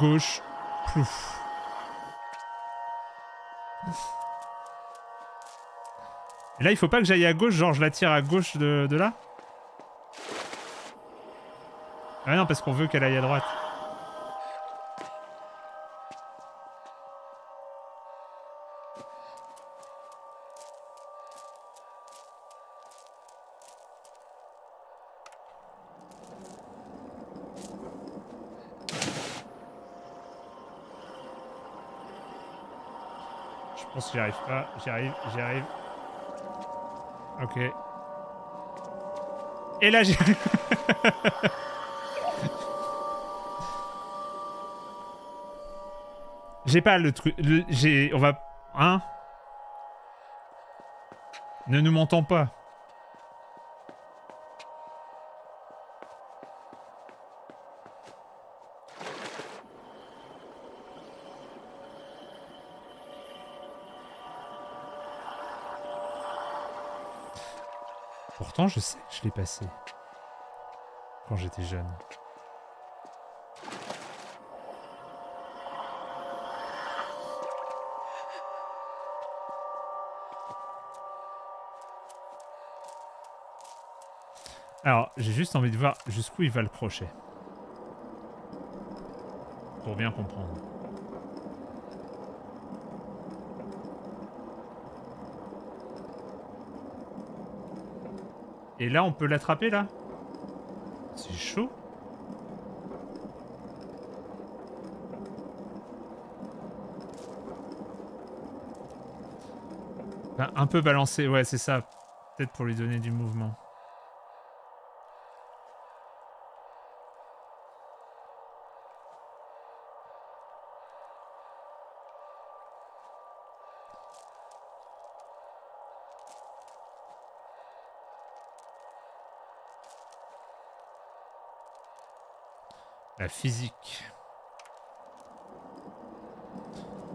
gauche, plouf. Et là, il faut pas que j'aille à gauche, genre je la tire à gauche de, de là. Ah non, parce qu'on veut qu'elle aille à droite. J'y arrive pas, j'y arrive, j'y arrive. Ok. Et là j'y arrive. J'ai pas le truc. J'ai. On va. Hein? Ne nous mentons pas. Je sais que je l'ai passé quand j'étais jeune. Alors, j'ai juste envie de voir jusqu'où il va le crochet. Pour bien comprendre. Et là, on peut l'attraper, là? C'est chaud. Ben, un peu balancé, ouais, c'est ça. Peut-être pour lui donner du mouvement. Physique.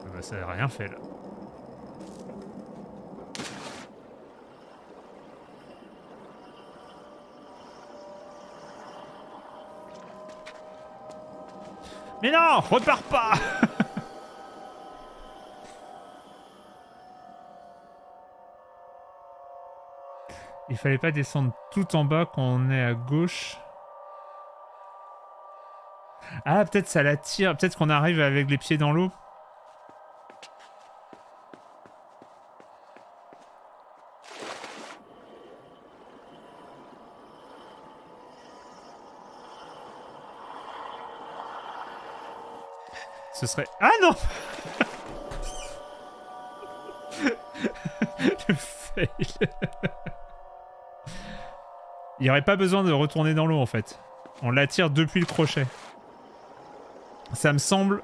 Ah bah ça n'a rien fait là. Mais non, repars pas. Il fallait pas descendre tout en bas quand on est à gauche. Ah, peut-être ça l'attire. Peut-être qu'on arrive avec les pieds dans l'eau. Ce serait... Ah non. Le fail. Il n'y aurait pas besoin de retourner dans l'eau, en fait. On l'attire depuis le crochet. Ça me semble...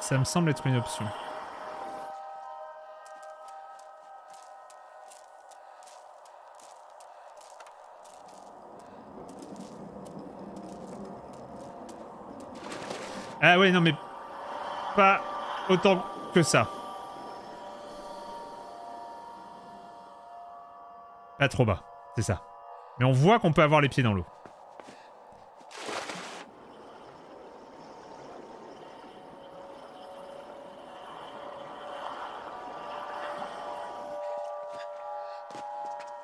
Ça me semble être une option. Ah ouais, non mais... Pas autant que ça. Pas trop bas, c'est ça. Mais on voit qu'on peut avoir les pieds dans l'eau.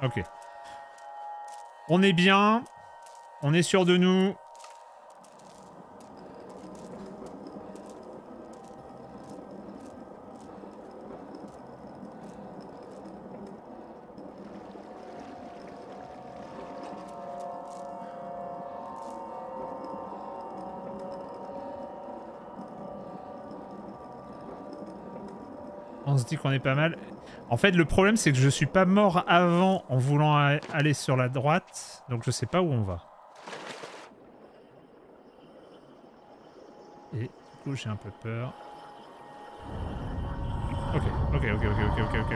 Ok. On est bien. On est sûr de nous. On se dit qu'on est pas mal. En fait, le problème, c'est que je suis pas mort avant en voulant aller sur la droite, donc je sais pas où on va. Et du coup, j'ai un peu peur. Ok, ok, ok, ok, ok, ok, ok,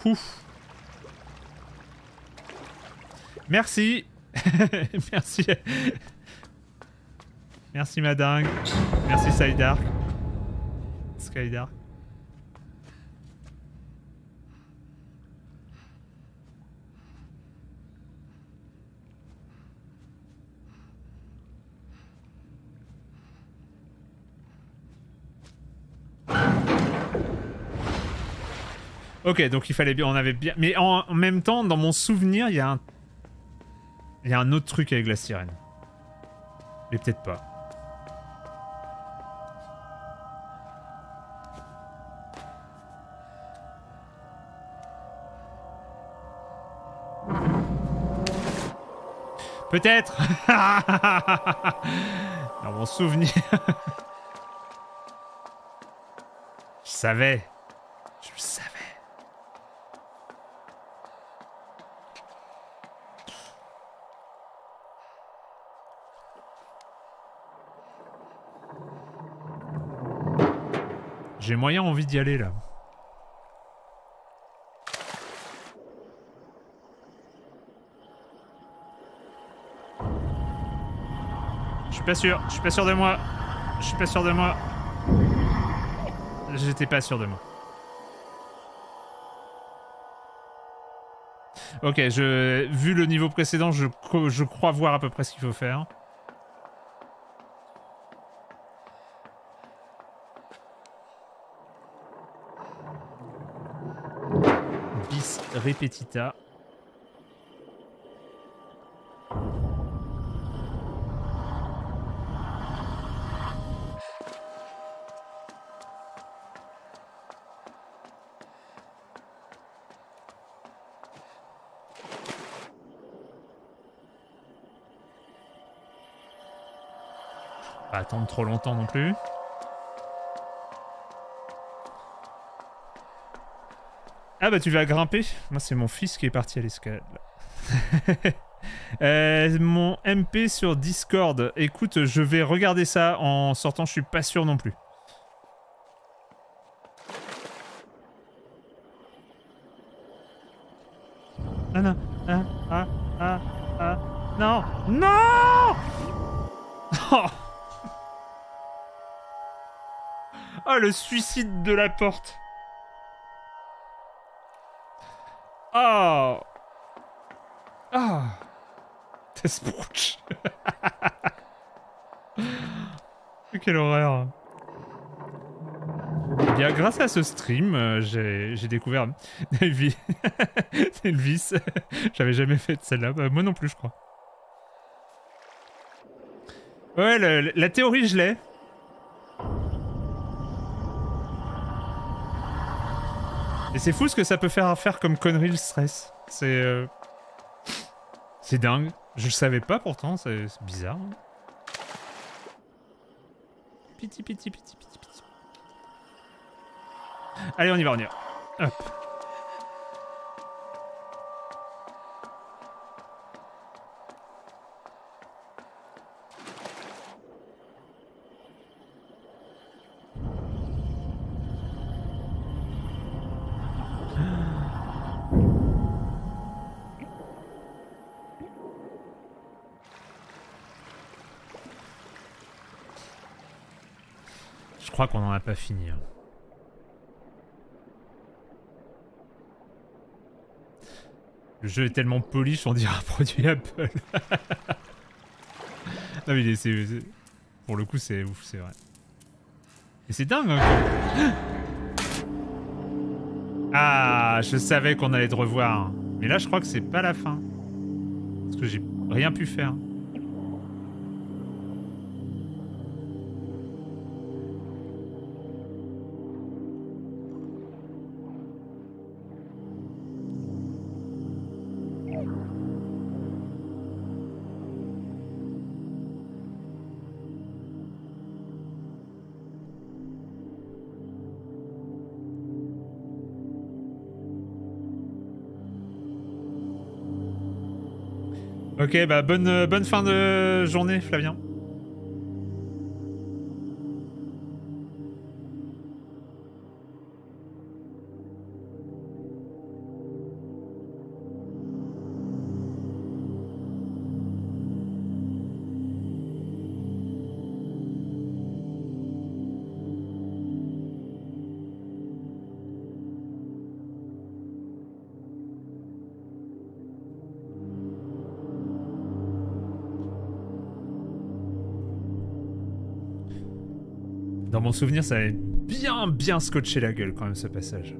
ok. Pouf. Merci. Merci. Merci Madingue. Merci Skydark. Skydark. Ok, donc il fallait bien, on avait bien... Mais en, en même temps, dans mon souvenir, il y a un... Il y a un autre truc avec la sirène. Mais peut-être pas. Peut-être. Dans mon souvenir. Je savais. Je le savais. J'ai moyen envie d'y aller là. Je suis pas sûr, je suis pas sûr de moi, je suis pas sûr de moi. J'étais pas sûr de moi. Ok, je, vu le niveau précédent, je, je crois voir à peu près ce qu'il faut faire. Bis repetita. Attendre trop longtemps non plus. Ah bah tu vas grimper. Moi c'est mon fils qui est parti à l'escalade. euh, mon M P sur Discord. Écoute, je vais regarder ça en sortant. Je suis pas sûr non plus. Ah non, ah ah ah ah non non. Oh. Oh, le suicide de la porte. Oh. Oh. Tesprouch. Quelle horreur. Eh bien, grâce à ce stream, euh, j'ai découvert Elvis. Elvis. J'avais jamais fait de celle-là. Bah, moi non plus, je crois. Ouais, le, la théorie, je l'ai. Et c'est fou ce que ça peut faire à faire comme connerie le stress. C'est... Euh... C'est dingue. Je le savais pas pourtant, c'est bizarre. Hein. Piti, piti, piti, piti, piti. Allez, on y va, on y va. Hop. Je crois qu'on n'en a pas fini. Le jeu est tellement polish, on dirait un produit Apple. Non mais c'est... Pour le coup c'est ouf, c'est vrai. Et c'est dingue hein, comme... Ah, je savais qu'on allait te revoir. Mais là je crois que c'est pas la fin. Parce que j'ai rien pu faire. Ok, bah bonne, euh, bonne fin de journée, Flavien. Souvenir, ça avait bien bien scotché la gueule quand même ce passage.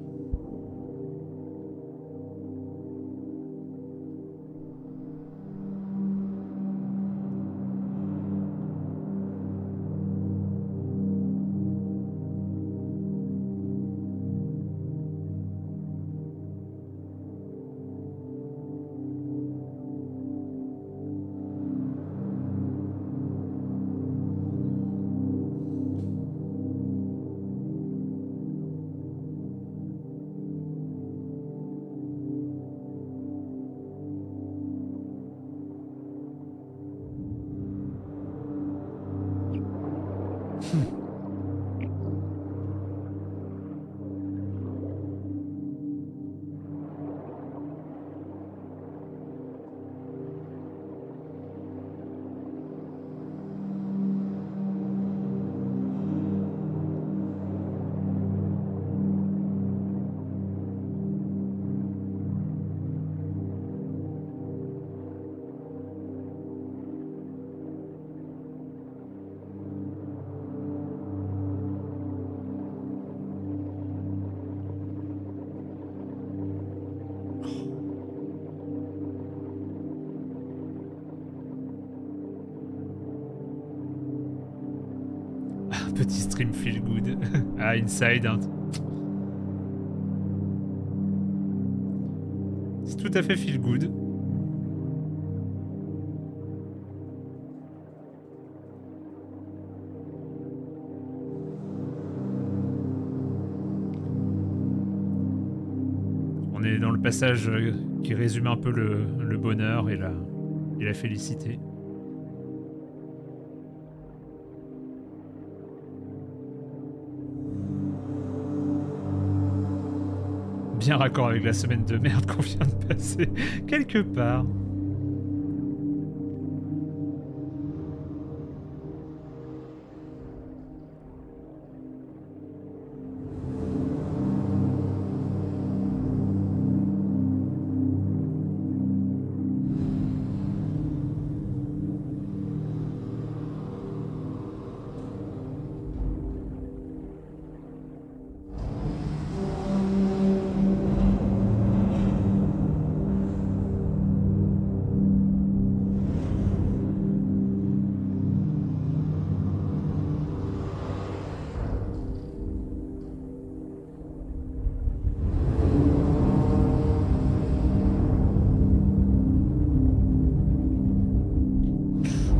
Inside Out. C'est tout à fait feel good. On est dans le passage qui résume un peu le, le bonheur et la, et la félicité. Bien raccord avec la semaine de merde qu'on vient de passer, quelque part.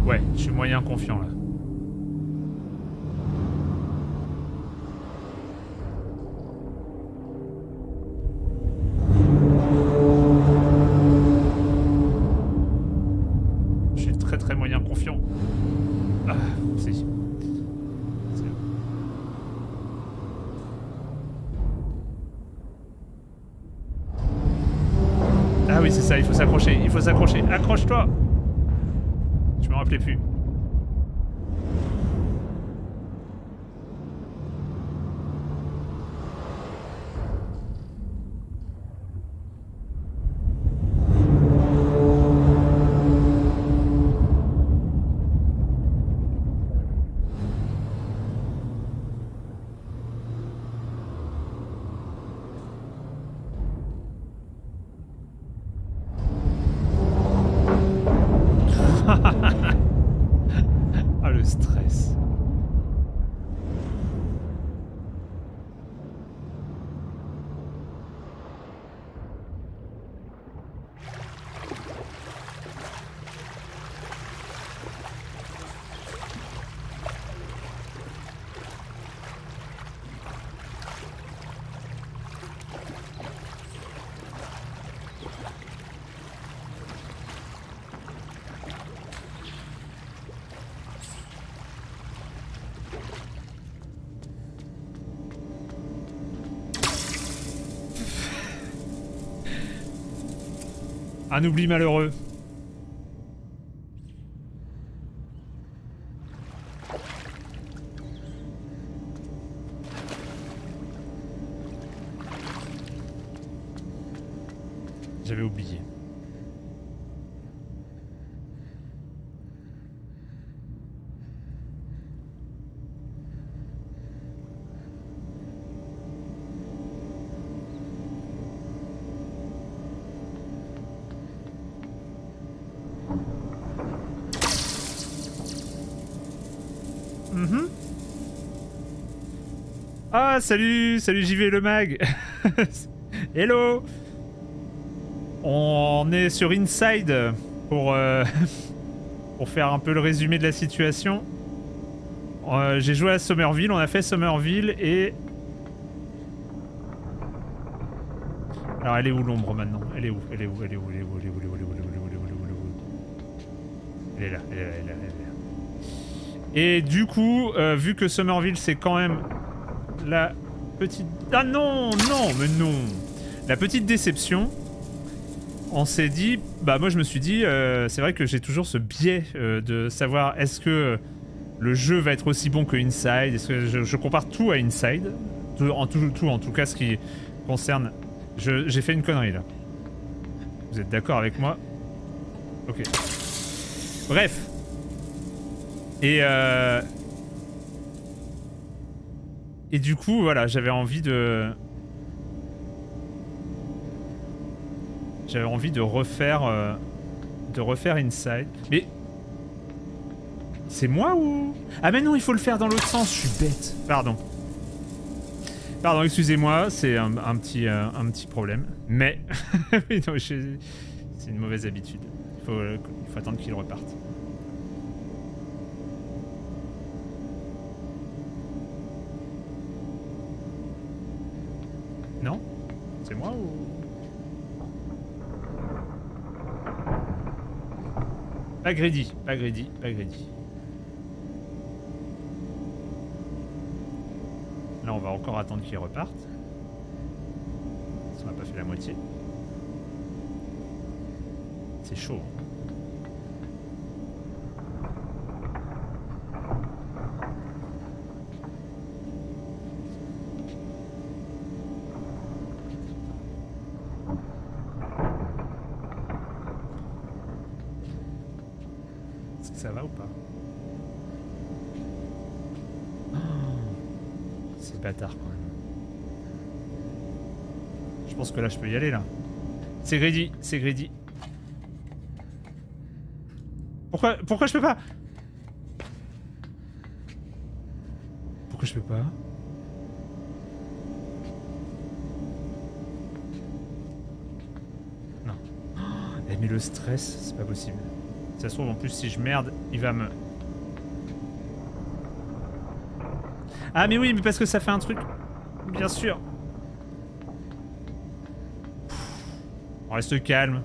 Ouais, je suis moyen confiant là. Il faut s'accrocher. Accroche-toi. Je me rappelais plus. Un oubli malheureux. J'avais oublié. Ah, salut, salut J V le mag. Hello. On est sur Inside pour, euh, pour faire un peu le résumé de la situation. Euh, J'ai joué à Somerville, on a fait Somerville et... Alors elle est où l'ombre maintenant? Elle est où? Elle est où? Elle est où? Elle est où? Elle est où? Elle est là, elle est là, elle est là. Et du coup, euh, vu que Somerville c'est quand même... La petite... Ah non, non, mais non. La petite déception, on s'est dit... Bah moi je me suis dit, euh, c'est vrai que j'ai toujours ce biais euh, de savoir est-ce que le jeu va être aussi bon que Inside, est-ce que je, je compare tout à Inside, tout en tout, tout, en tout cas ce qui concerne... J'ai fait une connerie là. Vous êtes d'accord avec moi? Ok. Bref. Et... Euh... Et du coup, voilà, j'avais envie de... J'avais envie de refaire... Euh, de refaire Inside. Mais... C'est moi ou... Ah mais non, il faut le faire dans l'autre sens, je suis bête. Pardon. Pardon, excusez-moi, c'est un, un, petit, euh, un petit problème. Mais... c'est une mauvaise habitude. Il faut, euh, il faut attendre qu'il reparte. Non? C'est moi ou... Pas greedy, pas greedy, pas greedy. Là on va encore attendre qu'il reparte. Ça m'a pas fait la moitié. C'est chaud. Ça va ou pas? Oh, c'est bâtard quand même. Je pense que là je peux y aller là. C'est greedy, c'est greedy. Pourquoi, pourquoi je peux pas? Pourquoi je peux pas? Non. Oh, mais le stress, c'est pas possible. Ça se trouve, en plus, si je merde, il va me... Ah, mais oui, mais parce que ça fait un truc. Bien sûr. On reste calme.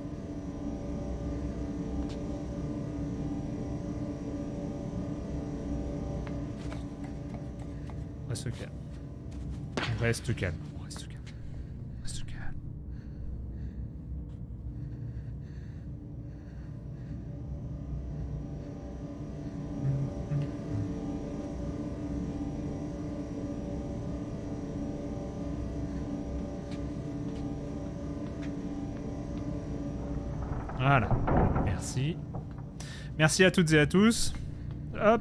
On reste calme. On reste calme. On reste calme. On reste calme. Voilà. Merci. Merci à toutes et à tous. Hop.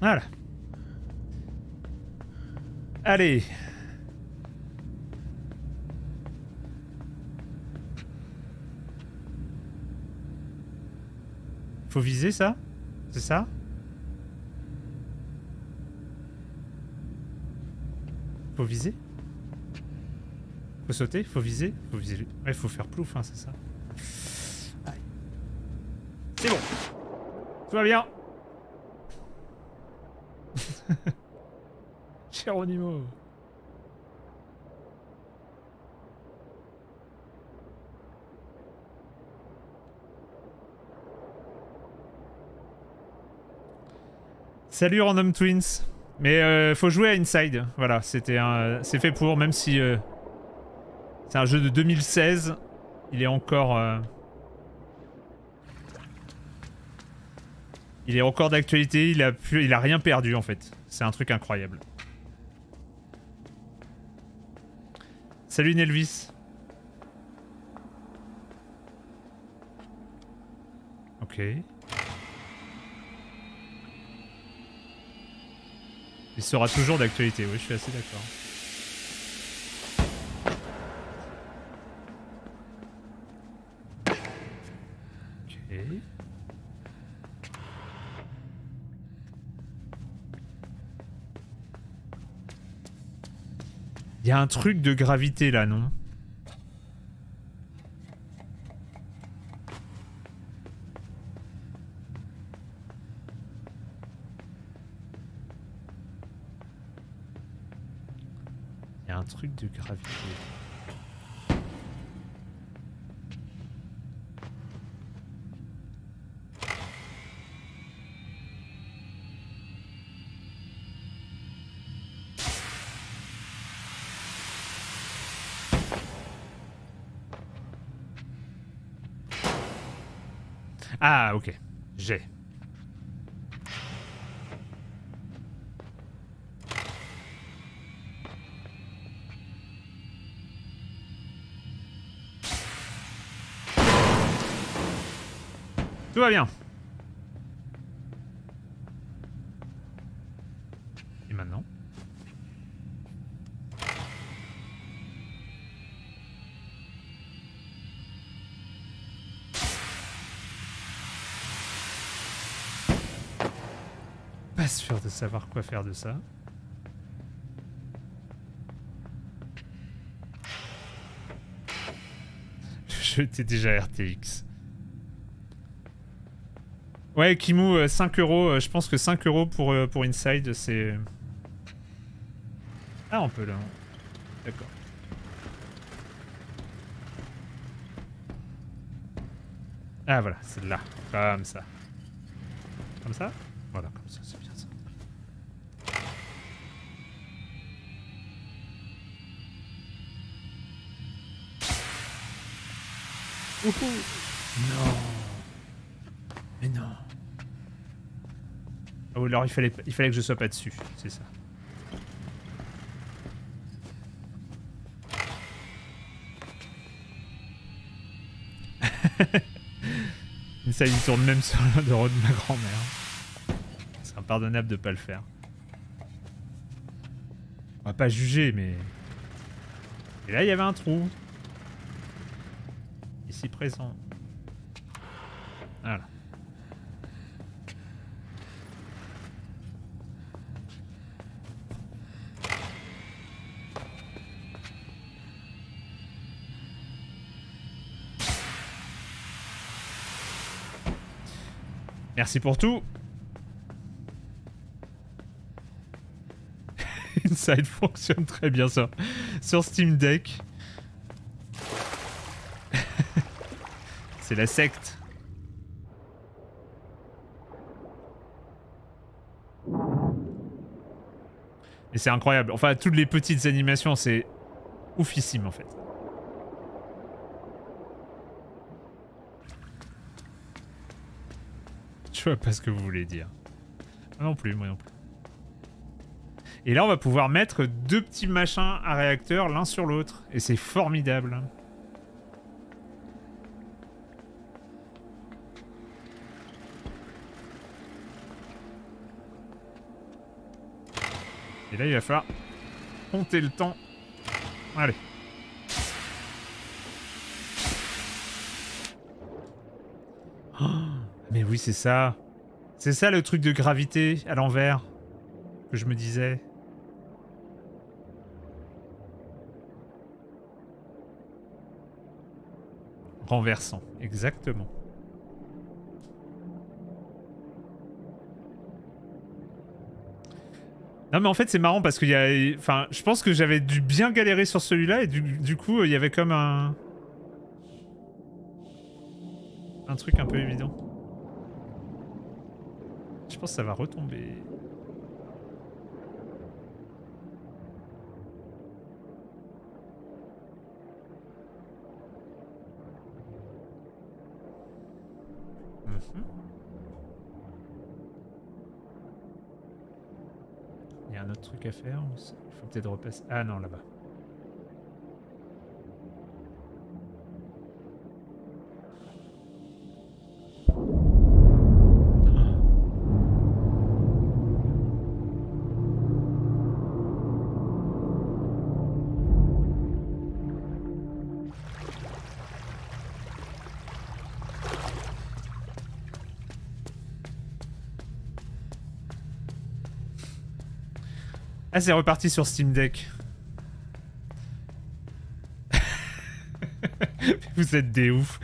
Voilà. Allez. Faut viser ça? C'est ça? Faut viser? Faut sauter? Faut viser? Faut viser. Ouais, faut faire plouf, hein, c'est ça. C'est bon. Tout va bien. Geronimo. Salut Random Twins. Mais euh, faut jouer à Inside. Voilà, c'était un, c'est fait pour, même si euh, c'est un jeu de deux mille seize, il est encore euh, il est encore d'actualité, il a pu, il a rien perdu en fait. C'est un truc incroyable. Salut Nelvis. Ok. Il sera toujours d'actualité, oui, je suis assez d'accord. Ok. Il y a un truc de gravité là, non? Il y a un truc de gravité. Ah, ok. J'ai. Tout va bien. Et maintenant? Pas sûr de savoir quoi faire de ça. Le jeu était déjà R T X. Ouais, Kimou, cinq euros, je pense que cinq euros pour, pour Inside, c'est... Ah, on peut là. D'accord. Ah, voilà, c'est là. Comme ça. Comme ça? Voilà, comme ça, c'est bien ça. Ouhou! Non! Mais non! Oh, alors il fallait, il fallait que je sois pas dessus, c'est ça. Ça, il tourne même sur l'un de ma grand-mère. C'est impardonnable de pas le faire. On va pas juger, mais... Et là, il y avait un trou. Ici présent. Voilà. Merci pour tout. Inside fonctionne très bien ça. Sur Steam Deck. C'est la secte. Et c'est incroyable. Enfin, toutes les petites animations, c'est oufissime en fait. Je vois pas ce que vous voulez dire. Non plus, moi non plus. Et là, on va pouvoir mettre deux petits machins à réacteurs l'un sur l'autre. Et c'est formidable. Et là, il va falloir compter le temps. Allez. Oh, mais oui, c'est ça. C'est ça le truc de gravité à l'envers que je me disais. Renversant, exactement. Non mais en fait c'est marrant parce qu'il y a... Enfin, je pense que j'avais dû bien galérer sur celui-là et du, du coup il y avait comme un... Un truc un peu évident. Je pense que ça va retomber. Mmh. Un autre truc à faire, il faut peut-être repasser. Ah non, là-bas. Ah, c'est reparti sur Steam Deck. Vous êtes des oufs.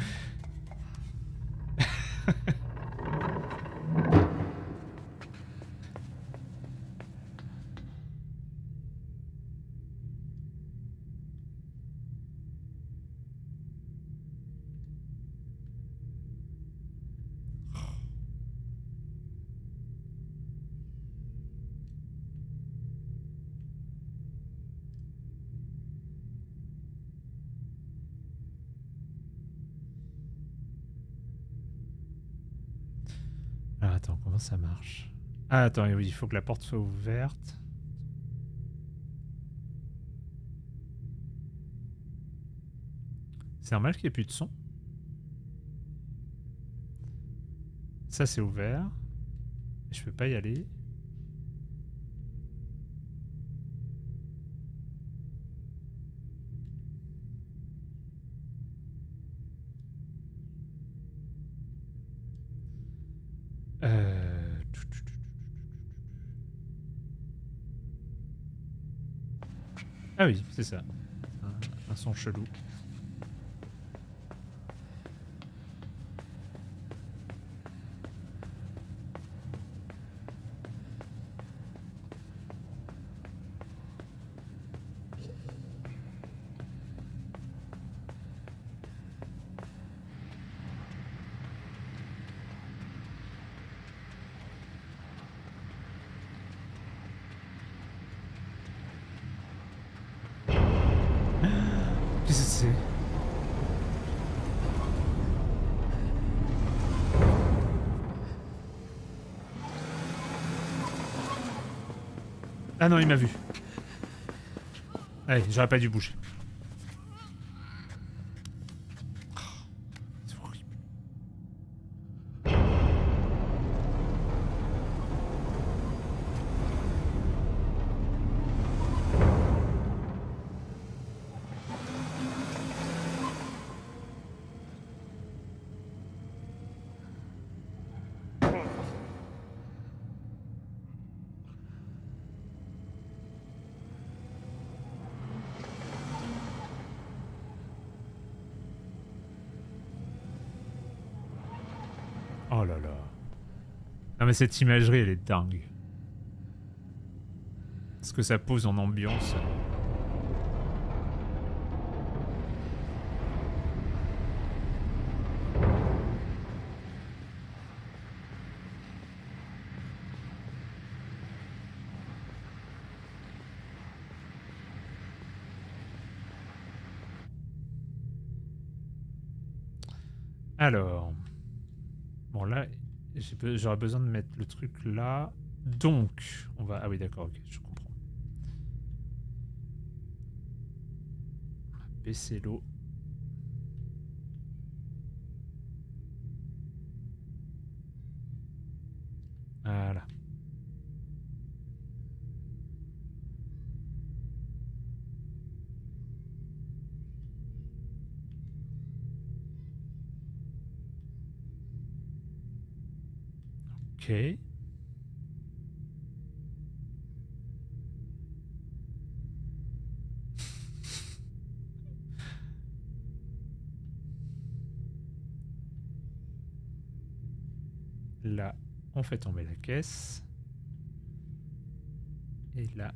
Ça marche. Ah attends, oui, il faut que la porte soit ouverte. C'est normal qu'il n'y ait plus de son. Ça c'est ouvert. Je peux pas y aller. Ah oui, c'est ça. Un, un son chelou. Ah non, il m'a vu. Allez, j'aurais pas dû bouger. Oh, c'est horrible. Non mais cette imagerie elle est dingue. Ce que ça pose en ambiance. Alors, bon là, j'aurais besoin de mettre le truc là. Donc, on va... Ah oui, d'accord, ok, je comprends. On va baisser l'eau. Voilà. Ok. Là, on fait tomber la caisse. Et là...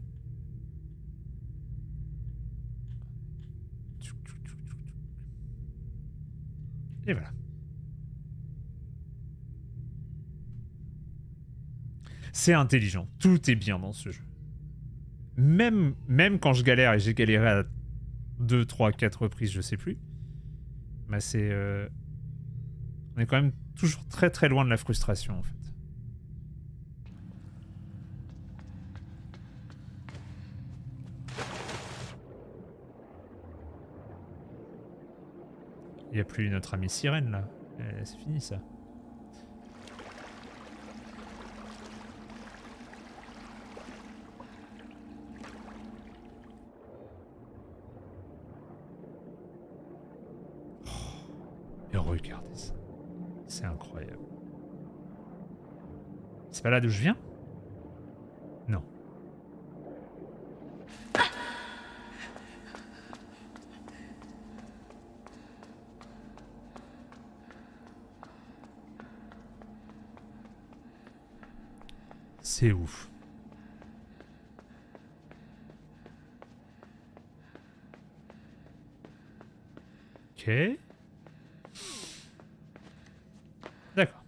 Et voilà. C'est intelligent, tout est bien dans ce jeu. Même, même quand je galère, et j'ai galéré à deux, trois, quatre reprises, je sais plus. Bah c'est... Euh, on est quand même toujours très très loin de la frustration en fait. Il n'y a plus notre amie sirène là, euh, c'est fini ça. Regardez ça, c'est incroyable. C'est pas là d'où je viens? Non. C'est ouf. Ok. D'accord.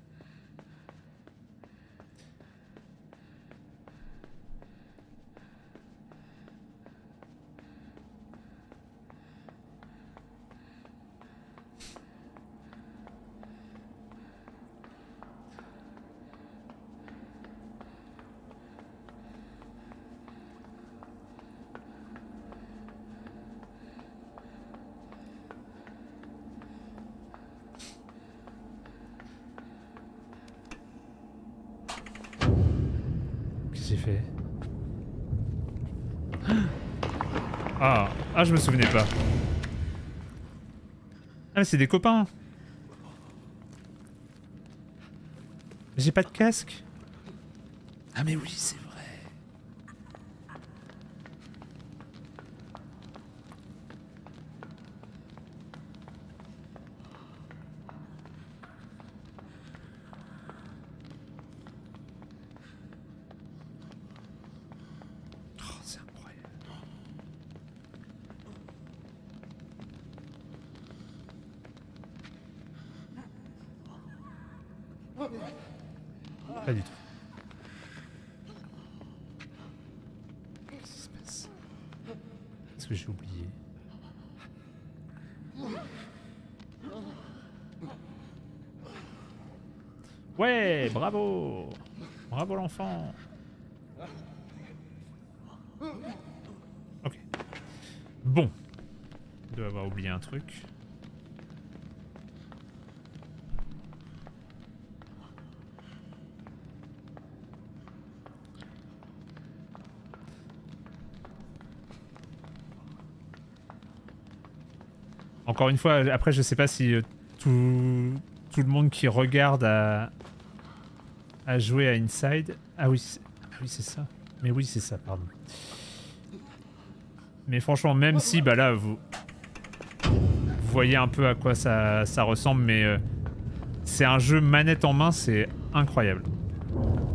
Ah, je me souvenais pas. Ah mais c'est des copains. J'ai pas de casque. Ah mais oui, c'est vrai. Oh, c'est incroyable. Pas du tout. Qu'est-ce qui se passe? Est-ce que j'ai oublié? Ouais, bravo. Bravo l'enfant. Ok. Bon. Je dois avoir oublié un truc. Encore une fois, après je sais pas si euh, tout, tout le monde qui regarde a, a joué à Inside. Ah oui, c'est ah oui, ça. Mais oui, c'est ça, pardon. Mais franchement, même si, bah là, vous, vous voyez un peu à quoi ça, ça ressemble, mais euh, c'est un jeu manette en main, c'est incroyable.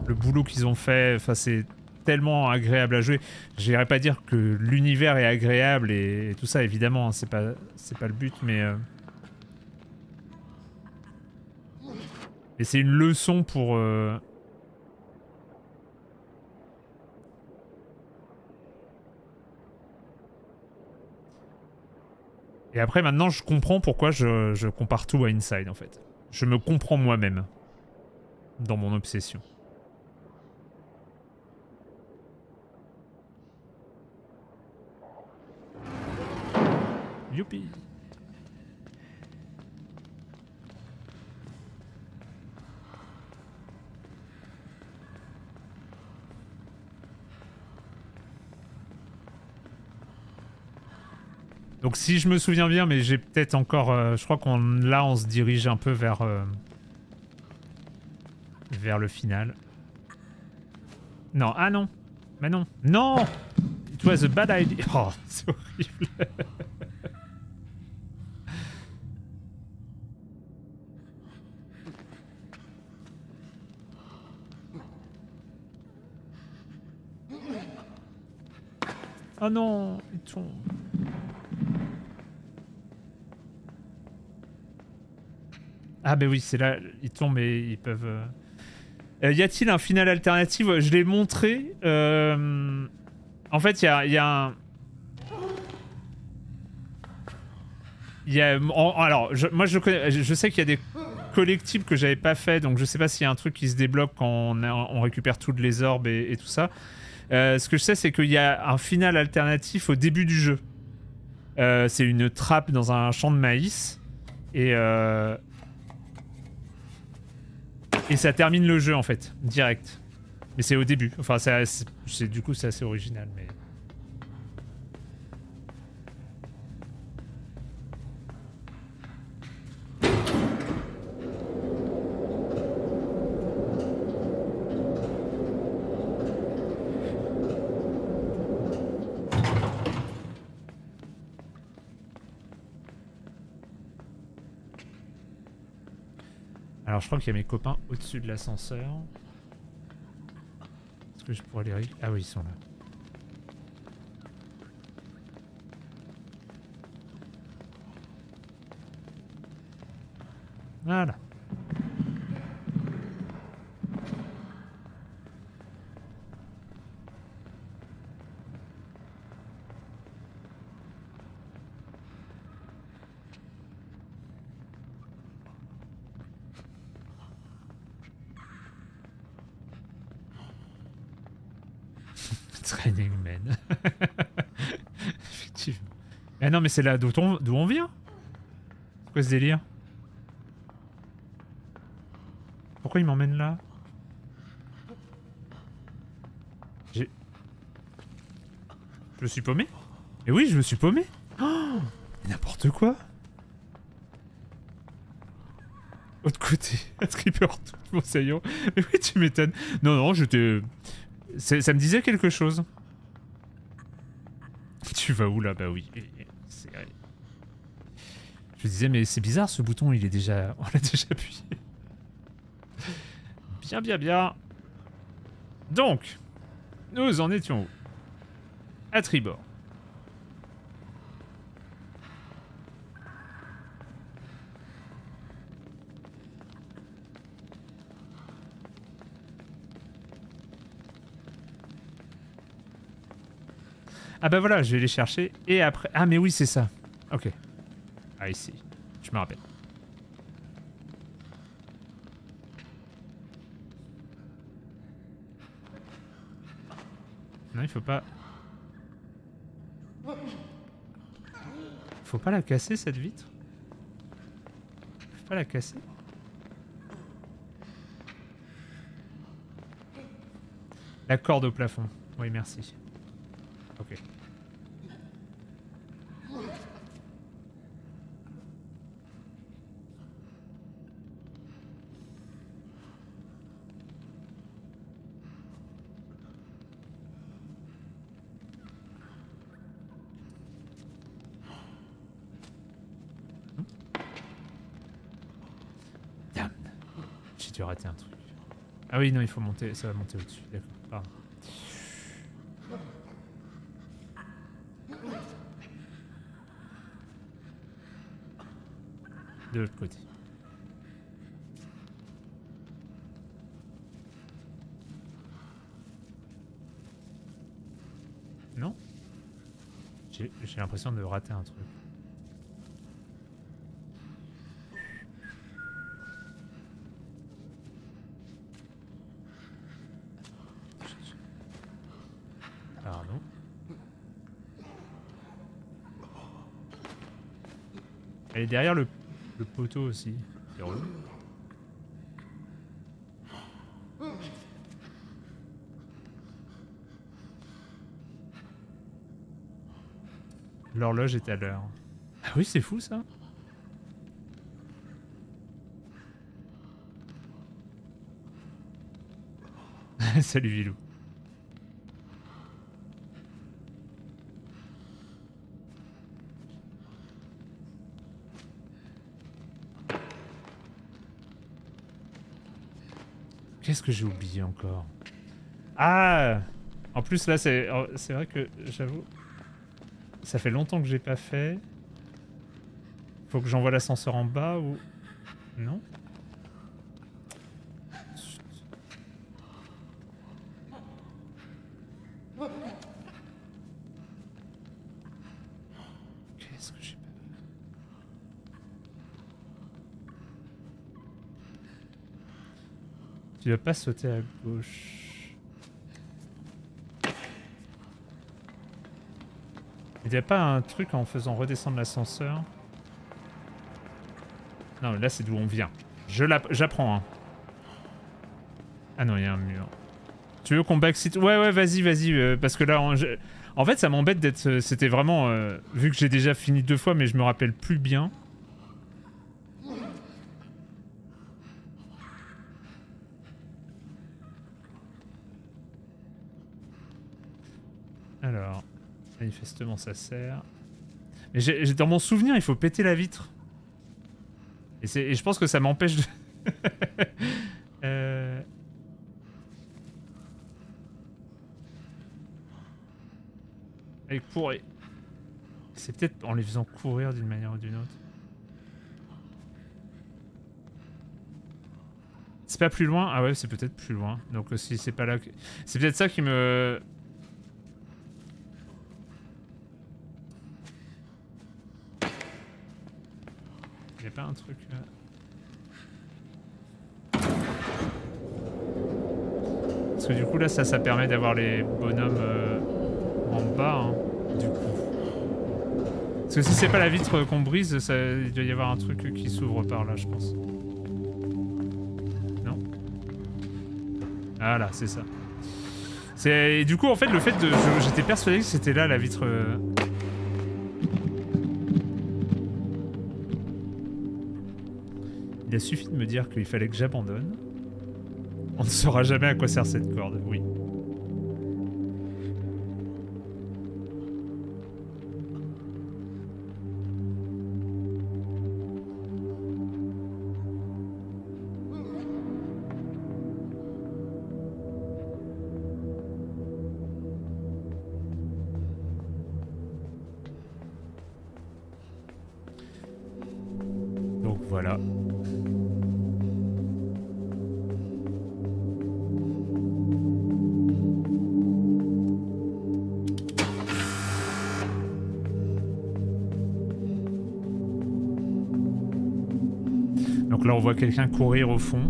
le boulot qu'ils ont fait, enfin c'est tellement agréable à jouer. Je n'irais pas dire que l'univers est agréable et, et tout ça, évidemment, hein, c'est pas, c'est pas le but, mais... Euh... Et c'est une leçon pour... Euh... Et après, maintenant, je comprends pourquoi je, je compare tout à Inside, en fait. Je me comprends moi-même dans mon obsession. Youpi! Donc si je me souviens bien, mais j'ai peut-être encore... Euh, je crois qu'on là, on se dirige un peu vers... Euh, vers le final. Non, ah non. Mais non. Non! It was a bad idea. Oh, c'est horrible. Oh non, il tombe. Ah ben oui, c'est là, ils tombent et ils peuvent... Euh, y a-t-il un final alternatif? Je l'ai montré. Euh... En fait, il y a, y a un... Y a... Alors, je, moi je connais, je sais qu'il y a des collectibles que j'avais pas fait, donc je sais pas s'il y a un truc qui se débloque quand on, a, on récupère toutes les orbes et, et tout ça. Euh, ce que je sais, c'est qu'il y a un final alternatif au début du jeu. Euh, c'est une trappe dans un champ de maïs. Et... Euh... Et ça termine le jeu en fait, direct. Mais c'est au début. Enfin, c'est du coup c'est assez original, mais. Alors je crois qu'il y a mes copains au-dessus de l'ascenseur. Est-ce que je pourrais les régler? Ah oui, ils sont là. Voilà. Training Man. Effectivement. Ah non, mais c'est là d'où on, d'où on vient? C'est quoi ce délire? Pourquoi il m'emmène là? J'ai... Je me suis paumé? Et oui, je me suis paumé. Oh, n'importe quoi. Autre côté. Un tripper tout mon saillon. Mais oui, tu m'étonnes. Non, non, je t'ai... Ça me disait quelque chose. Tu vas où là? Bah oui. Je disais mais c'est bizarre ce bouton, il est déjà, on l'a déjà appuyé. Bien bien bien. Donc, nous en étions où? À tribord. Ah bah voilà, je vais les chercher et après... Ah mais oui, c'est ça. Ok. Ah ici, je me rappelle. Non, il faut pas... Faut pas la casser, cette vitre. Faut pas la casser. La corde au plafond. Oui, merci. Ok. Damn. J'ai dû rater un truc. Ah oui, non, il faut monter, ça va monter au-dessus, d'accord. Ah. De l'autre côté. Non? J'ai l'impression de rater un truc. Elle est derrière le, le poteau aussi. C'est relou. L'horloge est à l'heure. Ah oui, c'est fou ça. Salut Vilou. Qu'est-ce que j'ai oublié encore? Ah! En plus là c'est vrai que j'avoue, ça fait longtemps que j'ai pas fait. Faut que j'envoie l'ascenseur en bas ou... Non? Tu dois pas sauter à gauche. Il n'y a pas un truc en faisant redescendre l'ascenseur? Non, mais là c'est d'où on vient. Je j'apprends. Hein. Ah non, il y a un mur. Tu veux qu'on backseat? Ouais, ouais, vas-y, vas-y. Euh, parce que là, on, je... en fait, ça m'embête d'être. C'était vraiment. Euh, vu que j'ai déjà fini deux fois, mais je me rappelle plus bien. Alors, manifestement ça sert. Mais j'ai, dans mon souvenir, il faut péter la vitre. Et, et je pense que ça m'empêche de... euh... Et courir. C'est peut-être en les faisant courir d'une manière ou d'une autre. C'est pas plus loin? Ah ouais, c'est peut-être plus loin. Donc si c'est pas là... Que... C'est peut-être ça qui me... Y'a pas un truc là? Parce que du coup là ça ça permet d'avoir les bonhommes euh, en bas hein, du coup. Parce que si c'est pas la vitre qu'on brise, ça, il doit y avoir un truc qui s'ouvre par là je pense. Non? Ah là c'est ça. Et du coup en fait le fait de... J'étais persuadé que c'était là la vitre... Euh, il a suffi de me dire qu'il fallait que j'abandonne. On ne saura jamais à quoi sert cette corde, oui. Donc voilà. Là, on voit quelqu'un courir au fond.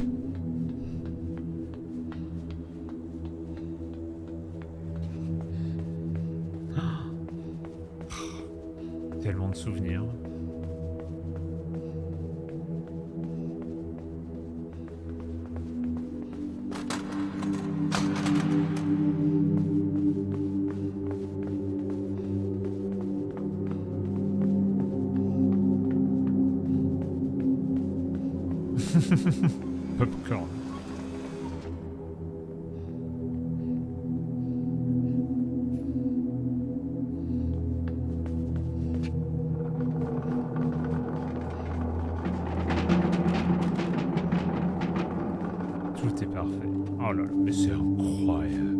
Oh, tellement de souvenirs. Popcorn. Tout est parfait. Oh là là, mais c'est incroyable.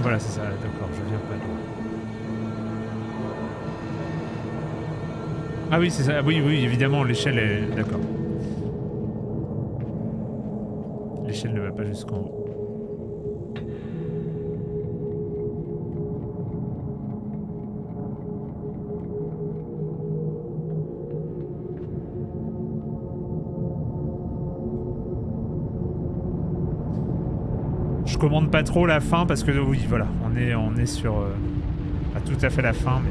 Voilà, c'est ça, d'accord, je viens pas de... Ah oui, c'est ça, oui, oui, évidemment, l'échelle est... D'accord. L'échelle ne va pas jusqu'en haut. Je commande pas trop la fin parce que oui voilà on est on est sur euh, pas tout à fait la fin mais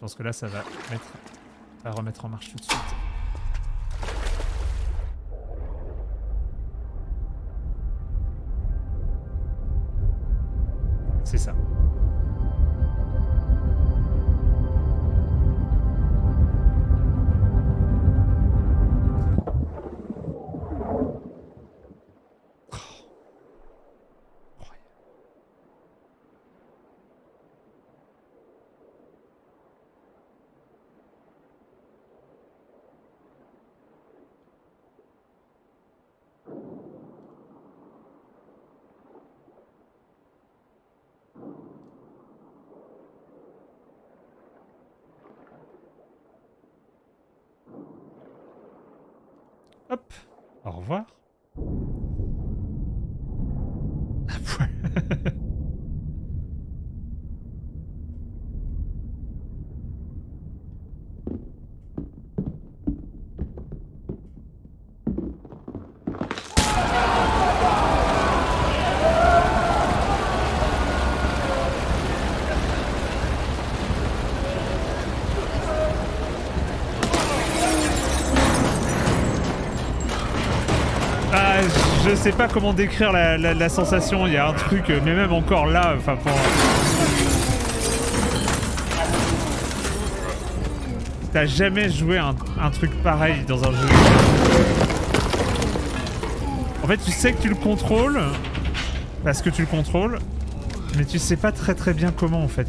parce que là ça va, mettre, ça va remettre en marche tout de suite. C'est ça. Hop, au revoir. Ah, ouais. Je sais pas comment décrire la, la, la sensation, il y a un truc, mais même encore là, enfin pour... T'as jamais joué un, un truc pareil dans un jeu. En fait, tu sais que tu le contrôles, parce que tu le contrôles, mais tu sais pas très très bien comment en fait.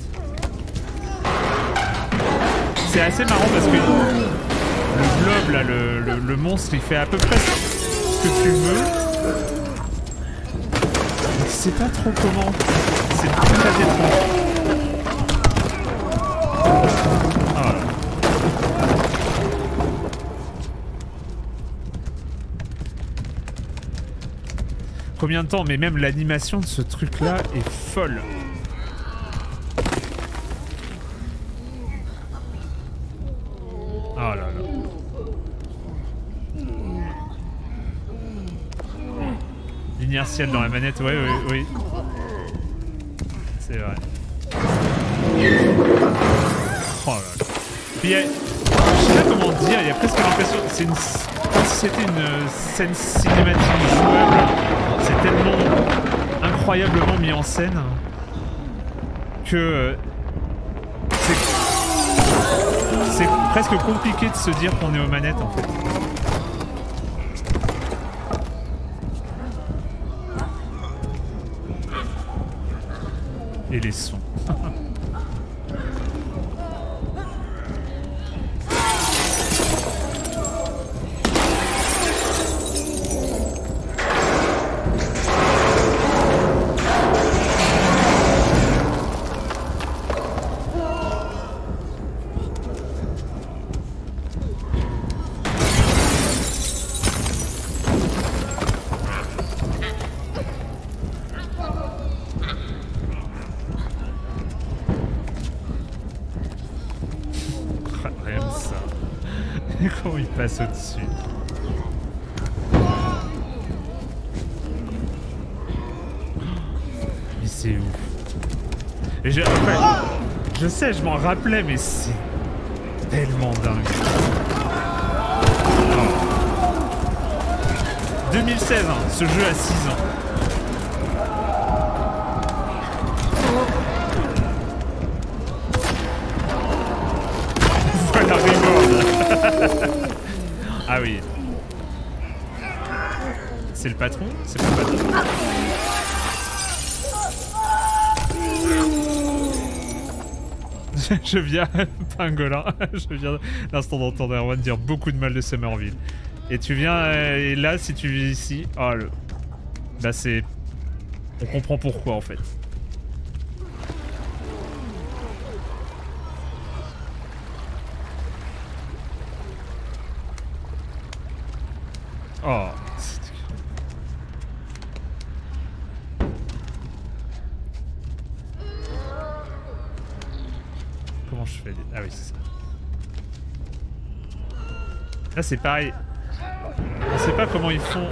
C'est assez marrant parce que le blob là, le, le, le monstre, il fait à peu près ce que tu veux. Je sais pas trop comment. C'est très étrange. Ah, combien de temps? Mais même l'animation de ce truc-là est folle. Ah là là. Inertiel dans la manette, ouais, oui, oui. C'est vrai. Oh là là. Puis y a... Je sais pas comment dire, il y a presque l'impression que c'est une... Comme si c'était une scène cinématique jouable. C'est tellement incroyablement mis en scène que... C'est presque compliqué de se dire qu'on est aux manettes en fait. Et les sons. Au-dessus. Mais c'est ouf. Et je, enfin, je sais, je m'en rappelais, mais c'est tellement dingue. Oh. deux mille seize, hein, ce jeu a six ans. Voilà, ReWorld. Ah oui. C'est le patron? C'est le patron. Je viens... Pingolin. Je viens l'instant d'entendre Erwan dire beaucoup de mal de Somerville. Et tu viens... Et là, si tu vis ici... Oh le... Bah c'est... On comprend pourquoi en fait. Oh. Comment je fais des... Ah oui, c'est ça. Là, c'est pareil. On sait pas comment ils font.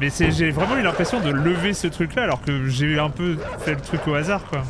Mais j'ai vraiment eu l'impression de lever ce truc-là, alors que j'ai un peu fait le truc au hasard, quoi.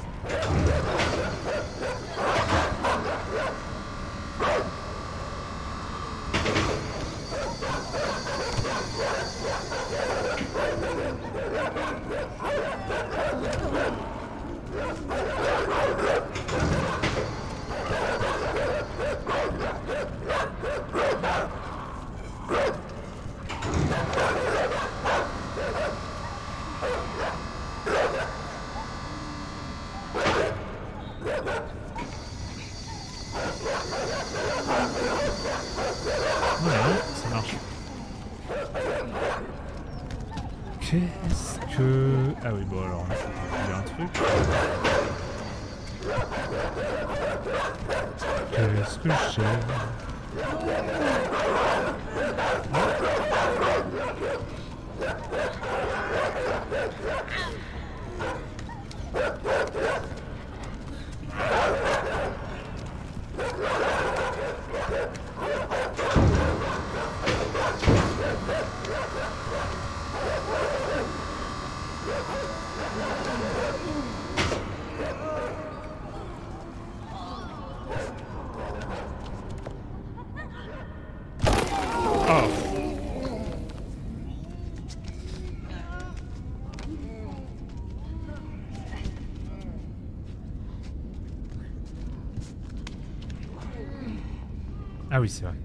Ah oui, c'est vrai.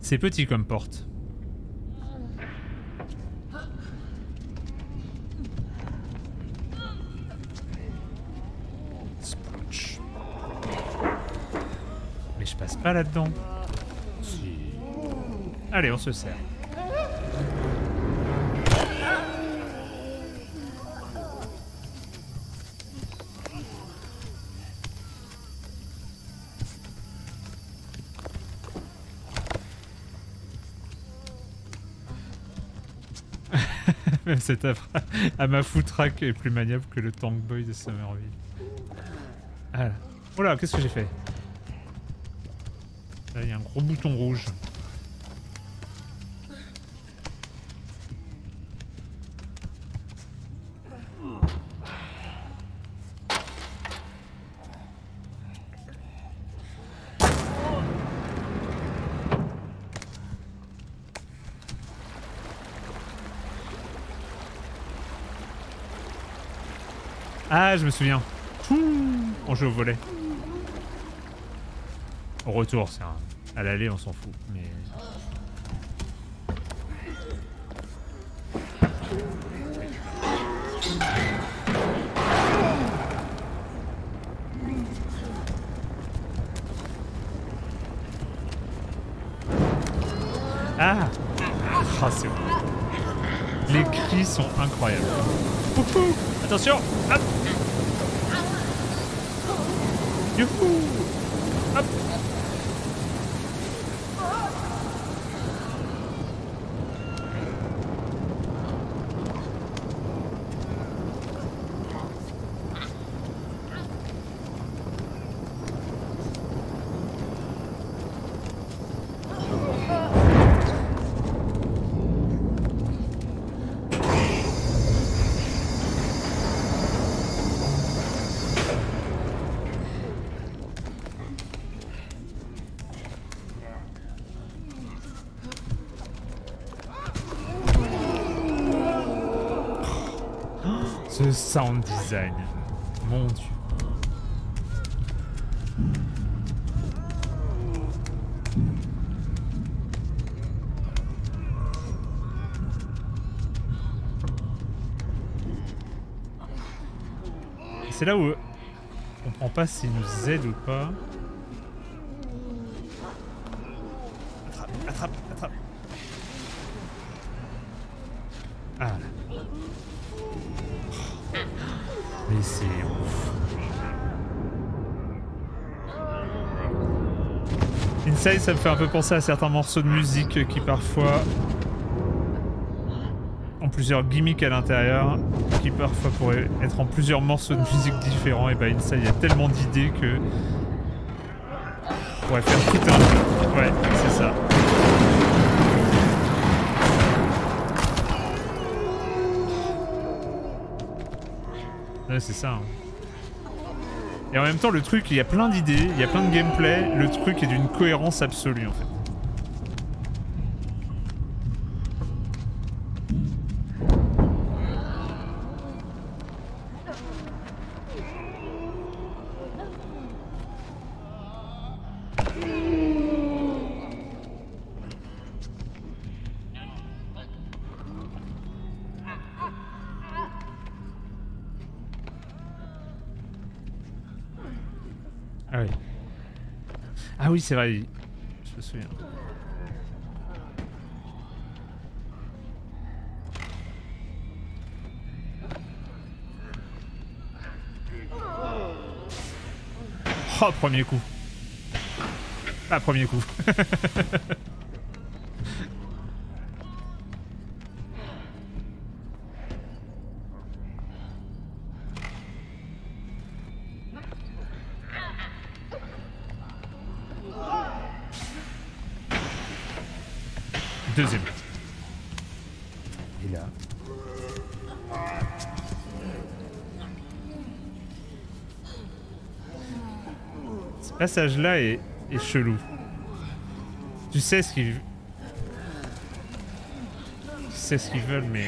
C'est petit comme porte. Splooch. Mais je passe pas là-dedans. Si. Allez, on se sert. Cette œuvre à ma foutraque est plus maniable que le Tank Boy de Somerville. Ah. Oh là, qu'est-ce que j'ai fait? Là, il y a un gros bouton rouge. Ah, je me souviens. On joue au volet. Au retour, c'est un... À l'aller, on s'en fout. Mais... Ah, oh, c'est bon. Les cris sont incroyables. Poupou. Attention. Hop. Youhou! Hop! Sound design, mon dieu. C'est là où on comprend pas s'il nous aide ou pas. Attrape, attrape, attrape. Ah là. Mais c'est ouf. Inside, ça me fait un peu penser à certains morceaux de musique qui parfois ont plusieurs gimmicks à l'intérieur, qui parfois pourraient être en plusieurs morceaux de musique différents. Et bah Inside, il y a tellement d'idées que on pourrait faire tout un jeu. Ouais, c'est ça. Ouais, c'est ça. Hein. Et en même temps, le truc, il y a plein d'idées, il y a plein de gameplay, le truc est d'une cohérence absolue en fait. Oui, c'est vrai, je me souviens. Oh, premier coup. Ah, premier coup. Deuxième. Et là. Ce passage-là est, est chelou. Tu sais ce qu'ils... Tu sais ce qu'ils veulent, mais...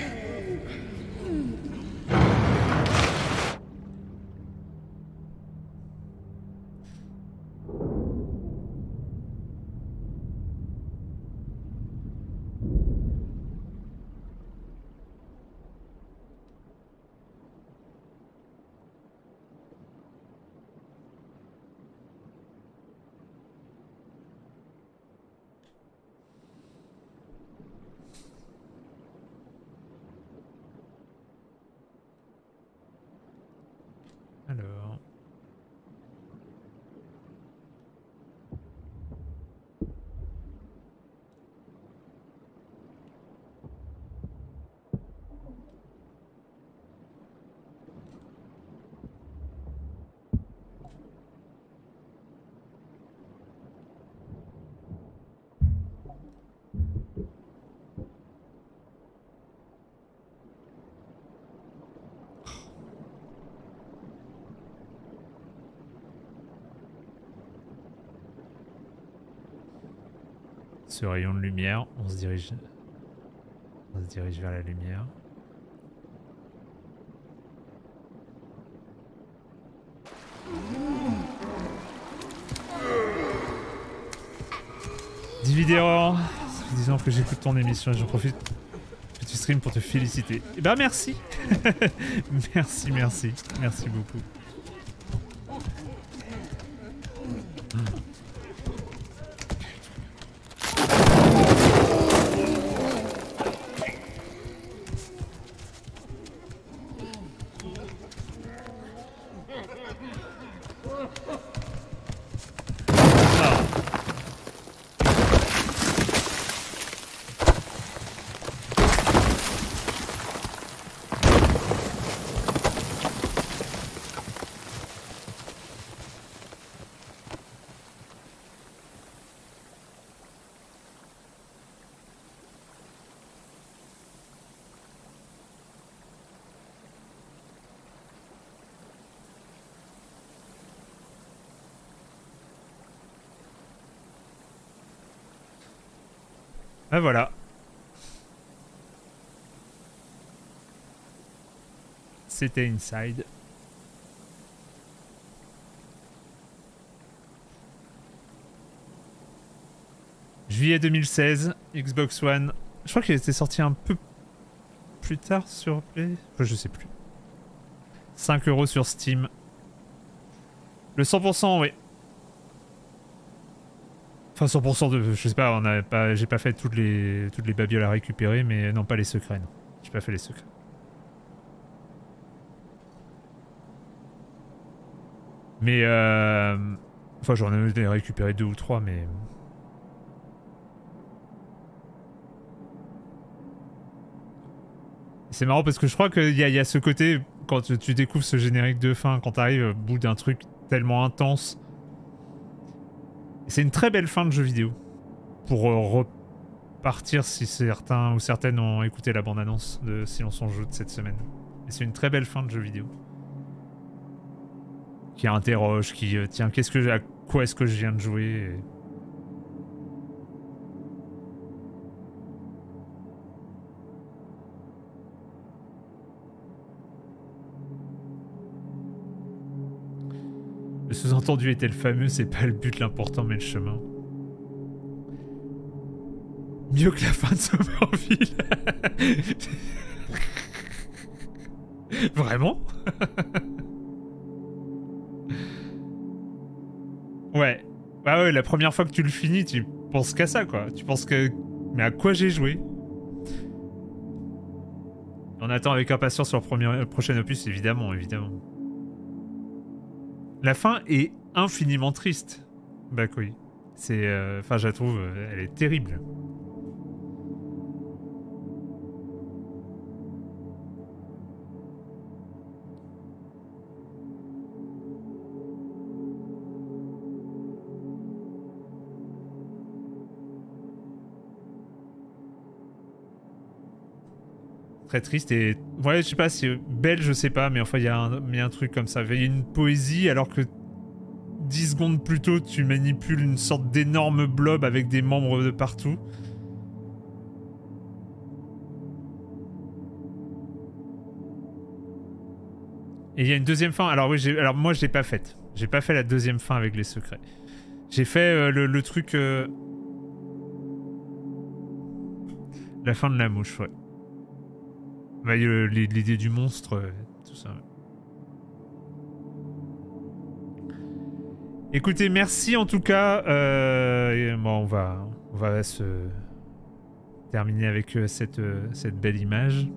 Ce rayon de lumière, on se dirige, on se dirige vers la lumière. Divideur, ça fait dix ans que j'écoute ton émission et j'en profite que tu stream pour te féliciter. Eh ben merci. Merci, merci, merci beaucoup. Ah voilà. C'était Inside. juillet deux mille seize, Xbox One. Je crois qu'il était sorti un peu plus tard sur Play. Je sais plus. cinq euros sur Steam. Le cent pour cent, oui. Enfin cent pour cent de, je sais pas, on avait pas, j'ai pas fait toutes les toutes les babioles à récupérer, mais non, pas les secrets, non. J'ai pas fait les secrets. Mais euh... Enfin j'en ai récupéré deux ou trois, mais... C'est marrant parce que je crois qu'il y a, y a ce côté, quand tu, tu découvres ce générique de fin, quand t'arrives au bout d'un truc tellement intense... C'est une très belle fin de jeu vidéo, pour repartir si certains ou certaines ont écouté la bande-annonce de Silence On Joue de cette semaine. Et c'est une très belle fin de jeu vidéo. Qui interroge, qui... Euh, tiens, qu'est-ce que, à quoi est-ce que je viens de jouer et... Le sous-entendu était le fameux, c'est pas le but l'important mais le chemin. Mieux que la fin de Somerville. Vraiment? Ouais. Bah ouais, la première fois que tu le finis, tu penses qu'à ça quoi. Tu penses que... Mais à quoi j'ai joué? On attend avec impatience sur le, premier... le prochain opus, évidemment, évidemment. La fin est infiniment triste, bah oui. C'est, euh, enfin, je la trouve, elle est terrible. Très triste et... Ouais, je sais pas, c'est belle, je sais pas, mais enfin, il y a un truc comme ça. Il y a une poésie, alors que dix secondes plus tôt, tu manipules une sorte d'énorme blob avec des membres de partout. Et il y a une deuxième fin. Alors oui, alors moi, je l'ai pas faite. J'ai pas fait la deuxième fin avec les secrets. J'ai fait euh, le, le truc... Euh... La fin de la mouche, ouais. Bah, l'idée du monstre, tout ça. Écoutez, merci en tout cas. Euh, bon, on va, on va se terminer avec cette, cette belle image.